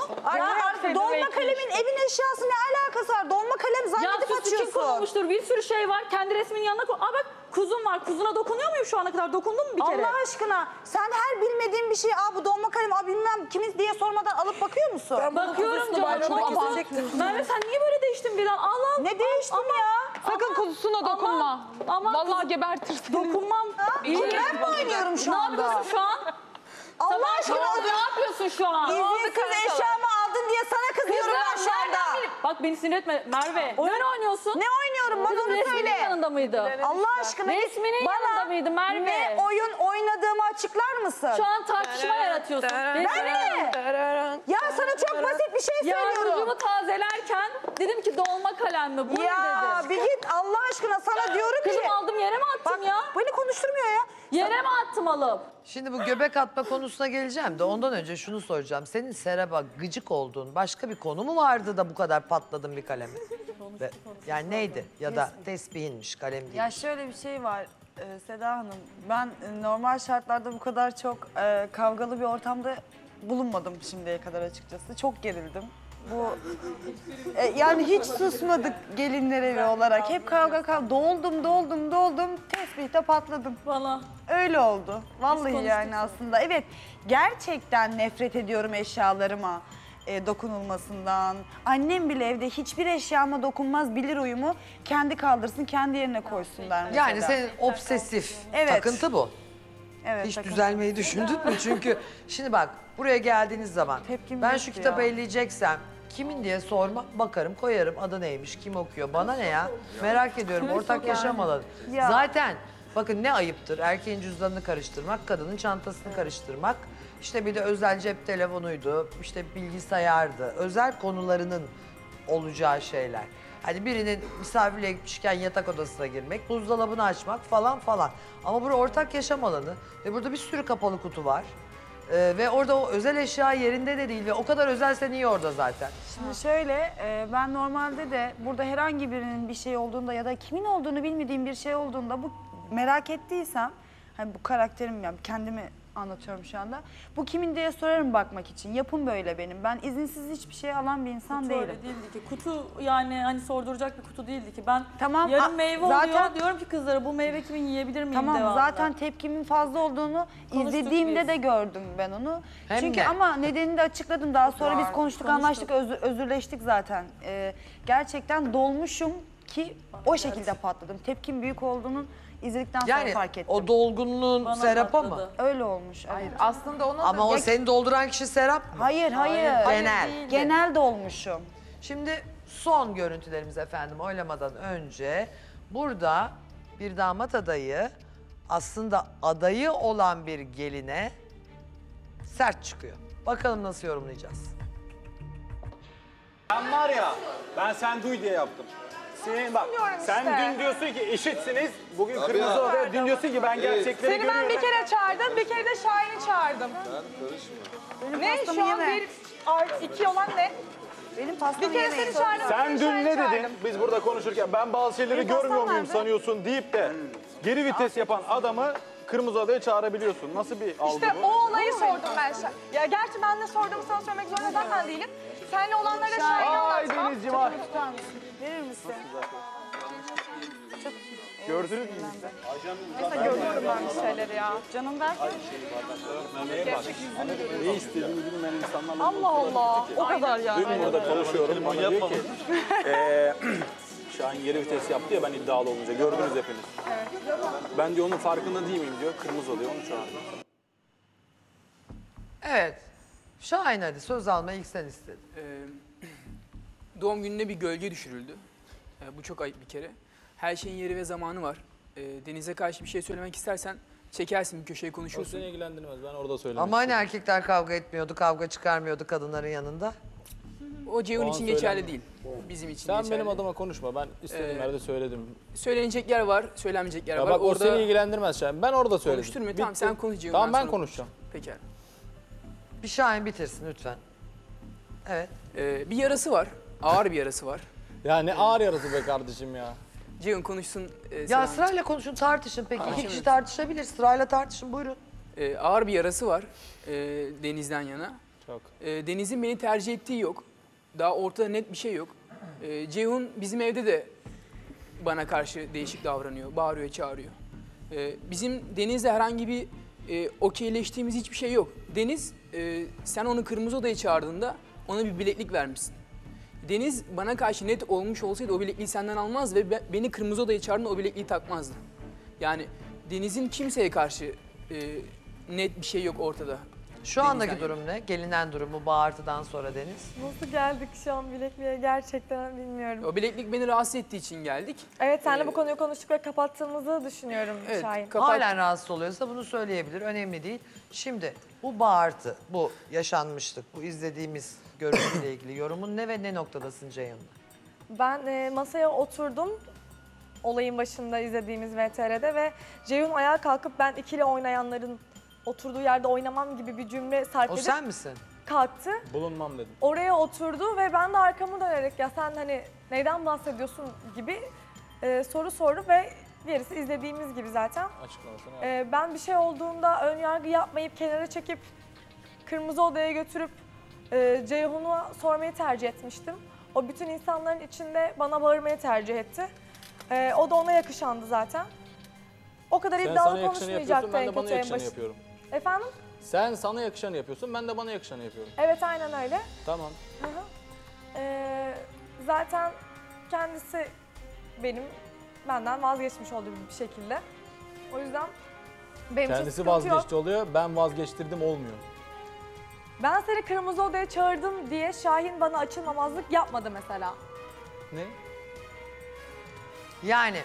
Dolma kalemin evin eşyası ne alakası var? Dolma kalem zannedip açıyorsun. Ya süs için konulmuştur, bir sürü şey var. Kendi resminin yanına koy. Aa bak kuzum var, kuzuna dokunuyor muyum şu ana kadar? Dokundun mu bir kere? Allah aşkına sen her bilmediğin bir şeyi aa bu dolma kalem, aa bilmem kimin diye sormadan alıp bakıyor musun? Bakıyorum canım. Merve sen niye böyle değiştin bir an? Allah Ne değiştim aman, ya? Sakın aman, kutusuna dokunma. Aman, vallahi gebertirsin. Dokunmam. Ben mi oynuyorum şu anda? Ne yapıyorsun şu an? Allah aşkına ne yapıyorsun şu an? İzinsiz eşyamı aldın diye sana kızıyorum ben şu anda. bak beni sinir etme Merve. Oyun ne oynuyorsun? Ne oynuyorum? Bana onu söyle. Resminin yanında mıydı? Allah aşkına. Resminin yanında mıydı Merve? Ne oyun oynadığımı açıklar mısın? Şu an tartışma yaratıyorsun. Merve! Ya sana çok basit bir şey söylüyorum. Ya rujumu tazelerken dedim ki dolma kalem mi? Bu ne dedi? Bir git Allah aşkına sana diyorum ki. Kızım aldım yere mi attım ya? Beni konuşturmuyor ya. Yere mi attım alıp? Şimdi bu göbek atma konusuna geleceğim de ondan önce şunu soracağım. Senin Serap'a gıcık olduğun başka bir konu mu vardı da bu kadar patladın bir kalemi? Ve, yani neydi? Ya da tesbihinmiş, kalem değilmiş. Ya şöyle bir şey var e, Seda Hanım. Ben normal şartlarda bu kadar çok e, kavgalı bir ortamda bulunmadım şimdiye kadar açıkçası. Çok gerildim. Bu e, yani hiç susmadık gelinler evi olarak. Hep kavga kavga. Doldum, doldum, doldum. Tesbihte patladım. Valla. Öyle oldu. Vallahi yani aslında. Evet, gerçekten nefret ediyorum eşyalarıma e, dokunulmasından. Annem bile evde hiçbir eşyama dokunmaz, bilir uyumu. Kendi kaldırsın, kendi yerine koysun der mesela. Yani senin obsesif evet. takıntı bu. Evet, hiç takıntı. Düzelmeyi düşündün mü? Çünkü şimdi bak, buraya geldiğiniz zaman tepkim ben şu kitabı ya. elleyeceksem kimin diye sorma, bakarım, koyarım, adı neymiş, kim okuyor, bana ne ya? Merak ediyorum, ortak yaşam alanı. Ya. Zaten bakın ne ayıptır, erkeğin cüzdanını karıştırmak, kadının çantasını evet. karıştırmak. İşte bir de özel cep telefonuydu, işte bilgisayardı, özel konularının olacağı şeyler. Hani birinin misafirliğe gitmişken yatak odasına girmek, buzdolabını açmak falan falan. Ama burası ortak yaşam alanı ve burada bir sürü kapalı kutu var. Ee, ve orada o özel eşya yerinde de değil ve o kadar özelse niye orada zaten? Şimdi şöyle, e, ben normalde de burada herhangi birinin bir şey olduğunda ya da kimin olduğunu bilmediğim bir şey olduğunda bu merak ettiysem, hani bu karakterim yani kendimi anlatıyorum şu anda. Bu kimin diye sorarım bakmak için. Yapım böyle benim. Ben izinsiz hiçbir şey alan bir insan kutu değilim. Kutu değildi ki. Kutu yani hani sorduracak bir kutu değildi ki. Ben tamam, yarın meyve zaten, oluyor diyorum ki kızlara bu meyve kimin yiyebilir miyim tamam, devamlı. Zaten tepkimin fazla olduğunu konuştuk izlediğimde biz. de gördüm ben onu. Hem Çünkü de. ama nedenini de açıkladım. Daha sonra ya, biz konuştuk, konuştuk. anlaştık, özür, özürleştik zaten. Ee, gerçekten dolmuşum ki o şekilde evet. patladım. Tepkim büyük olduğunun İzledikten sonra yani, fark ettim. Yani o dolgunluğun bana Serap'a patladı. mı? Öyle olmuş. Hayır. Evet. Aslında ona Ama da... o seni dolduran kişi Serap mı? Hayır, hayır. hayır Genel. Hayır Genel dolmuşum. Şimdi son görüntülerimiz efendim oylamadan önce. Burada bir damat adayı aslında adayı olan bir geline sert çıkıyor. Bakalım nasıl yorumlayacağız? Ben var ya, ben sen duy diye yaptım. Senin, bak, sen işte. dün diyorsun ki eşitsiniz, bugün Tabii kırmızı ya. odaya dün diyorsun ki ben gerçekleri Seni görüyorum. Seni ben bir kere çağırdım, bir kere de Şahin'i çağırdım. Ben karışmıyorum. Ne şu an bir, iki olan ne? Benim pastamı Bir kere yemeyin. seni çağırdım. Sen dün ne çağırdım. dedin biz burada konuşurken, ben bazı şeyleri Benim görmüyor muyum sanıyorsun deyip de geri vites yapan adamı kırmızı adaya çağırabiliyorsun. Nasıl bir algı İşte bu? o olayı sordum ben. Ya gerçi ben de sorduğumu sana söylemek zorunda zaten değilim. Seninle olanlara Şahin'i anlatmam. Ay Deniz'cim ay. Verir misin? Çok Gördünüz mü? Mesela görüyorum ben bir şeyleri ya. Canım ben. Ne istediğimi bilmeyen insanlarla... Allah Allah! O kadar yani. Dün burada konuşuyorum. Bana diyor ki... Şahin geri vites yaptı ya ben iddialı olunca. Gördünüz hepiniz. Evet. Ben diyor onun farkında değil miyim diyor. Kırmızı oluyor onu çağırdım. Evet. Şahin hadi söz almayı ilk sen istedin. Doğum gününe bir gölge düşürüldü. E, bu çok ayıp bir kere. Her şeyin yeri ve zamanı var. E, Deniz'e karşı bir şey söylemek istersen çekersin bir köşeye konuşursun. O seni ilgilendirmez. Ben orada söylemek Ama hani erkekler kavga etmiyordu, kavga çıkarmıyordu kadınların yanında. O Ceyhun için geçerli değil. Bizim için Sen geçerli. Sen benim adıma konuşma. Ben istediğim ee, yerde söyledim. Söylenecek yer var, söylenmeyecek yer ya var. Bak orada... o seni ilgilendirmez Şahin. Ben orada söyledim. Konuşturmuyor. Tamam sen konuş Ceyhun. Tamam ben, ben konuşacağım. Pekala. Bir Şahin bitirsin lütfen. Evet. E, bir yarası var. Ağır bir yarası var. Ya ne ağır yarası be kardeşim ya. Ceyhun konuşsun. E, ya sırayla konuşun tartışın peki. İki kişi tartışabilir. Sırayla tartışın buyurun. E, ağır bir yarası var e, Deniz'den yana. Çok. E, Deniz'in beni tercih ettiği yok. Daha ortada net bir şey yok. E, Ceyhun bizim evde de bana karşı değişik davranıyor. Bağırıyor, çağırıyor. E, bizim Deniz'le herhangi bir e, okeyleştiğimiz hiçbir şey yok. Deniz e, sen onu kırmızı odaya çağırdığında ona bir bileklik vermişsin. Deniz bana karşı net olmuş olsaydı o bilekliği senden almaz ve beni kırmızı odaya çağırdığında o bilekliği takmazdı. Yani Deniz'in kimseye karşı e, net bir şey yok ortada. Şu andaki durum ne? Gelinen durumu bağırtıdan sonra Deniz. Nasıl geldik şu an bilekliğe gerçekten bilmiyorum. O bileklik beni rahatsız ettiği için geldik. Evet, seninle ee, bu konuyu konuştuk ve kapattığımızı düşünüyorum evet, Şahin. Kapat... Halen rahatsız oluyorsa bunu söyleyebilir, önemli değil. Şimdi bu bağırtı, bu yaşanmışlık, bu izlediğimiz görüntüyle ilgili yorumun ne ve ne noktadasın Ceyhun'la? Ben e, masaya oturdum. Olayın başında izlediğimiz V T R'de ve Ceyhun ayağa kalkıp ben ikili oynayanların oturduğu yerde oynamam gibi bir cümle sarf edip... O sen misin? Kalktı. Bulunmam dedim. Oraya oturdu ve ben de arkamı dönerek ya sen hani neyden bahsediyorsun gibi e, soru sordu ve diğerisi izlediğimiz gibi zaten. Açıklamasını yap. E, ben bir şey olduğunda ön yargı yapmayıp kenara çekip kırmızı odaya götürüp e, Ceyhun'a sormayı tercih etmiştim. O bütün insanların içinde bana bağırmayı tercih etti. Ee, o da ona yakışandı zaten. O kadar sen iddialı konuşmayacaktı en kötü en başı. Yapıyorum. Efendim? Sen sana yakışanı yapıyorsun, ben de bana yakışanı yapıyorum. Evet, aynen öyle. Tamam. Hı -hı. Ee, zaten kendisi benim, benden vazgeçmiş oldu bir şekilde. O yüzden benim kendisi vazgeçti oluyor, ben vazgeçtirdim olmuyor. Ben seni kırmızı odaya çağırdım diye Şahin bana açılmamazlık yapmadı mesela. Ne? Yani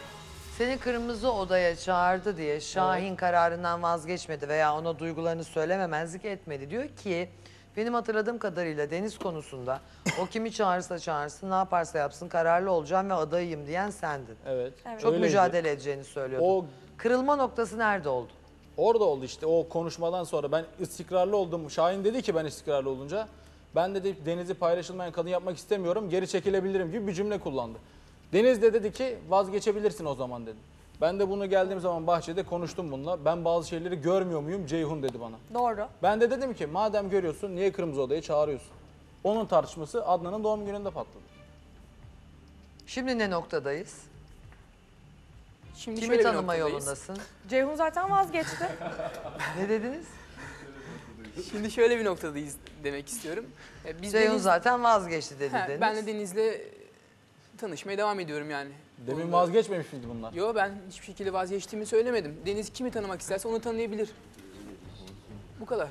seni kırmızı odaya çağırdı diye Şahin evet. kararından vazgeçmedi veya ona duygularını söylememezlik etmedi. Diyor ki benim hatırladığım kadarıyla Deniz konusunda o kimi çağırırsa çağırsın, ne yaparsa yapsın kararlı olacağım ve adayıyım diyen sendin. Evet. evet. Çok öyleydi. Mücadele edeceğini söylüyordun. O... Kırılma noktası nerede oldu? Orada oldu işte o konuşmadan sonra ben istikrarlı oldum. Şahin dedi ki ben istikrarlı olunca ben dedi Deniz'i paylaşılmayan kadın yapmak istemiyorum, geri çekilebilirim gibi bir cümle kullandı. Deniz de dedi ki vazgeçebilirsin o zaman dedi. Ben de bunu geldiğim zaman bahçede konuştum bununla. Ben bazı şeyleri görmüyor muyum Ceyhun dedi bana. Doğru. Ben de dedim ki madem görüyorsun niye kırmızı odaya çağırıyorsun? Onun tartışması Adnan'ın doğum gününde patladı. Şimdi ne noktadayız? Şimdi kimi tanıma yolundasın? Ceyhun zaten vazgeçti. Ne dediniz? Şimdi şöyle bir noktadayız demek istiyorum. Biz Ceyhun Deniz... zaten vazgeçti dedi ha, Deniz. Ben de Deniz'le... tanışmaya devam ediyorum yani. Demin Ondan... vazgeçmemiş miydi bunlar? Yok, ben hiçbir şekilde vazgeçtiğimi söylemedim. Deniz kimi tanımak isterse onu tanıyabilir. Bu kadar.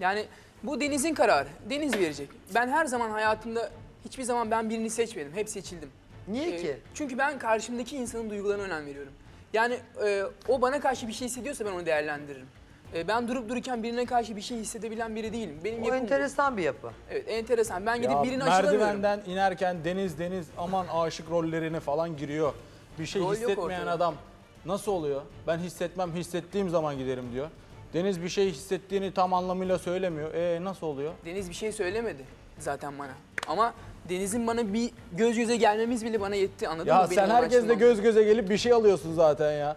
Yani bu Deniz'in kararı. Deniz verecek. Ben her zaman hayatımda hiçbir zaman ben birini seçmedim. Hep seçildim. Niye ee, ki? Çünkü ben karşımdaki insanın duygularına önem veriyorum. Yani e, o bana karşı bir şey hissediyorsa ben onu değerlendiririm. E, ben durup dururken birine karşı bir şey hissedebilen biri değilim. Benim o enteresan bu. Bir yapı. Evet, enteresan. Ben gidip ya, birini aşılamıyorum. Merdivenden inerken Deniz Deniz aman aşık rollerine falan giriyor. Bir şey Rol hissetmeyen adam nasıl oluyor? Ben hissetmem, hissettiğim zaman giderim diyor. Deniz bir şey hissettiğini tam anlamıyla söylemiyor. E nasıl oluyor? Deniz bir şey söylemedi zaten bana. Ama Deniz'in bana bir göz göze gelmemiz bile bana yetti, anladın ya mı? Ya sen herkesle göz göze gelip bir şey alıyorsun zaten ya.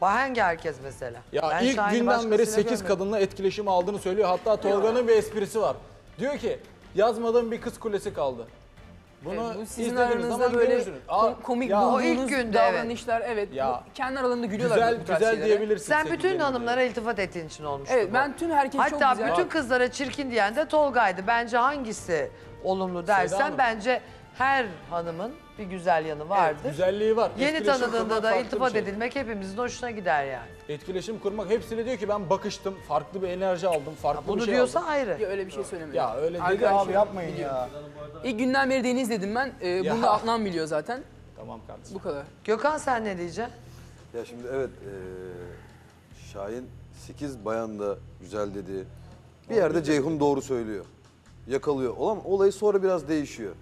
Hangi herkes mesela? Ya ben ilk Şahin günden beri sekiz görmedim. Kadınla etkileşim aldığını söylüyor. Hatta Tolga'nın bir esprisi var. Diyor ki yazmadığım bir kız kulesi kaldı. Bunu evet, bu sizin aranızda böyle komik ya, bu ilk günde davranışlar evet. evet ya, bu, kendi aralarında gülüyorlar. Güzel, bu güzel diyebilirsin. Sen bütün hanımlara iltifat ettiğin için olmuştu. Evet bu. Ben tüm herkes Hatta çok güzel. Hatta bütün kızlara çirkin diyen de Tolga'ydı. Bence hangisi olumlu dersen bence her hanımın bir güzel yanı vardır. Evet, güzelliği var. Yeni tanıdığında da iltifat şey. edilmek hepimizin hoşuna gider yani. Etkileşim kurmak hepsine diyor ki ben bakıştım, farklı bir enerji aldım, farklı ya bunu bir şey diyorsa aldım. Ayrı. Ya öyle bir şey söylemedim. Ya öyle dedi abi yapmayın biliyorum. ya. İlk günden beri Deniz dedim ben. Ee, bunu da Adnan biliyor zaten. Tamam kardeşim. Bu kadar. Gökhan sen ne diyeceksin? Ya şimdi evet ee, Şahin sekiz bayan da güzel dedi. Bir yerde Ceyhun doğru söylüyor. Yakalıyor. Olan olayı sonra biraz değişiyor.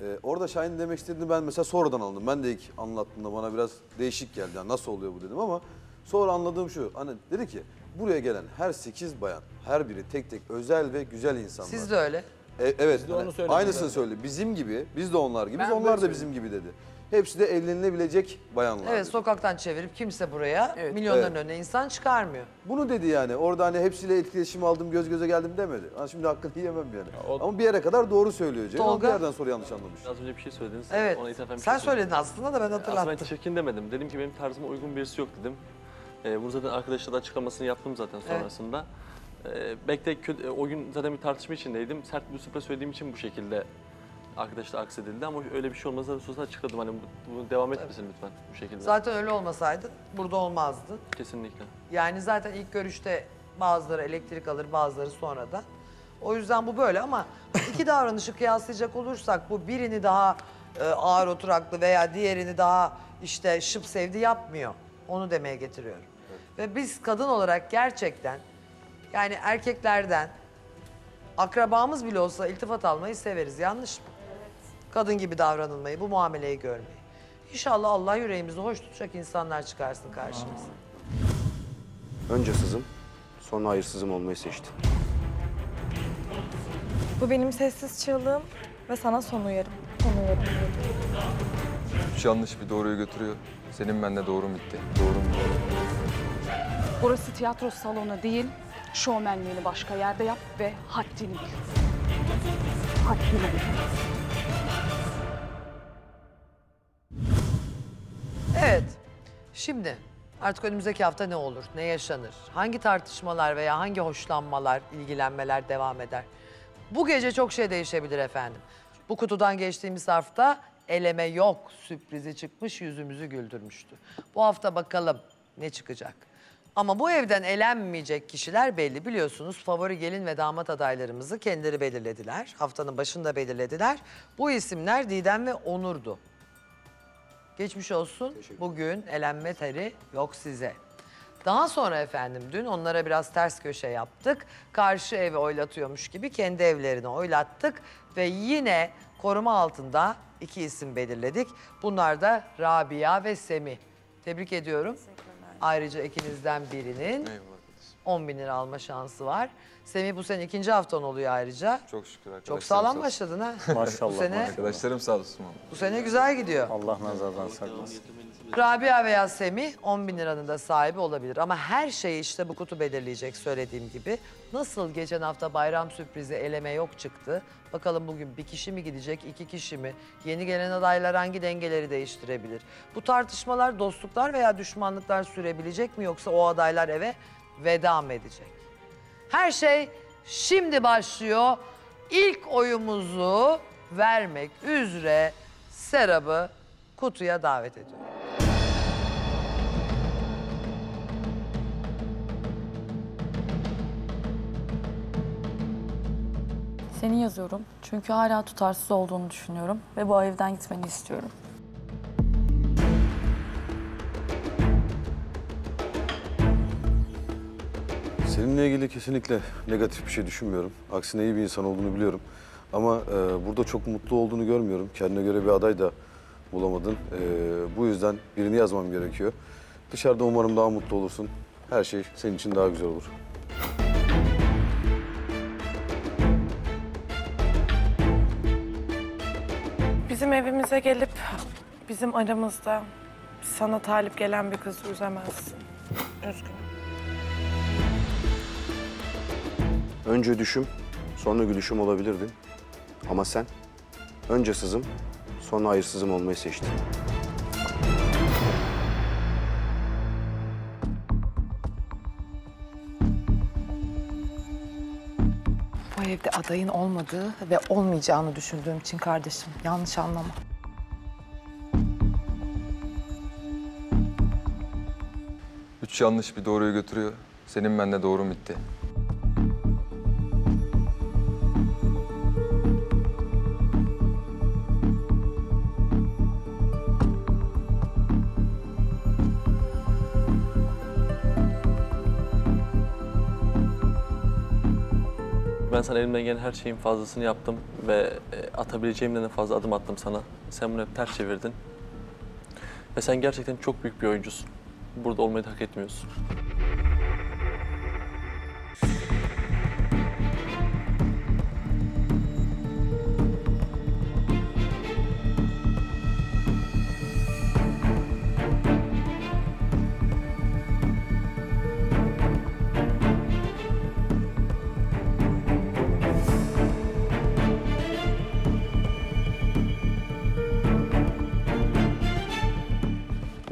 Ee, orada Şahin demek istediğini ben mesela sonradan anladım. Ben de ilk anlattığımda bana biraz değişik geldi. Yani nasıl oluyor bu dedim ama sonra anladığım şu. Hani dedi ki buraya gelen her sekiz bayan her biri tek tek özel ve güzel insanlar. Siz de öyle. E, evet. De hani, aynısını söyle. Bizim gibi, biz de onlar gibi, ben onlar da bizim gibi dedi. Hepsi de evlenilebilecek bayanlar. Evet, dedi. Sokaktan çevirip kimse buraya evet. milyonların evet. önüne insan çıkarmıyor. Bunu dedi yani. Orada hani hepsiyle etkileşim aldım, göz göze geldim demedi. Ha, şimdi hakkını yemem yani. O... Ama bir yere kadar doğru söylüyor. Tolga. Bir yerden sonra yanlış anlamış. Az önce bir şey söylediniz. Evet. Ona Sen şey söyledin söyledim. aslında da ben hatırlattım. Aslında ben çirkin demedim. Dedim ki benim tarzıma uygun birisi yok dedim. Ee, bunu zaten arkadaşlar da açıklamasını yaptım zaten sonrasında. Evet. Ee, belki de o gün zaten bir tartışma içindeydim. Sert bir süpre söylediğim için bu şekilde... Arkadaşlar aksedildi ama öyle bir şey olmasa da sonrasında açıkladım. Hani bunu devam etmesin lütfen bu şekilde. Zaten öyle olmasaydı burada olmazdı. Kesinlikle. Yani zaten ilk görüşte Bazıları elektrik alır, bazıları sonradan. O yüzden bu böyle ama iki davranışı kıyaslayacak olursak bu birini daha e, ağır oturaklı veya diğerini daha işte şıp sevdi yapmıyor. Onu demeye getiriyorum. Evet. Ve biz kadın olarak gerçekten yani erkeklerden akrabamız bile olsa iltifat almayı severiz. Yanlış mı? Evet. Kadın gibi davranılmayı, bu muameleyi görmeyi. İnşallah Allah yüreğimizi hoş tutacak insanlar çıkarsın karşımıza. Önce sızım, sonra hayırsızım olmayı seçtim. Bu benim sessiz çığlığım ve sana son uyarım. Son uyarım. Üç yanlış bir doğruyu götürüyor. Senin benimle doğrum bitti. Doğrum. Burası tiyatro salonu değil. Şovmenliğini başka yerde yap ve haddini bil. Haddini bil. Evet. Şimdi artık önümüzdeki hafta ne olur, ne yaşanır? Hangi tartışmalar veya hangi hoşlanmalar, ilgilenmeler devam eder? Bu gece çok şey değişebilir efendim. Bu kutudan geçtiğimiz hafta eleme yok sürprizi çıkmış, yüzümüzü güldürmüştü. Bu hafta bakalım ne çıkacak? Ama bu evden elenmeyecek kişiler belli. Biliyorsunuz favori gelin ve damat adaylarımızı kendileri belirlediler. Haftanın başında belirlediler. Bu isimler Didem ve Onur'du. Geçmiş olsun. Bugün elenme teri yok size. Daha sonra efendim dün onlara biraz ters köşe yaptık. Karşı evi oylatıyormuş gibi kendi evlerini oylattık. Ve yine koruma altında iki isim belirledik. Bunlar da Rabia ve Semih. Tebrik ediyorum. Ayrıca ikinizden birinin on bin lira alma şansı var. Semih bu sene ikinci haftan oluyor ayrıca. Çok şükür arkadaşlar. Çok sağlam başladın ha. Maşallah. Bu sene, arkadaşlarım sağ olsun. Bu sene güzel gidiyor. Allah nazardan saklasın. Rabia veya Semih on bin liranın da sahibi olabilir. Ama her şeyi işte bu kutu belirleyecek söylediğim gibi. Nasıl geçen hafta bayram sürprizi eleme yok çıktı. Bakalım bugün bir kişi mi gidecek, iki kişi mi? Yeni gelen adaylar hangi dengeleri değiştirebilir? Bu tartışmalar dostluklar veya düşmanlıklar sürebilecek mi? Yoksa o adaylar eve veda mı edecek? Her şey şimdi başlıyor. İlk oyumuzu vermek üzere Serap'ı kutuya davet ediyorum. Seni yazıyorum çünkü hala tutarsız olduğunu düşünüyorum ve bu evden gitmeni istiyorum. Seninle ilgili kesinlikle negatif bir şey düşünmüyorum. Aksine iyi bir insan olduğunu biliyorum. Ama e, burada çok mutlu olduğunu görmüyorum. Kendine göre bir aday da bulamadın. E, bu yüzden birini yazmam gerekiyor. Dışarıda umarım daha mutlu olursun. Her şey senin için daha güzel olur. Bizim evimize gelip bizim aramızda sana talip gelen bir kızı üzemezsin. Üzgünüm. Önce düşüm, sonra gülüşüm olabilirdi. Ama sen önce sızım, sonra hayırsızım olmayı seçtin. Bu evde adayın olmadığı ve olmayacağını düşündüğüm için kardeşim, yanlış anlama. Üç yanlış bir doğruyu götürüyor. Senin benimle doğrum bitti. Ben sana elimden gelen her şeyin fazlasını yaptım ve atabileceğimden de fazla adım attım sana. Sen bunu hep ters çevirdin. Ve sen gerçekten çok büyük bir oyuncusun. Burada olmayı hak etmiyorsun.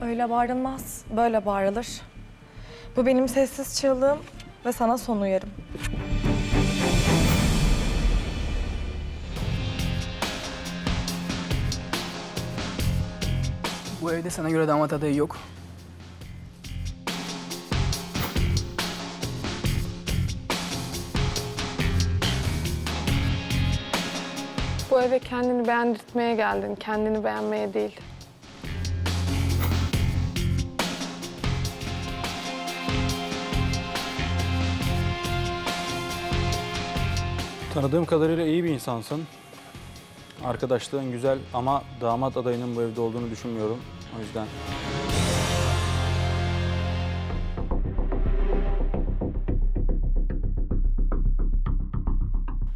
Böyle bağırılmaz, böyle bağırılır. Bu benim sessiz çığlığım ve sana son uyarım. Bu evde sana göre damat adayı yok. eve kendini beğendirtmeye geldin, kendini beğenmeye değil. Tanıdığım kadarıyla iyi bir insansın. Arkadaşlığın güzel ama damat adayının bu evde olduğunu düşünmüyorum. O yüzden...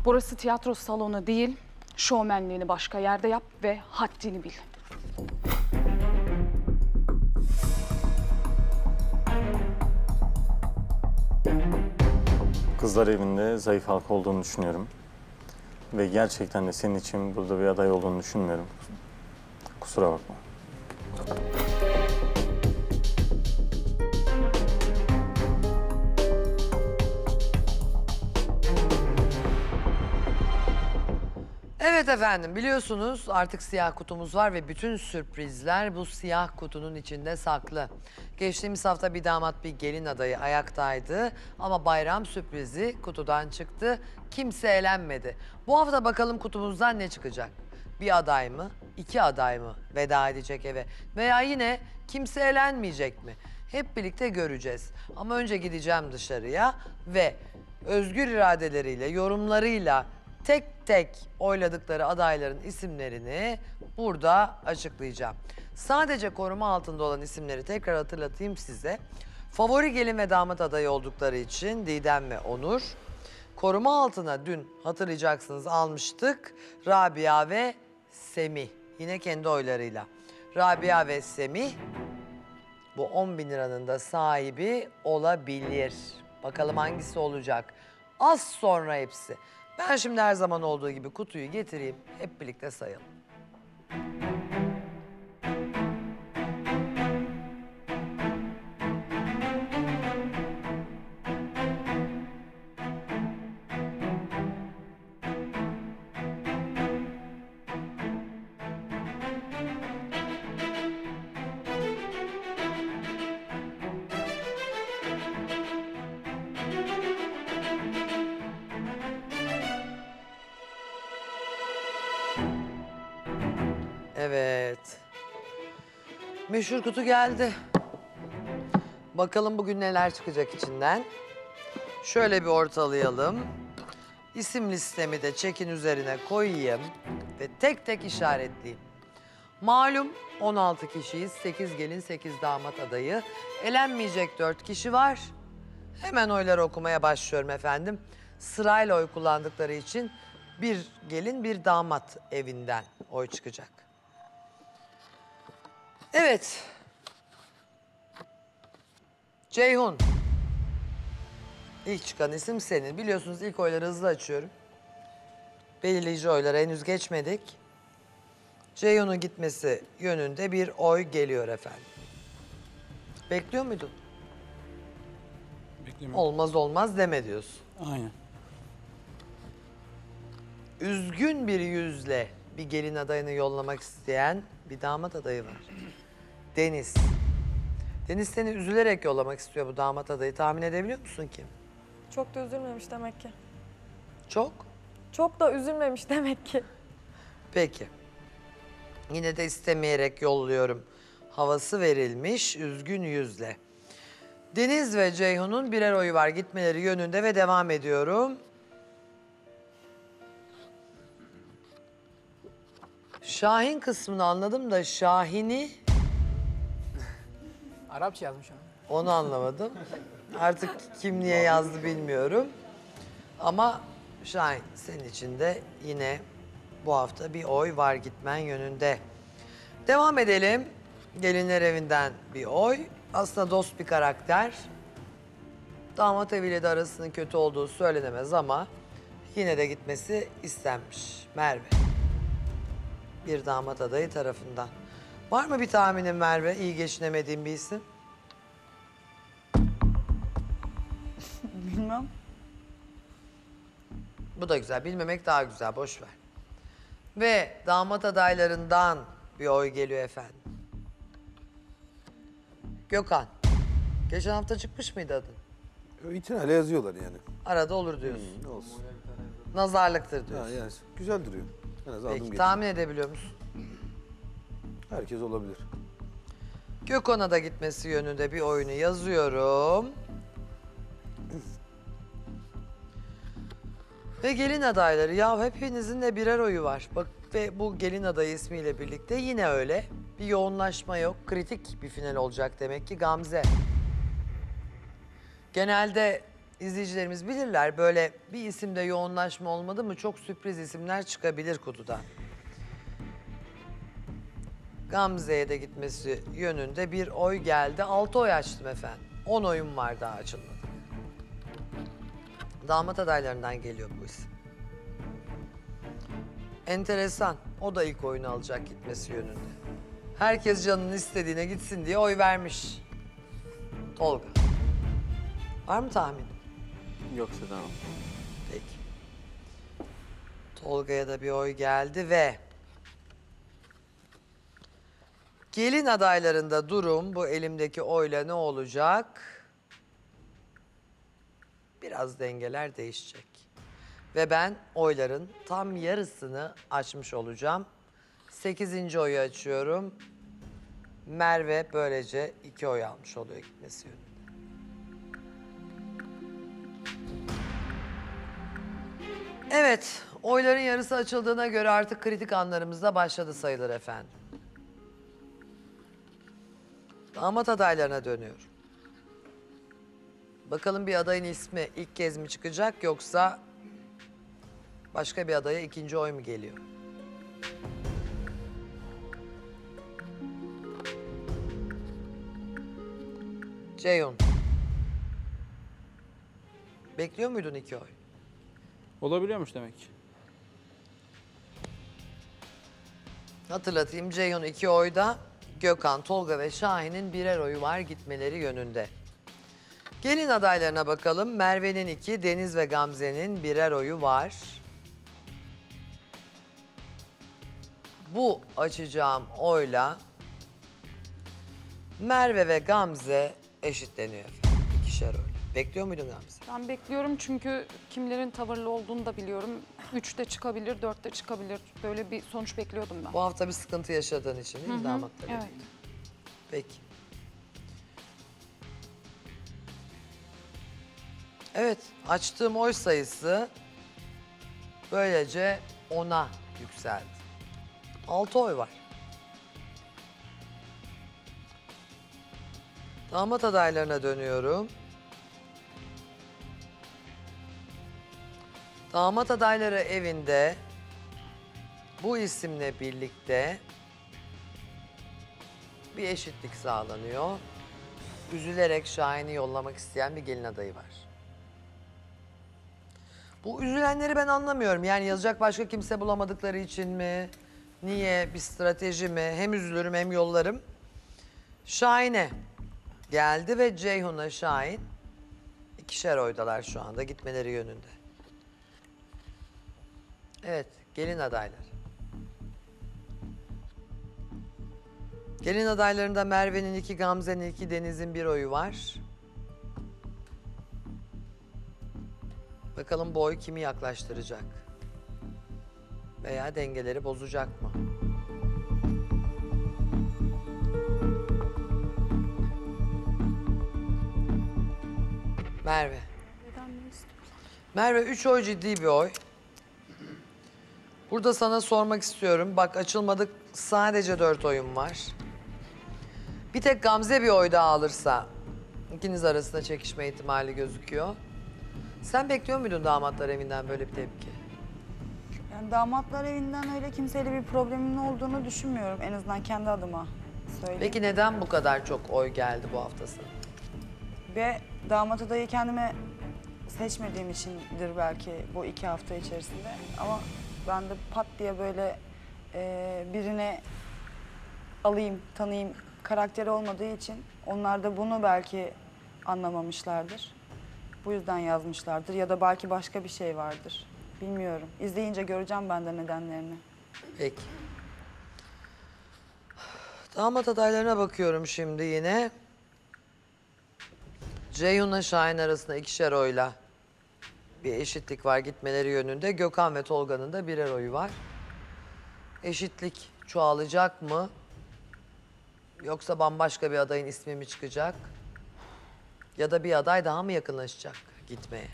Burası tiyatro salonu değil, şovmenliğini başka yerde yap ve haddini bil. Kızlar evinde zayıf halk olduğunu düşünüyorum. Ve gerçekten de senin için burada bir aday olduğunu düşünmüyorum. Kusura bakma. Evet efendim, biliyorsunuz artık siyah kutumuz var ve bütün sürprizler bu siyah kutunun içinde saklı. Geçtiğimiz hafta bir damat bir gelin adayı ayaktaydı ama bayram sürprizi kutudan çıktı. Kimse eğlenmedi. Bu hafta bakalım kutumuzdan ne çıkacak? Bir aday mı, iki aday mı veda edecek eve veya yine kimse eğlenmeyecek mi? Hep birlikte göreceğiz. Ama önce gideceğim dışarıya ve özgür iradeleriyle, yorumlarıyla... Tek tek oyladıkları adayların isimlerini burada açıklayacağım. Sadece koruma altında olan isimleri tekrar hatırlatayım size. Favori gelin ve damat adayı oldukları için Didem ve Onur. Koruma altına dün hatırlayacaksınız almıştık Rabia ve Semih. Yine kendi oylarıyla. Rabia ve Semih bu on bin liranın da sahibi olabilir. Bakalım hangisi olacak? Az sonra hepsi. Ben şimdi her zaman olduğu gibi kutuyu getireyim, hep birlikte sayalım. Evet. Meşhur kutu geldi. Bakalım bugün neler çıkacak içinden. Şöyle bir ortalayalım. İsim listemi de çekin üzerine koyayım ve tek tek işaretleyeyim. Malum on altı kişiyiz. sekiz gelin, sekiz damat adayı. Elenmeyecek dört kişi var. Hemen oyları okumaya başlıyorum efendim. Sırayla oy kullandıkları için bir gelin, bir damat evinden oy çıkacak. Evet. Ceyhun. İlk çıkan isim senin. Biliyorsunuz ilk oyları hızlı açıyorum. Belirleyici oylara henüz geçmedik. Ceyhun'un gitmesi yönünde bir oy geliyor efendim. Bekliyor muydun? Beklemiyorum. Olmaz olmaz deme diyorsun. Aynen. Üzgün bir yüzle bir gelin adayını yollamak isteyen bir damat adayı var. Deniz. Deniz seni üzülerek yollamak istiyor bu damat adayı. Tahmin edebiliyor musun kim? Çok da üzülmemiş demek ki. Çok? Çok da üzülmemiş demek ki. Peki. Yine de istemeyerek yolluyorum. Havası verilmiş, üzgün yüzle. Deniz ve Ceyhun'un birer oyu var gitmeleri yönünde ve devam ediyorum. Şahin kısmını anladım da Şahin'i... Arapça yazmış onu. Onu anlamadım. Artık kim niye yazdı bilmiyorum. Ama Şahin senin için de yine bu hafta bir oy var gitmen yönünde. Devam edelim. Gelinler evinden bir oy. Aslında dost bir karakter. Damat eviyle de arasının kötü olduğu söylenemez ama... ...yine de gitmesi istenmiş. Merve. Bir damat adayı tarafından. Var mı bir tahminin Merve? İyi geçinemediğin bir isim? Bilmem. Bu da güzel. Bilmemek daha güzel. Boş ver. Ve damat adaylarından bir oy geliyor efendim. Gökhan. Geçen hafta çıkmış mıydı adın? İtinale yazıyorlar yani. Arada olur diyorsun. Hmm, olsun. Nazarlıktır diyorsun. Ya, ya, güzel duruyor. Biraz peki, adım tahmin edebiliyor musun? Herkes olabilir. Gökhan'a da gitmesi yönünde bir oyunu yazıyorum. Ve gelin adayları, ya hepinizin de birer oyu var. Bak ve bu gelin adayı ismiyle birlikte yine öyle. Bir yoğunlaşma yok, kritik bir final olacak demek ki. Gamze. Genelde izleyicilerimiz bilirler, böyle bir isimde yoğunlaşma olmadı mı çok sürpriz isimler çıkabilir kutudan. Gamze'ye de gitmesi yönünde bir oy geldi. Altı oy açtım efendim. On oyum var daha açılmadı. Damat adaylarından geliyor bu isim. Enteresan. O da ilk oyunu alacak gitmesi yönünde. Herkes canının istediğine gitsin diye oy vermiş. Tolga. Var mı tahmin? Yok Seda Hanım. Peki. Tolga'ya da bir oy geldi ve... Gelin adaylarında durum bu elimdeki oyla ne olacak? Biraz dengeler değişecek. Ve ben oyların tam yarısını açmış olacağım. Sekizinci oyu açıyorum. Merve böylece iki oy almış oluyor gitmesi yönünde. Evet, oyların yarısı açıldığına göre artık kritik anlarımız da başladı sayılır efendim. Damat adaylarına dönüyorum. Bakalım bir adayın ismi ilk kez mi çıkacak yoksa başka bir adaya ikinci oy mu geliyor? Ceyhun. Bekliyor muydun iki oy? Olabiliyormuş demek ki. Hatırlatayım, Ceyhun iki oyda. Gökhan, Tolga ve Şahin'in birer oyu var gitmeleri yönünde. Gelin adaylarına bakalım. Merve'nin iki, Deniz ve Gamze'nin birer oyu var. Bu açacağım oyla Merve ve Gamze eşitleniyor. İkişer oy. Bekliyor muydun Gamze? Ben bekliyorum çünkü kimlerin tavırlı olduğunu da biliyorum. Üç de çıkabilir, dört de çıkabilir. Böyle bir sonuç bekliyordum ben. Bu hafta bir sıkıntı yaşadığın için değil mi damatlar? Evet. Peki. Evet, açtığım oy sayısı böylece ona yükseldi. Altı oy var. Damat adaylarına dönüyorum. Damat adayları evinde bu isimle birlikte bir eşitlik sağlanıyor. Üzülerek Şahin'i yollamak isteyen bir gelin adayı var. Bu üzülenleri ben anlamıyorum. Yani yazacak başka kimse bulamadıkları için mi? Niye? Bir strateji mi? Hem üzülürüm hem yollarım. Şahin'e geldi ve Ceyhun'a Şahin ikişer oydalar şu anda gitmeleri yönünde. Evet, gelin adaylar. Gelin adaylarında Merve'nin iki, Gamze'nin iki, Deniz'in bir oyu var. Bakalım bu oy kimi yaklaştıracak? Veya dengeleri bozacak mı? Merve. Merve üç oy ciddi bir oy. Burada sana sormak istiyorum. Bak açılmadık, sadece dört oyum var. Bir tek Gamze bir oy daha alırsa ikiniz arasında çekişme ihtimali gözüküyor. Sen bekliyor muydun damatlar evinden böyle bir tepki? Yani damatlar evinden öyle kimseyle bir problemin olduğunu düşünmüyorum. En azından kendi adıma söyleyeyim. Peki neden bu kadar çok oy geldi bu haftası? Ve damat adayı kendime seçmediğim içindir belki bu iki hafta içerisinde ama... Ben de pat diye böyle e, birine alayım, tanıyayım karakteri olmadığı için onlar da bunu belki anlamamışlardır. Bu yüzden yazmışlardır ya da belki başka bir şey vardır. Bilmiyorum. İzleyince göreceğim ben de nedenlerini. Peki. Damat adaylarına bakıyorum şimdi yine. Ceyhun'la Şahin arasında ikişer oyla bir eşitlik var gitmeleri yönünde. Gökhan ve Tolga'nın da birer oyu var. Eşitlik çoğalacak mı? Yoksa bambaşka bir adayın ismi mi çıkacak? Ya da bir aday daha mı yakınlaşacak gitmeye?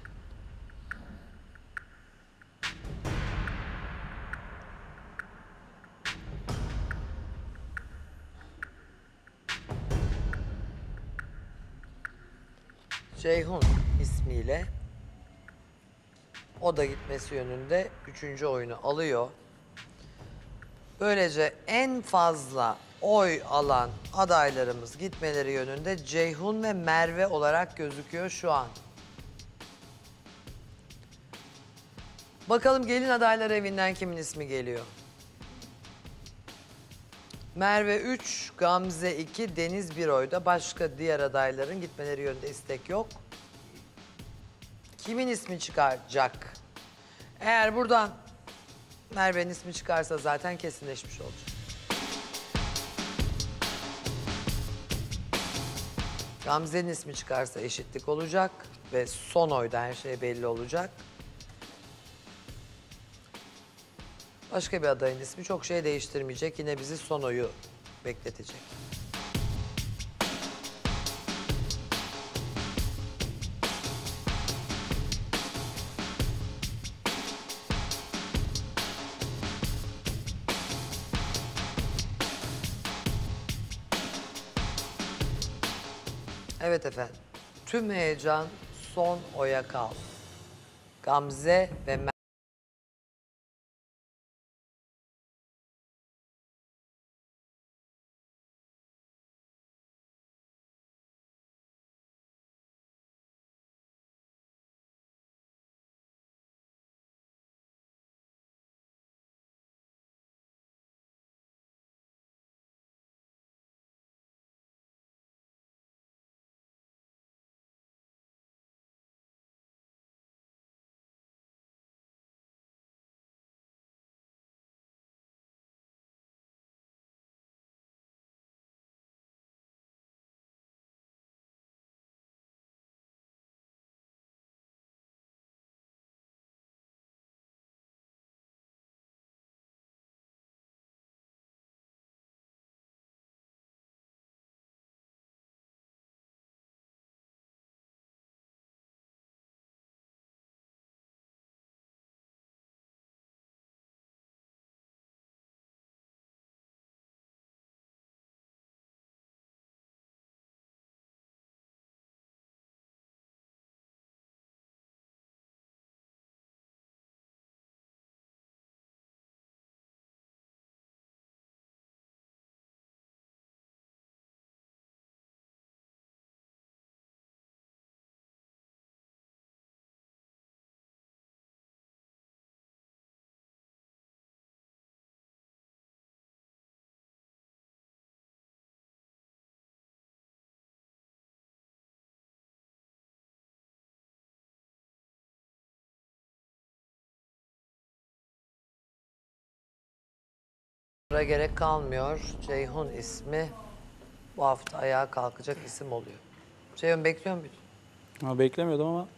Ceyhun ismiyle o da gitmesi yönünde üçüncü oyunu alıyor. Böylece en fazla oy alan adaylarımız gitmeleri yönünde Ceyhun ve Merve olarak gözüküyor şu an. Bakalım gelin adaylar evinden kimin ismi geliyor? Merve üç, Gamze iki, Deniz bir oyda. Başka diğer adayların gitmeleri yönünde istek yok. Kimin ismi çıkacak? Eğer buradan Merve'nin ismi çıkarsa zaten kesinleşmiş olacak. Gamze'nin ismi çıkarsa eşitlik olacak ve son oyda her şey belli olacak. Başka bir adayın ismi çok şey değiştirmeyecek. Yine bizi son oyu bekletecek. Evet efendim. Tüm heyecan son oya kaldı. Gamze ve Merve. Buna gerek kalmıyor. Ceyhun ismi bu hafta ayağa kalkacak isim oluyor. Ceyhun bekliyor muydun? Ha, beklemiyordum ama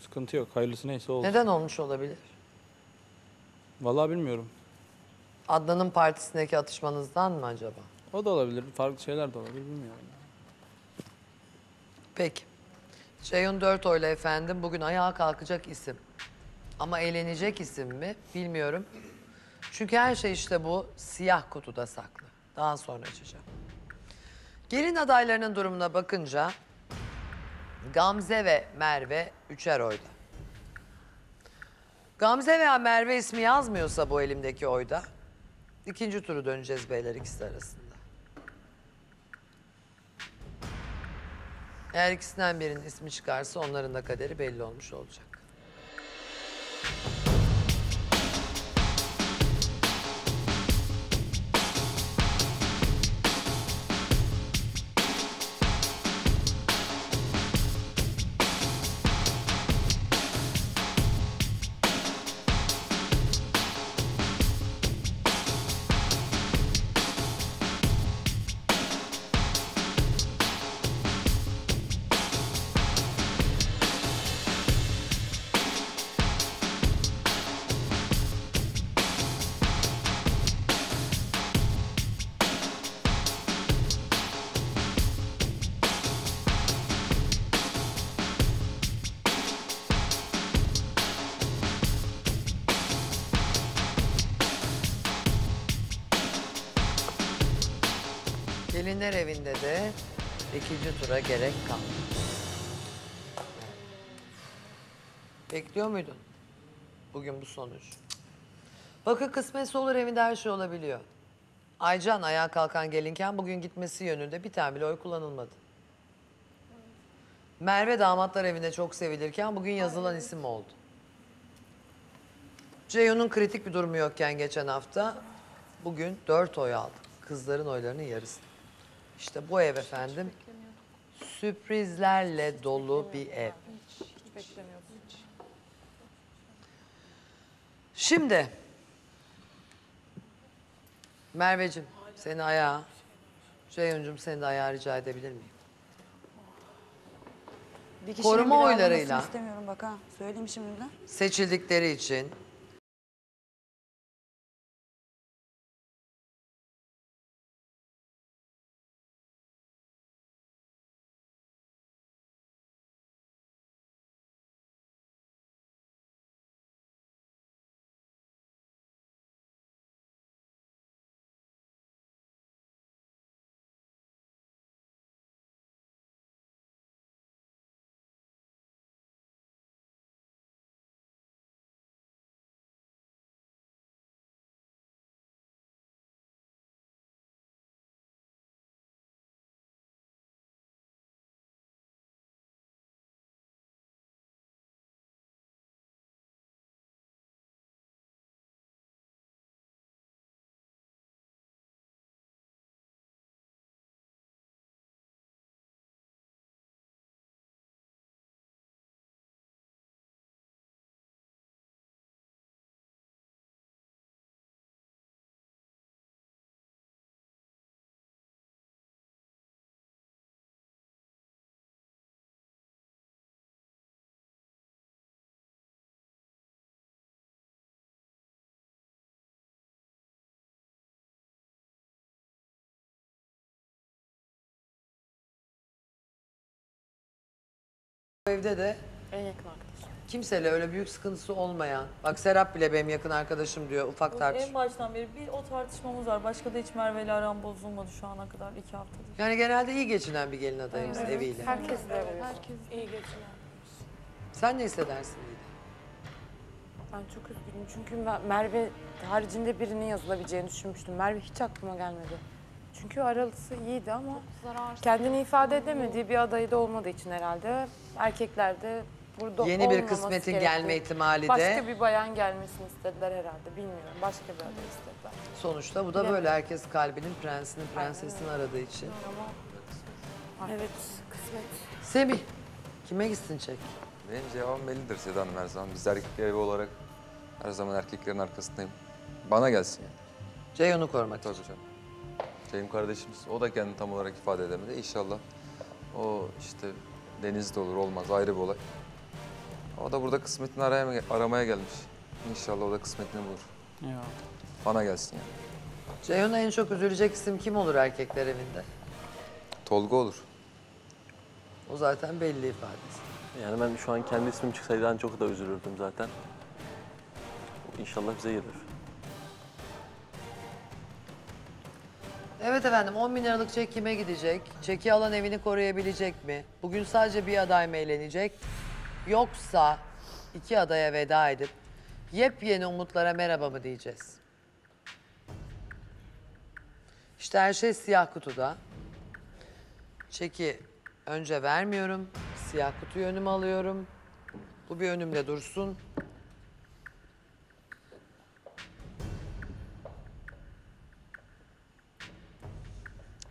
sıkıntı yok. Hayırlısı neyse oldu. Neden olmuş olabilir? Vallahi bilmiyorum. Adnan'ın partisindeki atışmanızdan mı acaba? O da olabilir. Farklı şeyler de olabilir. Bilmiyorum. Peki. Ceyhun dört oyla efendim bugün ayağa kalkacak isim. Ama eğlenecek isim mi? Bilmiyorum. Çünkü her şey işte bu siyah kutuda saklı. Daha sonra açacağım. Gelin adaylarının durumuna bakınca Gamze ve Merve üçer oyda. Gamze veya Merve ismi yazmıyorsa bu elimdeki oyda ikinci turu döneceğiz beyler ikisi arasında. Eğer ikisinden birinin ismi çıkarsa onların da kaderi belli olmuş olacak. Gelinler evinde de ikinci tura gerek kalmadı. Bekliyor muydun bugün bu sonuç? Bakın kısmetse olur evinde her şey olabiliyor. Aycan ayağa kalkan gelinken bugün gitmesi yönünde bir tane bile oy kullanılmadı. Merve damatlar evinde çok sevilirken bugün yazılan Aynen. isim oldu. Ceyhun'un kritik bir durumu yokken geçen hafta bugün dört oy aldı. Kızların oylarının yarısı. İşte bu ev efendim sürprizlerle dolu bir ev. Hiç, hiç beklemiyordum. Şimdi Merveciğim seni ayağa, Ceyhun'cum seni de ayağa rica edebilir miyim? Bir koruma oylarıyla istemiyorum bak ha. Söyleyeyim şimdi de. Seçildikleri için bu evde de en yakın arkadaşım. Kimseyle öyle büyük sıkıntısı olmayan, bak Serap bile benim yakın arkadaşım diyor, ufak tartışma. En baştan beri bir o tartışmamız var, başka da hiç Merve'yle aram bozulmadı şu ana kadar iki haftadır. Yani genelde iyi geçinen bir gelin adayımız evet. eviyle. Herkes de evet. Herkes iyi geçinen. Sen ne hissedersin Didem? Ben çok üzgünüm çünkü Merve haricinde birinin yazılabileceğini düşünmüştüm. Merve hiç aklıma gelmedi. Çünkü aralısı iyiydi ama kendini ifade edemediği bir adayı da olmadığı için herhalde erkeklerde burada yeni bir kısmetin gerekti. Gelme ihtimali başka de. Başka bir bayan gelmesini istediler herhalde bilmiyorum. Başka bir aday istediler. Sonuçta bu da Bilmiyorum. Böyle herkes kalbinin prensinin prensesini Aynen. aradığı için. Ama evet kısmet. Semih kime gitsin çek? Benim cevabım bellidir Seda Hanım her zaman. Biz erkekler evi olarak her zaman erkeklerin arkasındayım. Bana gelsin yani. Ceyhun'u korumak Tabii için. Canım. Benim kardeşimiz, o da kendini tam olarak ifade edemedi. İnşallah o işte Deniz'de olur, olmaz, ayrı bir olay. O da burada kısmetini araya, aramaya gelmiş. İnşallah o da kısmetini bulur. Ya. Bana gelsin yani. Ceyhun'a en çok üzülecek isim kim olur erkekler evinde? Tolga olur. O zaten belli ifadesi. Yani ben şu an kendi ismim çıksaydı en çok da üzülürdüm zaten. İnşallah bize gelir. Evet efendim, on bin liralık çek kime gidecek? Çeki alan evini koruyabilecek mi? Bugün sadece bir aday mı eğlenecek? Yoksa iki adaya veda edip yepyeni umutlara merhaba mı diyeceğiz? İşte her şey siyah kutuda. Çeki önce vermiyorum, siyah kutuyu önüme alıyorum. Bu bir önümde dursun.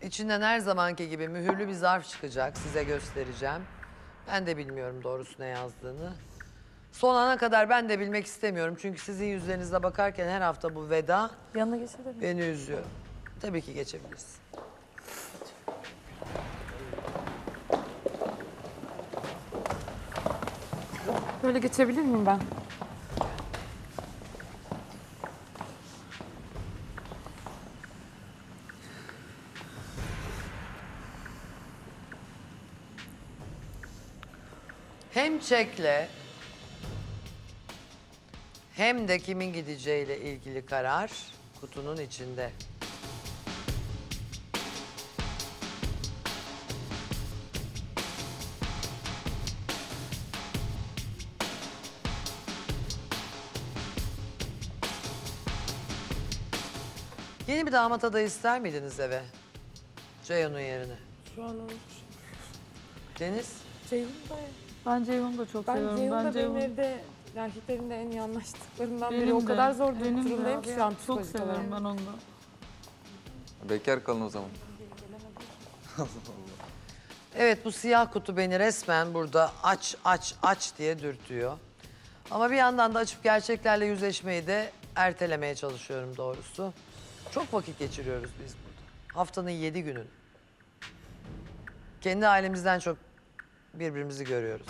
İçinden her zamanki gibi mühürlü bir zarf çıkacak. Size göstereceğim. Ben de bilmiyorum doğrusu ne yazdığını. Son ana kadar ben de bilmek istemiyorum. Çünkü sizin yüzlerinize bakarken her hafta bu veda yanına geçebilir beni üzüyor. Tabii ki geçebiliriz. Böyle geçebilir miyim ben? Hem çekle hem de kimin gideceğiyle ilgili karar kutunun içinde. Yeni bir damat adayı ister miydiniz eve? Ceyhun'un yerine. Şu an olur. Deniz? Ceyhun da. Ben Ceyhun'u da çok ben seviyorum. Ceyhun ben da Ceyhun da benim evde erkeklerin de en iyi anlaştıklarından benim biri. De. O kadar zor durumdayım ki şu an çok seviyorum ben onu da. Bekar kalın o zaman. Evet, bu siyah kutu beni resmen burada aç aç aç diye dürtüyor. Ama bir yandan da açıp gerçeklerle yüzleşmeyi de ertelemeye çalışıyorum doğrusu. Çok vakit geçiriyoruz biz burada. Haftanın yedi günün. Kendi ailemizden çok birbirimizi görüyoruz.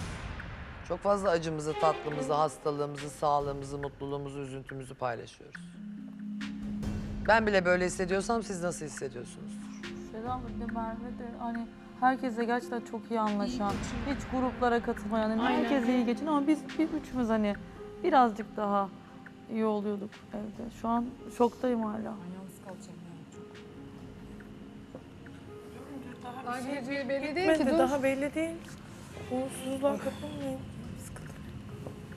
Çok fazla acımızı, tatlımızı, hastalığımızı, sağlığımızı, mutluluğumuzu, üzüntümüzü paylaşıyoruz. Ben bile böyle hissediyorsam siz nasıl hissediyorsunuz? Seda Hanım ve Merve de hani herkese gerçekten çok iyi anlaşan, hiç gruplara katılmayan, yani herkes iyi geçin ama biz bir üçümüz hani birazcık daha iyi oluyorduk evde. Şu an şoktayım hala. Yalnız kalacağım ya. Daha bir şey belli değil ki. Daha belli değil. Uğursuzluğa kapılmayın.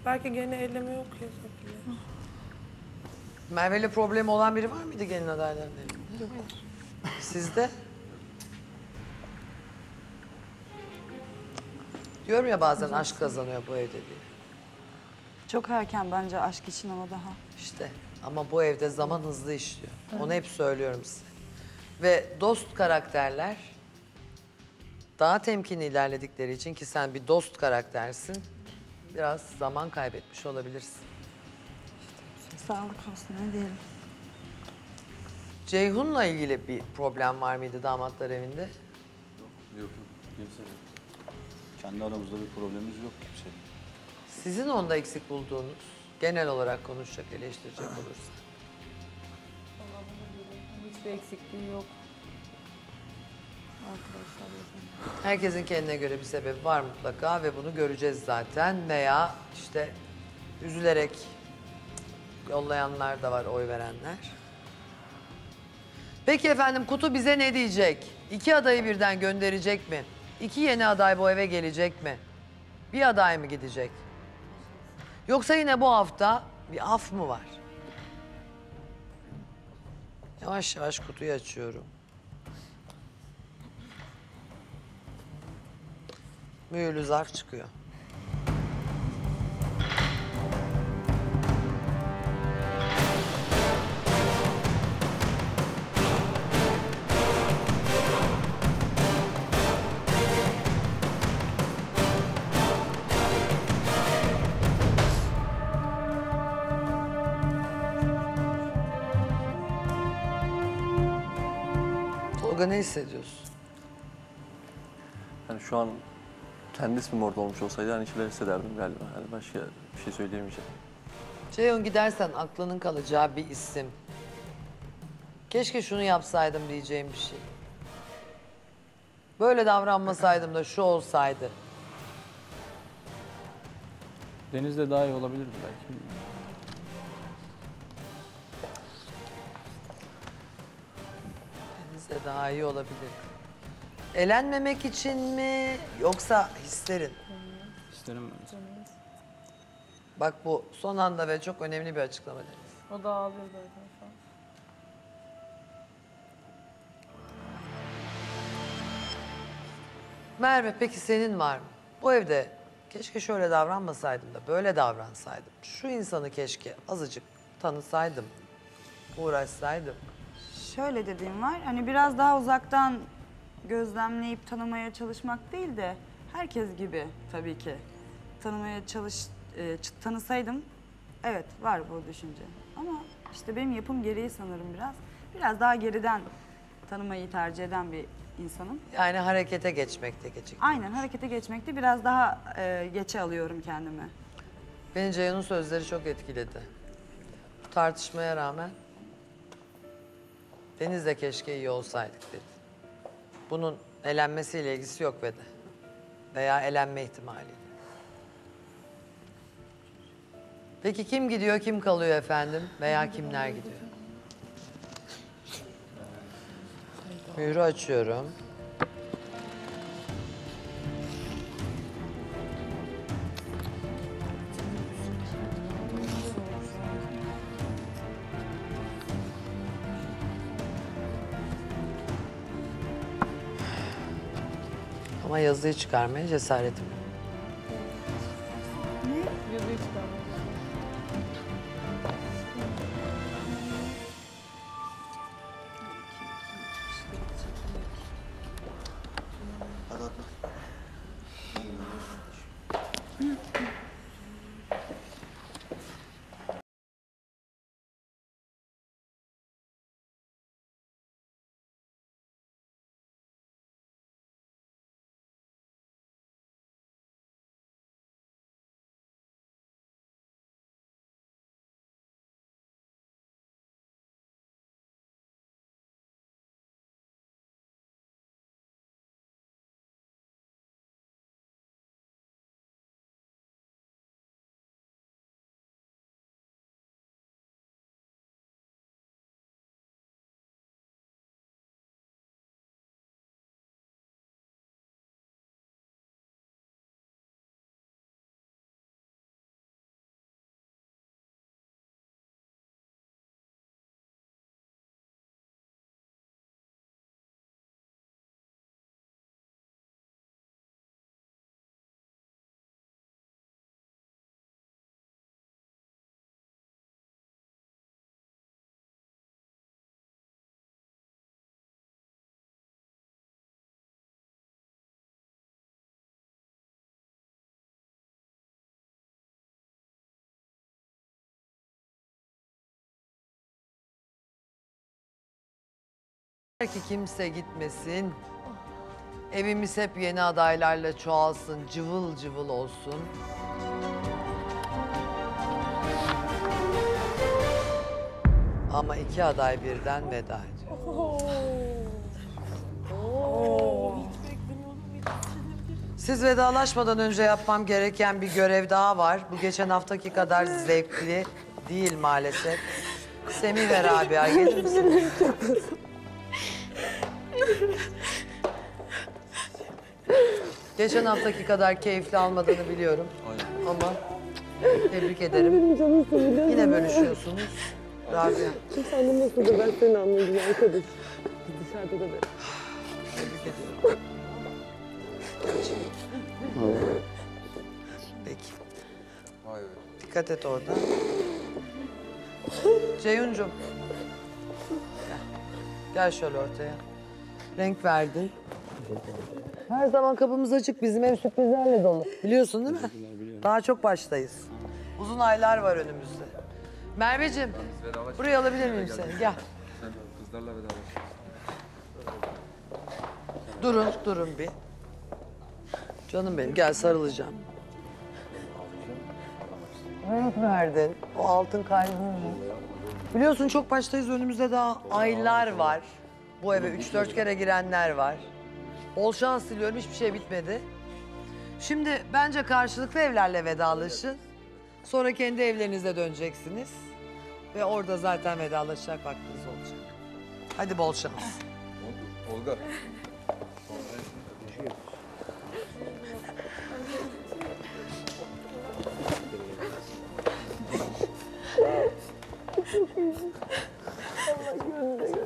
Belki gene elleme yok ya. Merve'yle problemi olan biri var mıydı gelin adaylarında? Yok. Sizde? Diyorum ya bazen aşk kazanıyor bu evde diye. Çok erken bence aşk için ama daha. İşte ama bu evde zaman hızlı işliyor. Evet. Onu hep söylüyorum size. Ve dost karakterler daha temkinli ilerledikleri için ki sen bir dost karaktersin, biraz zaman kaybetmiş olabilirsin. Sağlık olsun, ne diyelim. Ceyhun'la ilgili bir problem var mıydı damatlar evinde? Yok, yok. Kimse yok. Kendi aramızda bir problemimiz yok kimsenin. Sizin onda eksik bulduğunuz, genel olarak konuşacak, eleştirecek olursa? Vallahi bunu görüyorum. Hiçbir eksikliği yok. Arkadaşlar yok. Herkesin kendine göre bir sebebi var mutlaka ve bunu göreceğiz zaten. Veya işte üzülerek yollayanlar da var, oy verenler. Peki efendim, kutu bize ne diyecek? İki adayı birden gönderecek mi? İki yeni aday bu eve gelecek mi? Bir aday mı gidecek? Yoksa yine bu hafta bir af mı var? Yavaş yavaş kutuyu açıyorum. Mühürlü zarf çıkıyor. Ne hissediyorsun? Yani şu an kendi ismim orada olmuş olsaydı hani şeyler hissederdim galiba. Yani başka bir şey söyleyemeyeceğim. Ceyhun gidersen aklının kalacağı bir isim. Keşke şunu yapsaydım diyeceğim bir şey. Böyle davranmasaydım da şu olsaydı. Deniz de daha iyi olabilirdi belki. Daha iyi olabilir. Elenmemek için mi yoksa hislerin? Hislerim. Bak bu son anda ve çok önemli bir açıklama Deniz. O da ağlıyor zaten şu an. Merve, peki senin var mı? Bu evde keşke şöyle davranmasaydım da böyle davransaydım. Şu insanı keşke azıcık tanısaydım, uğraşsaydım. Şöyle dediğim var, hani biraz daha uzaktan gözlemleyip tanımaya çalışmak değil de herkes gibi tabii ki tanımaya çalış e, tanısaydım, evet var bu düşünce ama işte benim yapım gereği sanırım biraz biraz daha geriden tanımayı tercih eden bir insanım. Yani harekete geçmekte geçecek. Aynen, harekete geçmekte biraz daha e, geçe alıyorum kendimi. Beni Ceyhun'un sözleri çok etkiledi. Tartışmaya rağmen. Deniz'le keşke iyi olsaydık dedi. Bunun elenmesiyle ilgisi yok dedi. Veya elenme ihtimaliyle. Peki kim gidiyor, kim kalıyor efendim? Veya kimler gidiyor? Mühürü açıyorum. Ama yazıyı çıkarmaya cesaretim yok. Ne? Yazıyı çıkarmaya. Ki kimse gitmesin, evimiz hep yeni adaylarla çoğalsın, cıvıl cıvıl olsun. Ama iki aday birden veda ediyor. Siz vedalaşmadan önce yapmam gereken bir görev daha var. Bu geçen haftaki kadar zevkli değil maalesef. Semih ve Rabia gelir misiniz? Geçen haftaki kadar keyifli almadığını biliyorum. Aynen. Ama tebrik ederim. Yine bölüşüyorsunuz. Rabia. Kimse anlamazsa da ben seni anlayacağım arkadaş. Dışarıda da ben. Tebrik ediyorum. Peki. Vay be. Dikkat et orada. Ceyhun'cum. Gel şöyle ortaya. Renk verdin. Her zaman kapımız açık. Bizim ev sürprizlerle dolu. Biliyorsun değil mi? Biliyorum. Daha çok baştayız. Uzun aylar var önümüzde. Merveciğim, buraya alabilir miyim seni? Gel. Kızlarla vedalaşıyoruz. Durun, durun bir. Canım benim, gel sarılacağım. Renk verdin. O altın kalbim. Biliyorsun çok baştayız. Önümüzde daha aylar var. Bu eve üç dört kere girenler var. Bol şans diliyorum, hiçbir şey bitmedi. Şimdi bence karşılıklı evlerle vedalaşın. Sonra kendi evlerinize döneceksiniz. Ve orada zaten vedalaşacak vaktiniz olacak. Hadi bol şans. Tolga. Allah gönlüne göre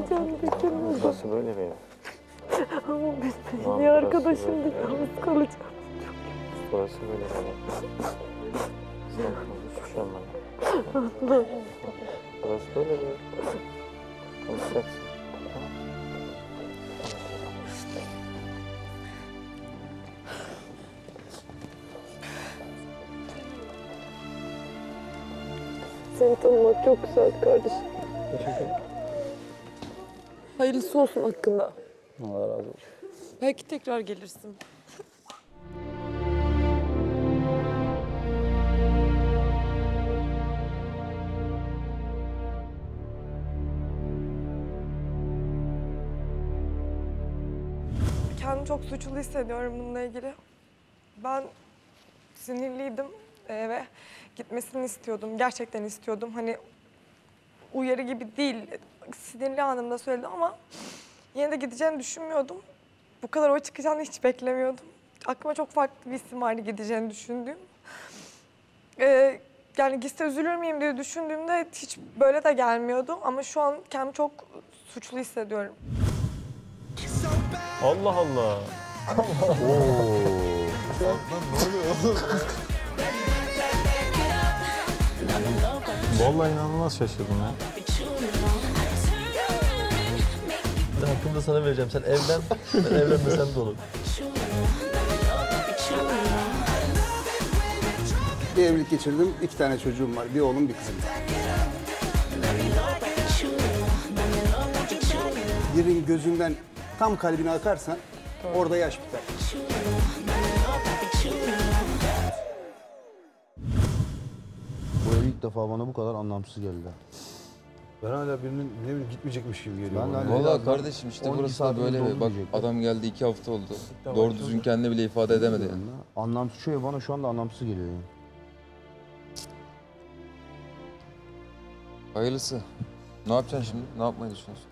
versin. Nasıl böyle mi? Ama biz peşine arkadaşım bir kalmış kalacağım. Burası böyle mi? Sen hiçbir şey anlamadım. Burası böyle mi? Konuşacaksın. Seni tanımak çok güzel kardeşim. Teşekkür ederim. Hayırlısı olsun hakkında. Allah razı olsun. Belki tekrar gelirsin. Kendimi çok suçlu hissediyorum bununla ilgili. Ben sinirliydim eve gitmesini istiyordum. Gerçekten istiyordum. Hani uyarı gibi değil, sinirli anımda söyledi ama yine de gideceğini düşünmüyordum. Bu kadar o çıkacağını hiç beklemiyordum. Aklıma çok farklı bir isim vardı gideceğini düşündüğüm. Ee, yani gitse üzülür müyüm diye düşündüğümde hiç böyle de gelmiyordum. Ama şu an kendimi çok suçlu hissediyorum. Allah Allah. Vallahi inanılmaz şaşırdım ya. Hakkımı da sana vereceğim. Sen evlen, ben evlenmesem de olur. Bir evlilik geçirdim. İki tane çocuğum var. Bir oğlum, bir kızım. Birinin gözünden tam kalbine akarsan tamam, orada yaş biter. Bu ilk defa bana bu kadar anlamsız geldi. Ben hala birinin ne bileyim gitmeyecekmiş gibi geliyor. Valla kardeşim işte burası da böyle mi? Bak adam geldi iki hafta oldu. Doğru oldu. Düzgün kendini bile ifade edemedi yani. Anlamsız şu ya, bana şu anda anlamsız geliyor yani. Hayırlısı. Ne yapacaksın şimdi? Ne yapmayı düşünüyorsun?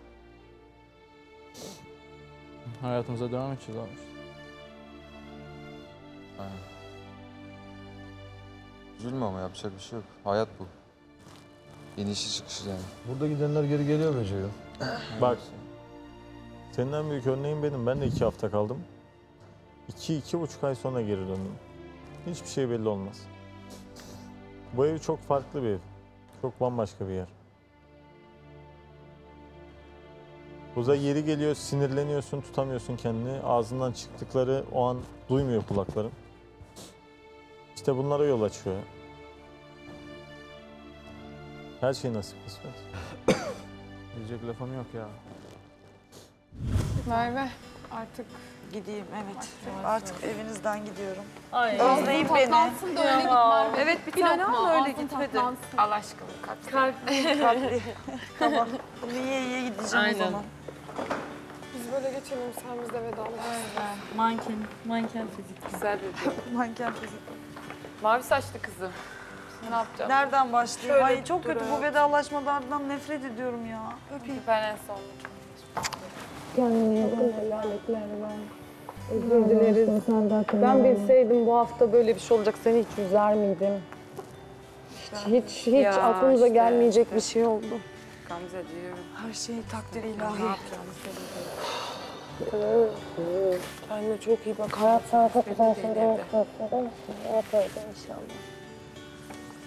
Hayatımıza devam edeceğiz abi. Aynen. Üzülme ama yapacak bir şey yok. Hayat bu. İnişi çıkışı yani. Burada gidenler geri geliyor be Ceyhun. Bak, senin en büyük örneğin benim. Ben de iki hafta kaldım. İki, iki buçuk ay sonra geri döndüm. Hiçbir şey belli olmaz. Bu ev çok farklı bir ev. Çok bambaşka bir yer. Buza yeri geliyor, sinirleniyorsun, tutamıyorsun kendini. Ağzından çıktıkları o an duymuyor kulaklarım. İşte bunlara yol açıyor. Her şey nasip kısmet. Diyecek lafım yok ya. Merve, artık gideyim, evet. Artık, artık, artık evinizden gidiyorum. Ay. Özleyin beni. Tatlansın da öyle git Merve. Evet, bir, bir tane ama öyle gitmedi. Allah aşkına kalp. Kalp. Kalp. Tamam. Bunu yiye yiye gideceğim aynen o zaman. Biz böyle geçelim, sen bizle vedalaşalım. Manken, manken fizik. Güzel dedi. Manken fizik. Mavi saçlı kızım. Ne yapacağım? Nereden başlayayım? Ay çok kötü bu vedalaşmadan nefret ediyorum ya. Öpeyim. Ben en son. Yani özür dileriz. Ben bilseydim bu hafta böyle bir şey olacak seni hiç üzer miydim? Hiç hiç, hiç aklımıza işte, gelmeyecek işte bir şey oldu. Gamze diyorum. Her şey takdir ilahi. Ne yapacağım? Kendine çok iyi bak. Hayat sana çok güzel şeyler yapacak. Yapacağız inşallah.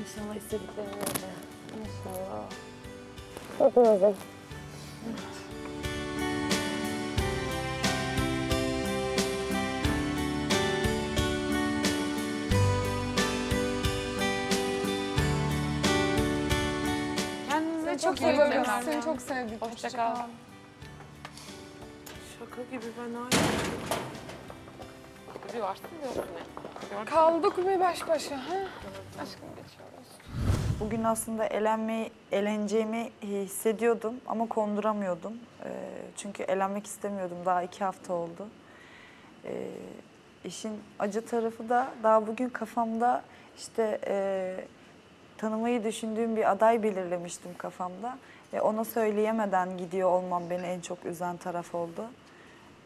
İnşallah istediklerini yapacağım. İnşallah. Bakın kendinize çok iyi bakın. Seni çok sevdik. Hoşça kal. Şaka gibi ben aynı. Duyarsın diyorsun ne? Kaldık mı baş başa? Ha? Aşkım geçiyoruz. Bugün aslında elenmeyi, eleneceğimi hissediyordum ama konduramıyordum. Ee, çünkü elenmek istemiyordum. Daha iki hafta oldu. Ee, işin acı tarafı da daha bugün kafamda işte e, tanımayı düşündüğüm bir aday belirlemiştim kafamda. Ve ona söyleyemeden gidiyor olmam beni en çok üzen taraf oldu.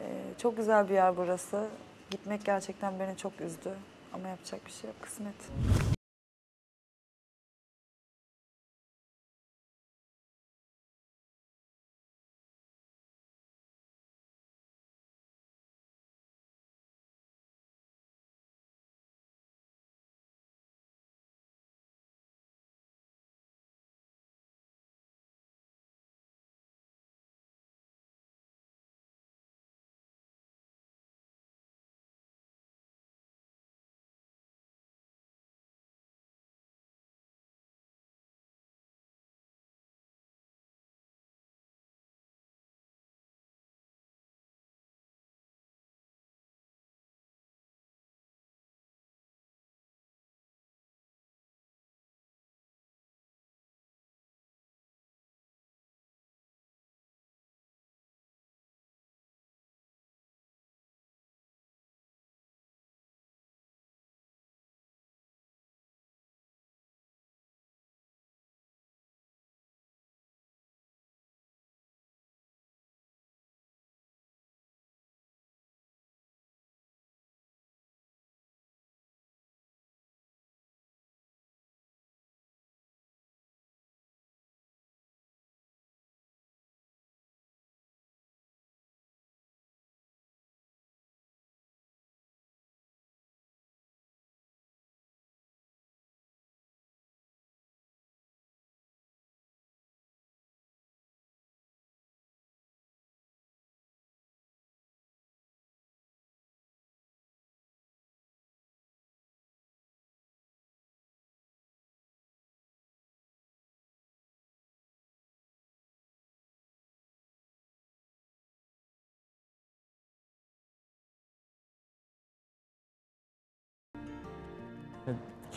Ee, çok güzel bir yer burası. Gitmek gerçekten beni çok üzdü. Ama yapacak bir şey yok, kısmet.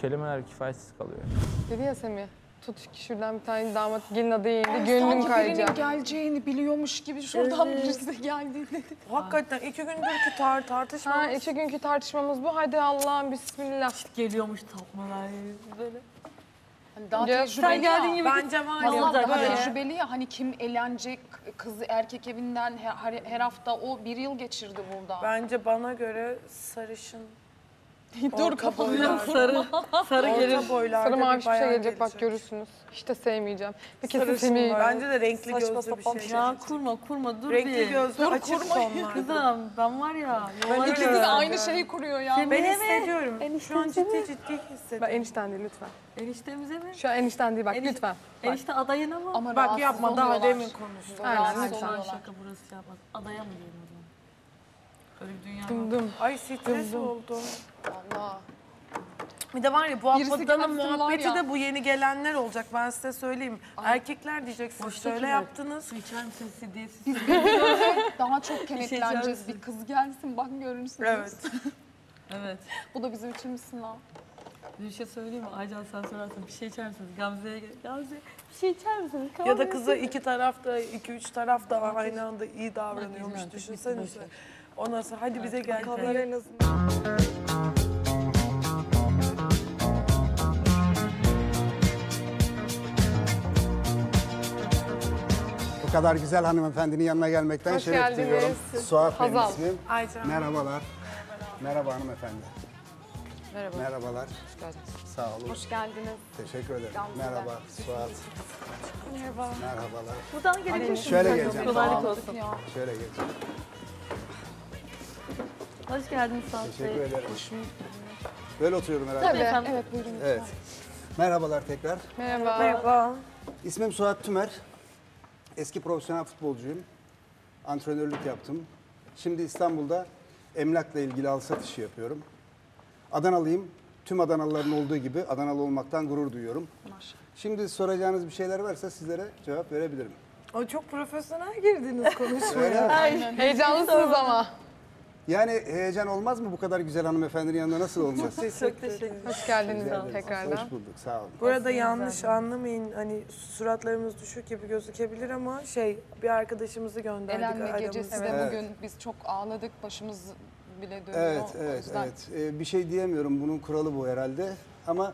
kelimeler kifayetsiz kalıyor. Dedi ya Semih, tut ki şuradan bir tane damat gelin adayı indi, gönlüm kayacak. Geleceğini biliyormuş gibi şuradan evet. Birisi de geldi dedi. Hakikaten iki günkü tar tartışmamız. Ha, iki günkü tartışmamız bu. Hadi Allah'ım bismillah. İşte geliyormuş tapmalar böyle. Hani daha tecrübeli ya. Gibi bence var ya. Daha tecrübeli ya. Hani kim elenecek, kızı erkek evinden her, her hafta o bir yıl geçirdi burada. Bence bana göre sarışın. Dur kafamdan sarı. Sarı gelir. Sarı mavi bir şey gelecek, gelecek bak görürsünüz. Hiç de sevmeyeceğim. Bir kesin sevmeyeceğim. Bence de renkli saçma gözlü bir şey. şey. Ya kurma kurma dur renkli bir. Renkli gözlü açık sonlarda. Kızım ben var ya. İkisi de aynı şeyi kuruyor ya. Ben hissediyorum. Eniştemize şu an ciddi ciddi hissediyorum. Bak enişten değil lütfen. Eniştemize mi? Şu an enişten değil bak Eniş, lütfen. Enişte adayın ama. ama bak yapma daha demin konuştu. Aynen lütfen. Şaka burası yapmaz. Adaya mı diyelim? Düm düm. Ay stres oldu. Allah. Bir de var ya bu ablanın muhabbeti ya. De bu yeni gelenler olacak. Ben size söyleyeyim. Ay. Erkekler diyeceksiniz. Şöyle yaptınız. Su içer misiniz? Biz daha çok kenetleneceğiz. Bir kız gelsin bak görürsünüz. Evet. Evet. Bu da bizim için misin lan? Bir şey söyleyeyim mi? Aycan sen sorarsan bir şey içer misiniz? Gamze'ye gel. Gamze bir şey içer misiniz? Kavga ya da kıza iki tarafta, iki üç taraf da aynı anda iyi davranıyormuş. Düşünsenize. Ondan sonra hadi bize gel. Kahveler en azından. Bu kadar güzel hanımefendinin yanına gelmekten şeref duyuyorum. Suat Bey'in ismim. Aycan. Merhabalar. Merhaba hanımefendi. Merhaba. Merhabalar. Hoş geldiniz. Sağ olun. Hoş geldiniz. Teşekkür ederim. Gamze merhaba Suat. Merhaba. Merhabalar. Buradan gelin. Şöyle geleceğim. Kolaylık olsun. Şöyle geleceğim. Hoş geldiniz Suat Bey. Teşekkür ederim. Böyle oturuyorum herhalde. Tabii efendim. Evet buyurun. Evet. Merhabalar tekrar. Merhaba. Merhaba. İsmim Suat Tümer. Eski profesyonel futbolcuyum. Antrenörlük yaptım. Şimdi İstanbul'da emlakla ilgili alsat işi yapıyorum. Adanalıyım. Tüm Adanalıların olduğu gibi Adanalı olmaktan gurur duyuyorum. Maşallah. Şimdi soracağınız bir şeyler varsa sizlere cevap verebilirim. O çok profesyonel girdiniz konuşmaya. Heyecanlısınız ama. Yani heyecan olmaz mı bu kadar güzel hanımefendinin yanında nasıl olmaz? Çok teşekkür ederim. Hoş geldiniz tekrardan. Hoş bulduk sağ olun. Bu arada yanlış anlamayın hani suratlarımız düşük gibi gözükebilir ama şey bir arkadaşımızı gönderdik aramızda. Elenme gecesi de evet. Bugün biz çok ağladık başımız bile dönüyor. Evet evet yüzden... evet ee, bir şey diyemiyorum bunun kuralı bu herhalde ama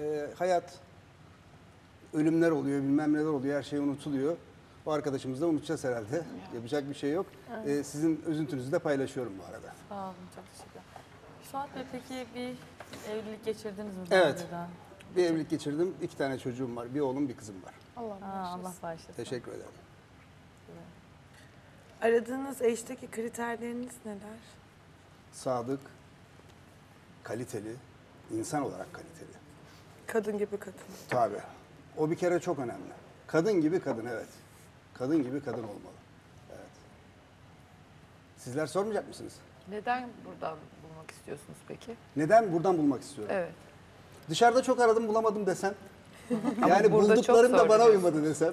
e, hayat ölümler oluyor bilmem neler oluyor her şey unutuluyor. O arkadaşımızı da unutacağız herhalde. Ya. Yapacak bir şey yok. Evet. Ee, sizin üzüntünüzü de paylaşıyorum bu arada. Sağ olun, çok teşekkürler. Suat Bey peki bir evlilik geçirdiniz mi? Evet, bir evlilik geçirdim. İki tane çocuğum var. Bir oğlum, bir kızım var. Allah bağışlasın. Allah bağışlasın. Teşekkür ederim. Evet. Aradığınız eşteki kriterleriniz neler? Sadık, kaliteli, insan olarak kaliteli. Kadın gibi kadın. Tabii. O bir kere çok önemli. Kadın gibi kadın, evet. Kadın gibi kadın olmalı. Evet. Sizler sormayacak mısınız? Neden buradan bulmak istiyorsunuz peki? Neden buradan bulmak istiyorum? Evet. Dışarıda çok aradım bulamadım desem. Yani bulduklarım da bana uymadı desem.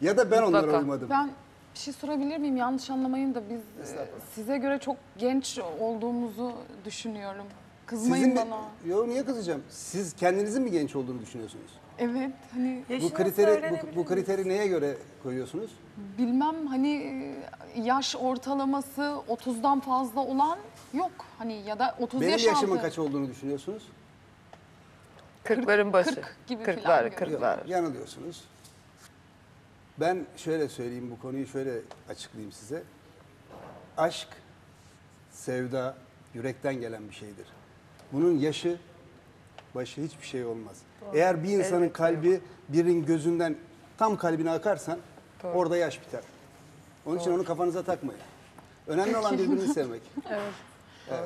Ya da ben mutlaka. Onlara uymadım. Ben bir şey sorabilir miyim? Yanlış anlamayın da biz e, size göre çok genç olduğumuzu düşünüyorum. Kızmayın sizin bana. Mi? Yo niye kızacağım? Siz kendinizin mi genç olduğunu düşünüyorsunuz? Evet hani bu kriteri bu, bu kriteri neye göre koyuyorsunuz? Bilmem hani yaş ortalaması otuzdan fazla olan yok hani ya da otuz benim yaş altı. Benim yaşımın kaç olduğunu düşünüyorsunuz? kırkların başı. kırk gibi kırklar, kırklar. Yanılıyorsunuz. Ben şöyle söyleyeyim bu konuyu şöyle açıklayayım size. Aşk, sevda yürekten gelen bir şeydir. Bunun yaşı başı hiçbir şey olmaz. Doğru. Eğer bir insanın elbette kalbi yok. Birinin gözünden tam kalbine akarsan doğru. Orada yaş biter. Onun doğru. için onu kafanıza takmayın. Önemli olan birbirini sevmek. Evet. Evet.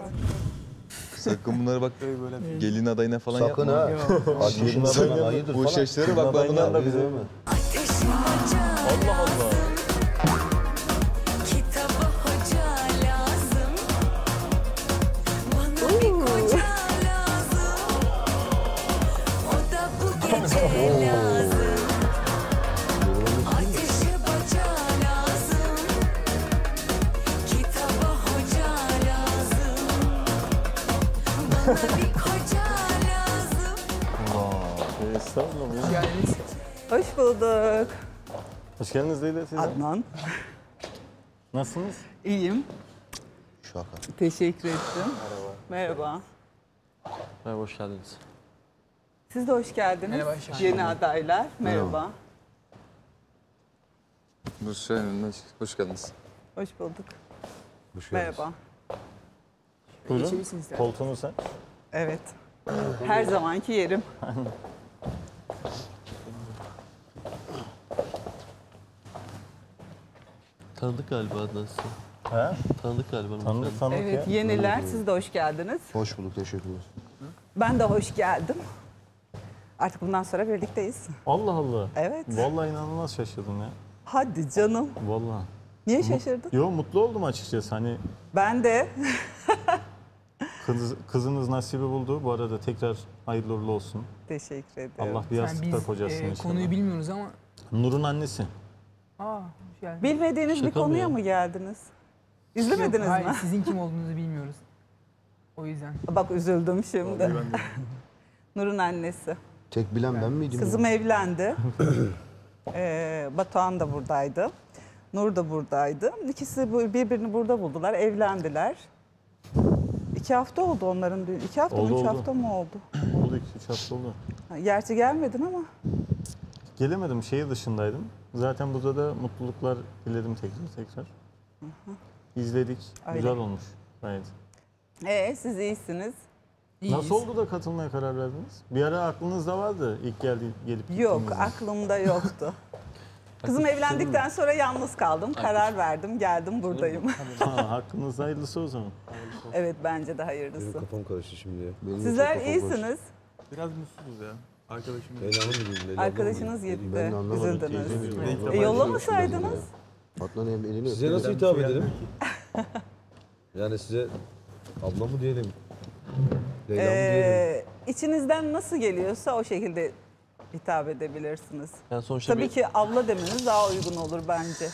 Sakın bunları bak böyle gelin adayına falan sakın yapma. Sakın ha. Gelin adayına ayıdır falan. Bu şeşlere bak ben bunlarla bize mi? Allah Allah. Estağfurullah. Hoş geldiniz. Hoş bulduk. Hoş geldiniz Leyla. Adnan. Nasılsınız? İyiyim. Şaka. Teşekkür ettim. Merhaba. Merhaba. Merhaba, hoş geldiniz. Siz de hoş geldiniz. Merhaba, yeni adaylar. Merhaba. Merhaba. Hoş geldiniz. Hoş bulduk. Hoş geldiniz. Merhaba. Buyurun. Koltuğunu sen. Evet. Her zamanki yerim. Tanıdık galiba nasıl? He? Tanıdık galiba. Tanıdık, tanıdık evet, ya. Yeniler. Siz de hoş geldiniz. Hoş bulduk, teşekkürler. Ben de hoş geldim. Artık bundan sonra birlikteyiz. Allah Allah. Evet. Vallahi inanılmaz şaşırdım ya. Hadi canım. Vallahi. Niye şaşırdın? Mut, yo, mutlu oldum açıkçası hani. Ben de. Kız, kızınız nasibi buldu. Bu arada tekrar hayırlı uğurlu olsun. Teşekkür ederim. Allah bir yastıkta kocasını. E, konuyu bilmiyoruz ama. Nur'un annesi. Aa, yani. Bilmediğiniz şaka bir konuya mı, mı geldiniz? İzlemediniz yok, mi? Hayır, sizin kim olduğunuzu bilmiyoruz. O yüzden. Bak üzüldüm şimdi. Nur'un annesi. Tek bilen ben, ben miydim? Kızım ya? Evlendi. ee, Batuhan da buradaydı. Nur da buradaydı. İkisi birbirini burada buldular, evlendiler. İki hafta oldu onların düğünü. İki hafta oldu, mı, üç oldu. hafta mı oldu? Oldu, iki, üç hafta oldu. Gerçi gelmedin ama. Gelemedim, şehir dışındaydım. Zaten burada da mutluluklar diledim tekrar tekrar. Hı hı. İzledik, öyle. Güzel olmuş gayet. Ee, siz iyisiniz. İyiyiz. Nasıl oldu da katılmaya karar verdiniz? Bir ara aklınızda vardı ilk geldi, gelip yok, aklımda yoktu. Kızım evlendikten sonra yalnız kaldım. Karar verdim, geldim buradayım. Ha, hakkınız hayırlısı o zaman. Evet, bence de hayırlısı. Benim kafam karıştı şimdi. Benim sizler iyisiniz. Karıştı. Biraz mutsuzuz ya. Arkadaşım arkadaşınız gitti. Üzüldünüz. E, yollamasaydınız. Adnan elini size nasıl hitap edelim? Yani size abla mı diyelim? Leyla mı diyelim? İçinizden nasıl geliyorsa o şekilde hitap edebilirsiniz. Yani tabii bir... ki abla demeniz daha uygun olur bence.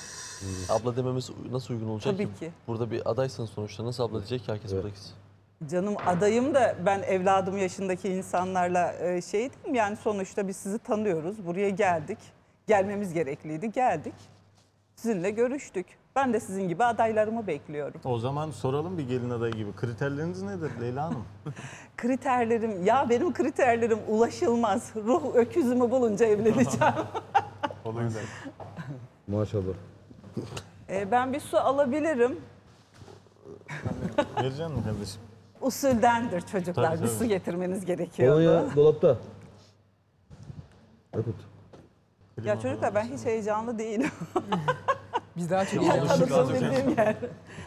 Abla dememiz nasıl uygun olacak tabii ki? ki? Burada bir adaysanız sonuçta nasıl abla diyecek ki herkes evet. Bırakız. Canım adayım da ben evladım yaşındaki insanlarla şey dedim yani sonuçta biz sizi tanıyoruz. Buraya geldik. Gelmemiz gerekliydi. Geldik. Sizinle görüştük. Ben de sizin gibi adaylarımı bekliyorum. O zaman soralım bir gelin adayı gibi. Kriterleriniz nedir Leyla Hanım? Kriterlerim, ya benim kriterlerim ulaşılmaz. Ruh öküzümü bulunca evleneceğim. Olabilir. Maşallah. Ee, ben bir su alabilirim. Vereceğim mi kardeşim? Usuldendir çocuklar. Tabii, tabii. Bir su getirmeniz gerekiyor. Kolonya dolapta. Aykut. Ya çocuklar ben hiç heyecanlı değilim. Biz daha çok tanıdığım bildiğim yer.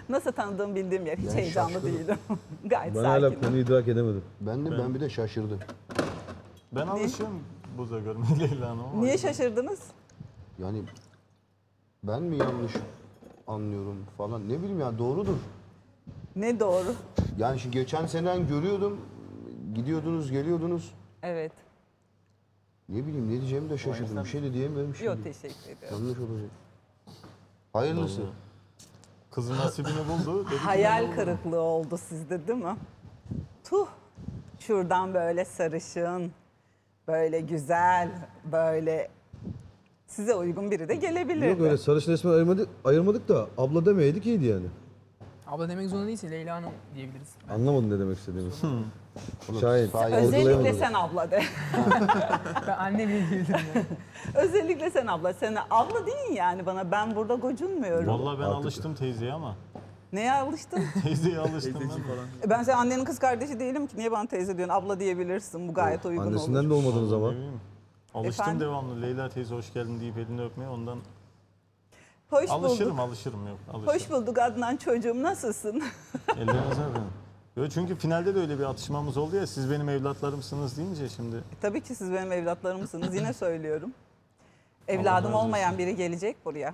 Nasıl tanıdığım bildiğim yer. Hiç ben heyecanlı şaşırdım. değilim. Gayet ben sakinim. Ben hala konuyu idrak edemedim. Ben de ben, ben bir de şaşırdım. Ben alışıyorum buza görmeye Leyla Hanım. Niye şaşırdınız? Yani ben mi yanlış anlıyorum falan ne bileyim ya doğrudur. Ne doğru? Yani şu geçen seneden görüyordum. Gidiyordunuz geliyordunuz. Evet. Ne bileyim ne diyeceğimi de şaşırdım. Bir şey de diyemiyorum şimdi. Yok teşekkür ederim. Yanlış olacak. Hayırlısı. Kızın nasibini buldu. Hayal kırıklığı oldu sizde değil mi? Tuh. Şuradan böyle sarışın, böyle güzel, böyle size uygun biri de gelebilirdi. Yok öyle sarışın resmen ayırmadık, ayırmadık da abla demeydik iyiydi yani. Abla demek zorunda değilse Leyla Hanım diyebiliriz. Anlamadım ne demek istediğimi. Şahin. Özellikle sen abla de. Ben anne bile değildim. Özellikle sen abla. Sen abla deyin yani bana. Ben burada gocunmuyorum. Vallahi ben artık alıştım teyzeye ama. Neye alıştın? Teyzeye alıştım ben falan. Ben sen annenin kız kardeşi değilim ki. Niye bana teyze diyorsun? Abla diyebilirsin. Bu gayet uygun olur. Annesinden de olmadınız ama. Alıştım efendim? Devamlı. Leyla teyze hoş geldin deyip elini öpmeye ondan. Hoş alışırım, bulduk. alışırım yok. Alışırım. Hoş bulduk Adnan çocuğum. Nasılsın? Ellerinize öpün. Çünkü finalde de öyle bir atışmamız oldu ya. Siz benim evlatlarımsınız deyince şimdi. E, tabii ki siz benim evlatlarımsınız. Yine söylüyorum. Evladım olmayan biri gelecek buraya.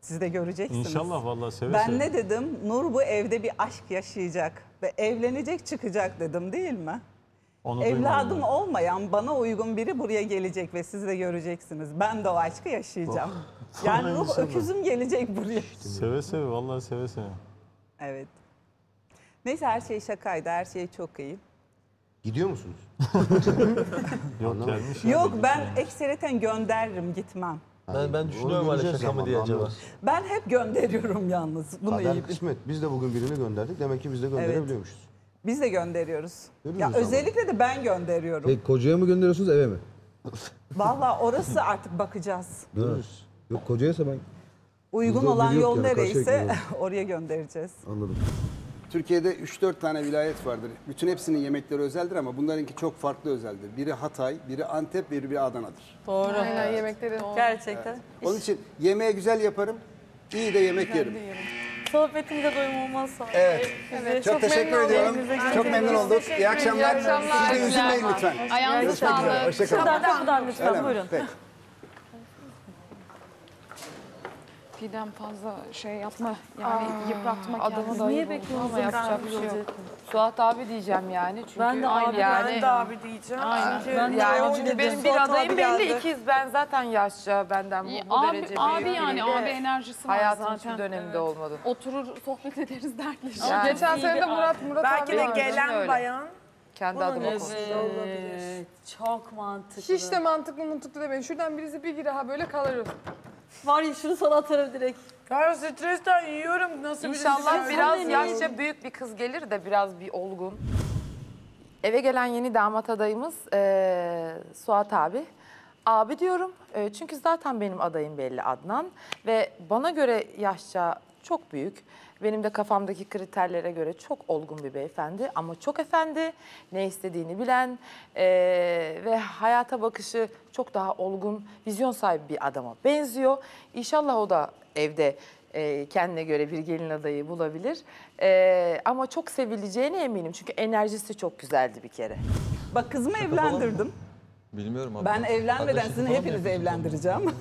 Siz de göreceksiniz. İnşallah vallahi seve ben seve. Ne dedim? Nur bu evde bir aşk yaşayacak. Ve evlenecek çıkacak dedim değil mi? Onu evladım olmayan bana uygun biri buraya gelecek ve siz de göreceksiniz. Ben de o aşkı yaşayacağım. Oh. Yani ruh öküzüm gelecek buraya. Seve seve vallahi seve seve. Evet. Neyse her şey şakaydı, her şey çok iyi. Gidiyor musunuz? Yok, Yok ben yani. eksereten gönderirim, gitmem. Ben, ben düşünüyorum öyle şaka mı diye acaba. Ben hep gönderiyorum yalnız. Bunu iyi bir kısmet. Biz de bugün birini gönderdik. Demek ki biz de gönderebiliyormuşuz. Evet. Biz de gönderiyoruz. Görünürüz ya, özellikle de ben gönderiyorum. Peki kocaya mı gönderiyorsunuz, eve mi? Vallahi orası artık bakacağız. Görürüz. Yok, kocaysa ben... Uygun olan yol nereyse oraya göndereceğiz. Anladım. Türkiye'de üç dört tane vilayet vardır. Bütün hepsinin yemekleri özeldir ama bunlarınki çok farklı özeldir. Biri Hatay, biri Antep, biri Adana'dır. Doğru. Aynen, evet. Yemekleri. Doğru. Gerçekten. Evet. Onun için yemeği güzel yaparım, iyi de yemek yerim. yerim. Sohbetimize doyum olmaz. Evet. evet. Çok, çok teşekkür ediyorum. Çok memnun olduk. İyi akşamlar. Siz de üzülmeyin lütfen. Ayağınızı sağlık. Şuradan lütfen. Buyurun. Peki. Pidem fazla şey yapma, yani Aa, yıpratma adamı da. Niye bekliyorsunuz? Yapacak bir şey yok. Suat abi diyeceğim yani. Çünkü ben de abi, yani... ben de abi diyeceğim. Aynen. Ben de yani çünkü benim bir adayım belli, ikiz. Ben zaten yaşça benden bu, bu abi, derece abi büyük. Abi yani, abi evet. enerjisi var zaten. Hayatın hiçbir döneminde evet. olmadı. Oturur, sohbet ederiz, dertleşiriz. Yani geçen sene de Murat, Murat belki abi. Belki de gelen öyle. bayan. Kendi bunun adıma konuşuyor. Evet, olabilir. Çok mantıklı. Hiç de mantıklı mantıklı demeyin. Şuradan birisi bir giraha böyle kalırız. Var ya, şunu sana atarım direkt. Ya stresten yiyorum. Nasıl İnşallah biraz yaşça büyük bir kız gelir de biraz bir olgun. Eve gelen yeni damat adayımız ee, Suat abi. Abi diyorum e, çünkü zaten benim adayım belli, Adnan. Ve bana göre yaşça çok büyük. Benim de kafamdaki kriterlere göre çok olgun bir beyefendi. Ama çok efendi, ne istediğini bilen e, ve hayata bakışı çok daha olgun, vizyon sahibi bir adama benziyor. İnşallah o da evde e, kendine göre bir gelin adayı bulabilir. E, ama çok sevileceğine eminim. Çünkü enerjisi çok güzeldi bir kere. Bak, kızımı Şaka evlendirdim. Bilmiyorum abi. Ben evlenmeden sizin hepinizi evlendireceğim.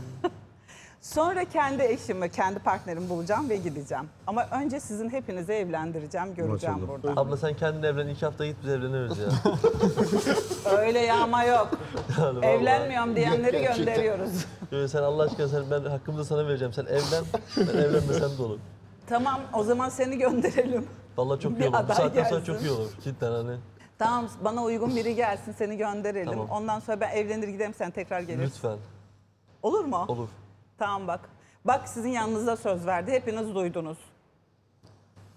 Sonra kendi eşimi, kendi partnerimi bulacağım ve gideceğim. Ama önce sizin hepinizi evlendireceğim, göreceğim Maşallah. burada. Abla sen kendin evlen, iki hafta git biz evleniyoruz ya. Öyle yağma yok. Yani evlenmiyorum diyenleri yok, gönderiyoruz. Yok, sen Allah aşkına, sen, ben hakkımı da sana vereceğim. Sen evlen, ben evlenmesem de olur. Tamam, o zaman seni gönderelim. Vallahi çok iyi olur. Bu saatten sonra çok iyi olur. Cidden hani. Tamam, bana uygun biri gelsin, seni gönderelim. Tamam. Ondan sonra ben evlenir giderim, sen tekrar gelirsin. Lütfen. Olur mu? Olur. Tamam bak. Bak, sizin yanınızda söz verdi. Hepiniz duydunuz.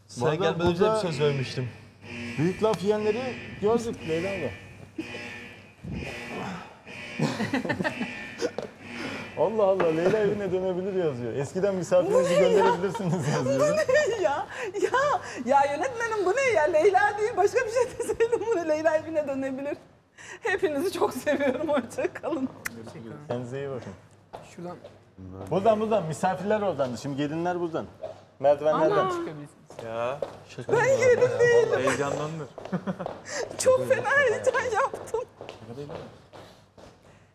Sen gelmeden önce bir söz vermiştim. Büyük laf yiyenleri gördük Leyla abla. Allah Allah, Leyla evine dönebilir yazıyor. Eskiden misafirinizi gönderebilirsiniz ya? yazıyor. Bu ne ya? Ya ya yönetmenim, bu ne ya? Leyla değil, başka bir şey deseydim bunu. Leyla evine dönebilir. Hepinizi çok seviyorum. Hoşça kalın. Kendinize iyi bakın. Şuradan. Buradan buradan, misafirler oradan. Şimdi gelinler buradan. Merdivenlerden çıkabilirsiniz. Ya, ben gelin değilim. Heyecanlandım. Çok fena heyecan yaptım.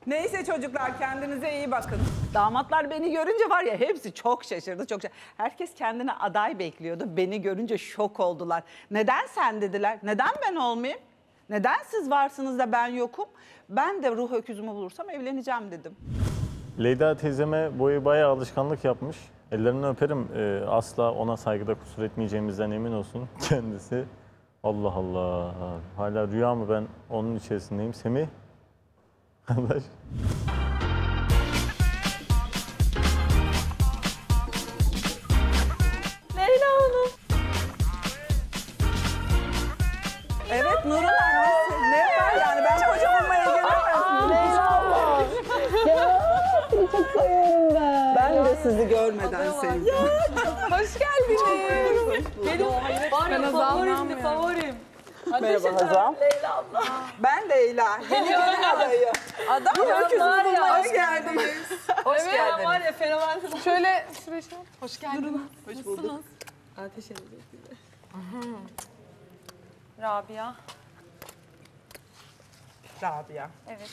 Neyse çocuklar, kendinize iyi bakın. Damatlar beni görünce var ya, hepsi çok şaşırdı. Çok şaşırdı. Herkes kendine aday bekliyordu. Beni görünce şok oldular. Neden sen dediler? Neden ben olmayayım? Neden siz varsınız da ben yokum? Ben de ruh öküzümü bulursam evleneceğim dedim. Leyla teyzeme boyu bayağı alışkanlık yapmış. Ellerini öperim. Ee, asla ona saygıda kusur etmeyeceğimizden emin olsun kendisi. Allah Allah. Hala rüya mı, ben onun içerisindeyim. Semih. Kardeş. Leyla Hanım. Evet, Nur'un annesi. Ne var yani, ben koca olmaya gelemezdim. Leyla Hanım. Çok seviyorum ben. Ben ya. de sizi görmeden sevdim. Ya, hoş geldiniz. Benim ben favorimdi, favorim. Merhaba Hazal. Leyla abla. Ben Leyla. Yeni gelin adayı. Adam var ya. Hoş geldiniz. Hoş evet, geldiniz. Var ya, fenomen. Şöyle süreçten. Hoş geldiniz. Hoş bulduk. Ateş edeceğiz bize. Rabia. Rabia. Evet.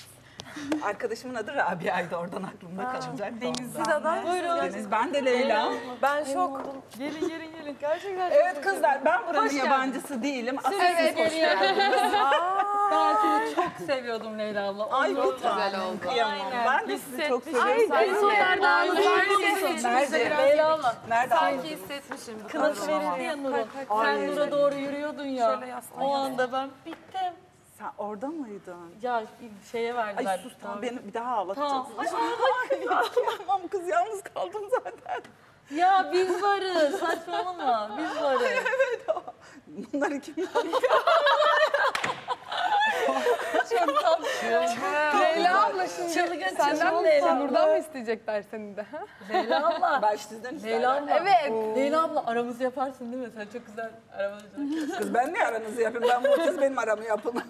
Arkadaşımın adı Rabia'ydı, oradan aklımda ha, kaçacak. Denizsiz adam. Buyurun. Deniz, ben de Leyla. Ben şok. Gelin gelin gelin. Gerçekten. Evet kızlar, ben buranın hoş yabancısı geldin. değilim. Asıl siz evet, hoş geldiniz. Ben seni çok seviyordum Leyla abla. Ay, çok güzel oldu. Aynen. Ben de sizi çok seviyorum. Ay, biz onlardan nerede? Leyla abla. Nerede? Sanki hissetmişim. Kılıç verildi ya Nur'a. Sen Nur'a doğru yürüyordun ya. O anda ben bittim. Sen orada mıydın? Ya şeye verdiler. Ay sus tamam, beni bir daha ağlatacağım. Tamam. Ay, ay, ay, ay. Tamam kız, yalnız kaldım zaten. Ya biz varız, saçmalama. Biz varız. Ay, evet. Bunları kim yapıyor? Çok tatlı. Leyla abla şimdi Çılgın senden Leyla buradan mı isteyecekler seni de? Leyla abla. Ben sizden isterler. Evet. Oo. Leyla abla aramızı yaparsın değil mi? Sen çok güzel aramızı yaparsın. Kız ben niye aranızı yapayım? Ben bu kız benim aramı yapın.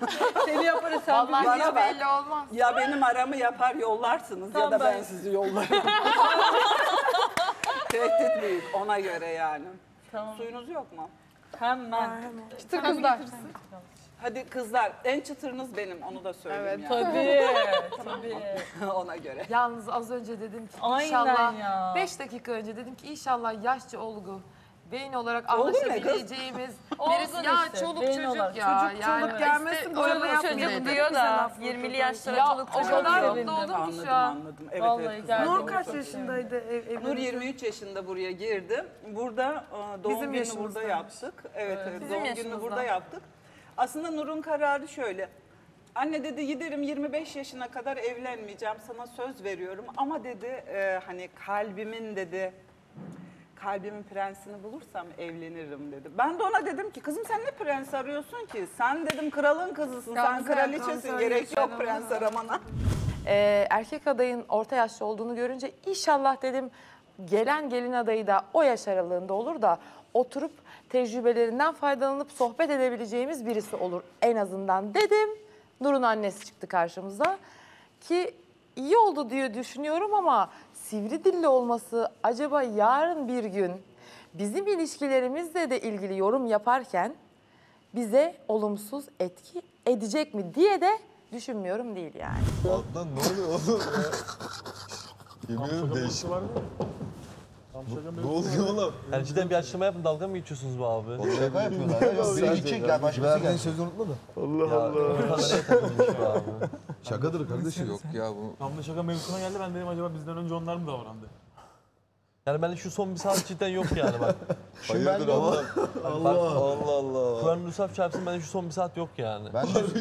Seni yaparız. Sen vallahi hiç belli olmaz. Ya benim aramı yapar yollarsınız tam ya da ben, ben sizi yollarım. Tehdit büyük ona göre yani. Tamam. Suyunuz yok mu? Hemen. Çıtır kızlar. Hadi kızlar, en çıtırınız benim, onu da söyleyeyim. Evet, tabii, tabii. Ona göre. Yalnız az önce dedim ki aynen inşallah, ya. beş dakika önce dedim ki inşallah yaşça olgu, beyin olarak anlaşabileceğimiz birisi. Ya çoluk beyin çocuk olarak. ya. Çocuk yani çoluk gelmesin, işte, bu arada yapmayayım. Diyor da yirmili yaşlara ya, çoluk çocuk. O kadar mutlu oldum ki şu an. Anladım, evet, vallahi evet, kızlar. Nur kaç yaşındaydı? Ev, Nur yirmi üç yaşında buraya girdi. Burada doğum Bizim gününü burada yaptık. Evet, evet. Bizim doğum gününü burada yaptık. Aslında Nur'un kararı şöyle, anne dedi giderim yirmi beş yaşına kadar evlenmeyeceğim, sana söz veriyorum ama dedi e, hani kalbimin dedi, kalbimin prensini bulursam evlenirim dedi. Ben de ona dedim ki kızım sen ne prens arıyorsun ki? Sen dedim kralın kızısın, Gamze, sen kraliçesin, Gamze, gerek yok prens aramana. Ee, erkek adayın orta yaşlı olduğunu görünce inşallah dedim gelen gelin adayı da o yaş aralığında olur da oturup tecrübelerinden faydalanıp sohbet edebileceğimiz birisi olur en azından dedim. Nur'un annesi çıktı karşımıza ki iyi oldu diye düşünüyorum ama sivri dilli olması acaba yarın bir gün bizim ilişkilerimizle de ilgili yorum yaparken bize olumsuz etki edecek mi diye de düşünmüyorum değil yani. Adnan ne oluyor oğlum ya? Yemin değişik var mı? Ne oluyor oğlum? Yani cidden bir açıklama yapın, dalga mı geçiyorsunuz bu abi? Oğlum şaka yapıyorlar. Biri gidecek ya, başkası geldi. Sözü unutma da. Allah Allah. Şakadır kardeşim, yok ya bu. Tam da şaka mevzusuna geldi, ben dedim acaba bizden önce onlar mı davrandı? Yani ben şu son bir saat cidden yok yani bak. Hayırdır ama. Allah Allah Allah. Kur'an-ı Nusaf çarpsın, bende şu son bir saat yok yani.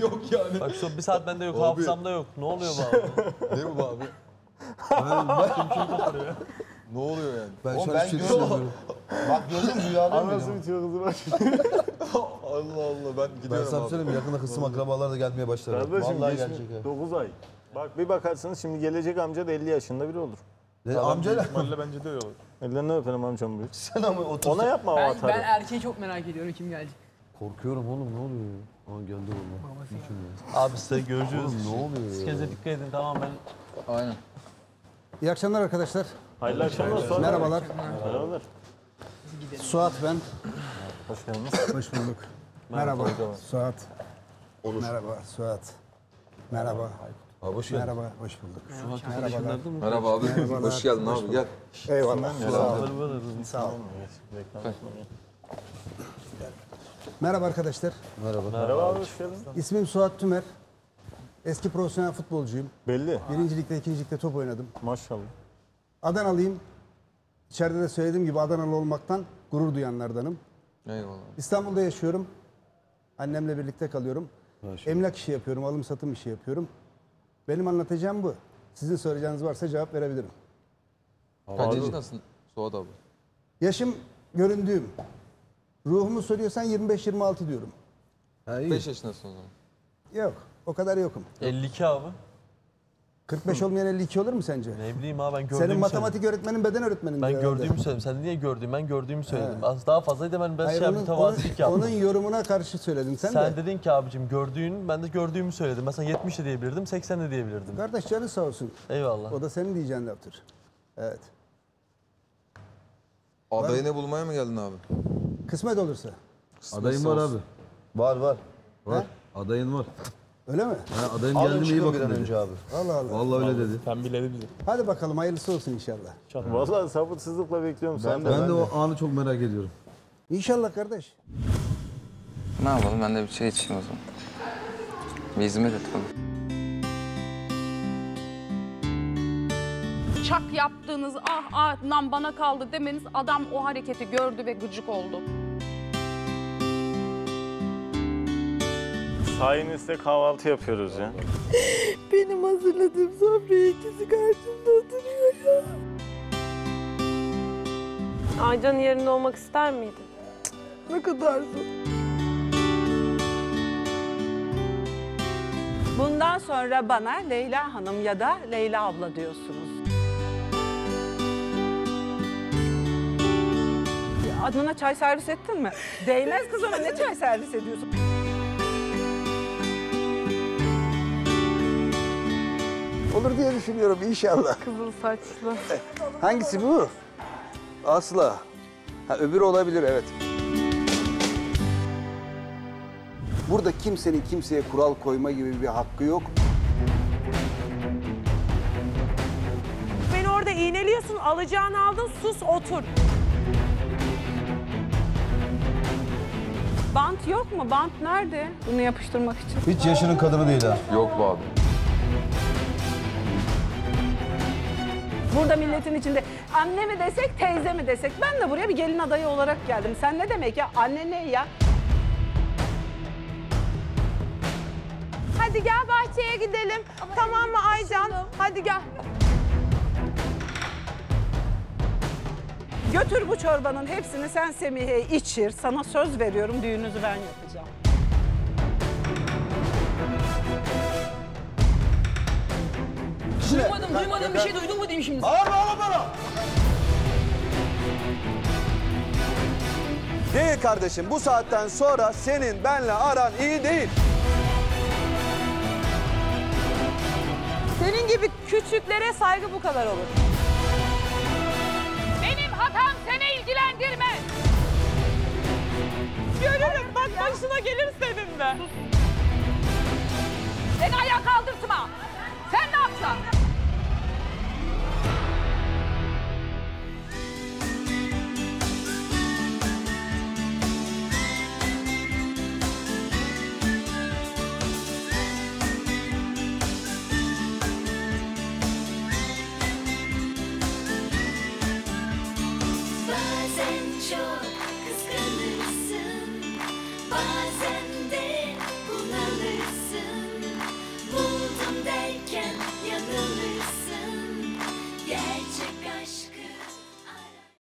Yok yani. Bak şu son bir saat bende yok, hafızamda yok. Ne oluyor bu abi? Ne bu abi? Ben kim kim koparıyor? Ne oluyor yani? Ben o, ben görüyorum. Bak gördüm rüyada mı? Anasını bitiyor kızım. Allah Allah, ben gidiyorum. Ben sana söyleyeyim, yakında kızım akrabalar da gelmeye başlar. Kardeşim geçmiş dokuz ay. Bak bir bakarsanız şimdi gelecek amca da elli yaşında biri olur. Amcayla? Amcayla bence de öyle olur. Ellerini öpelim amcam büyük. Sen ama otursun. Ona yapma o atarı. Ben erkeği çok merak ediyorum, kim gelecek? Korkuyorum oğlum, ne oluyor ya? Aman gönder onu. Abi size göreceğiz. Ne oluyor ya? Sikeze dikkat edin tamam ben. Aynen. İyi akşamlar arkadaşlar. Hayırlı akşamlar. Merhabalar. Merhabalar. Merhabalar. Suat ben. Hoş geldiniz. Hoş bulduk. Merhaba. Merhaba Suat. Olur. Merhaba Suat. Merhaba. Abi hoş geldin. Merhaba, hoş bulduk. Suat merhabalar. Merhaba abi. Merhabalar. Hoş geldin abi. Hoş gel. Eyvallah. Sağ olun. Sağ olun. Merhaba arkadaşlar. Merhaba. Merhaba abi, hoş geldiniz. İsmim Suat Tümer. Eski profesyonel futbolcuyum. Belli. Birincilikte, ikincilikte top oynadım. Maşallah. Adanalıyım. İçeride de söylediğim gibi Adanalı olmaktan gurur duyanlardanım. Eyvallah. İstanbul'da yaşıyorum. Annemle birlikte kalıyorum. Maşallah. Emlak işi yapıyorum, alım satım işi yapıyorum. Benim anlatacağım bu. Sizin soracağınız varsa cevap verebilirim. Kaç yaşındasın Suat abi? Yaşım göründüğüm. Ruhumu soruyorsan yirmi beş yirmi altı diyorum. Ha, beş yaşındasın o zaman. Yok. O kadar yokum. elli iki abi. kırk beş olmayan elli iki olur mu sence? Ne bileyim abi, ben gördüğümü senin matematik söyledim. Öğretmenin beden öğretmenin. Ben gördüğümü herhalde söyledim. Sen niye gördüğüm? Ben gördüğümü söyledim. He. Az daha fazlaydı, ben ben şey yaptım, tavazlık yaptım. Onun yorumuna karşı söyledin sen, sen de. Sen dedin ki abicim gördüğün, ben de gördüğümü söyledim. Mesela yetmiş de diyebilirdim, seksen de diyebilirdim. Kardeş canın sağ olsun. Eyvallah. O da senin diyeceğin laftır. Evet. Adayı ne bulmaya mı geldin abi? Kısmet olursa. Kısmet adayın var abi. Var var. Var. He? Adayın var. Öyle mi? Ha, adayım geldi mi iyi bakın önce abi. Allah Allah. Vallahi öyle dedi. Sen biledi bizi. Hadi bakalım hayırlısı olsun inşallah. Çok vallahi sabırsızlıkla bekliyorum ben sen de. Ben, ben de o anı çok merak ediyorum. İnşallah kardeş. Ne yapalım, ben de bir çay içeyim o zaman. Bir hizmet et bana. Çak yaptığınız ah ah nam bana kaldı demeniz, adam o hareketi gördü ve gıcık oldu. Şahin'le kahvaltı yapıyoruz ya. Benim hazırladığım sofraya ikisi karşımda oturuyor ya. Aycan'ın yerinde olmak ister miydin? Ne kadar zor. Bundan sonra bana Leyla Hanım ya da Leyla abla diyorsunuz. Adnan'a çay servis ettin mi? Değmez kız ona, ne çay servis ediyorsun? Olur diye düşünüyorum inşallah. Kızıl saçlı. Hangisi bu? Asla. Ha, öbürü olabilir evet. Burada kimsenin kimseye kural koyma gibi bir hakkı yok. Beni orada iğneliyorsun, alacağını aldın, sus, otur. Bant yok mu? Bant nerede? Bunu yapıştırmak için. Hiç yaşının kadını değil ha. Yok bu abi. Burada milletin içinde anne mi desek, teyze mi desek? Ben de buraya bir gelin adayı olarak geldim. Sen ne demek ya? Anne ne ya? Hadi gel bahçeye gidelim. Ama tamam mı Aycan? Hadi gel. Götür bu çorbanın hepsini sen Semih'e içir. Sana söz veriyorum düğününüzü ben yapacağım. Şimdi, duymadım, ben, duymadım. Ben, bir şey duydun mu diyeyim şimdi? Bağırma oğlum bana! Değil kardeşim, bu saatten sonra senin benle aran iyi değil. Senin gibi küçüklere saygı bu kadar olur. Benim hatam seni ilgilendirmez. Görürüm bak ya. Başına gelir senin de. Seni ayağa kaldırtma. Sen ne yapacaksın? Sure.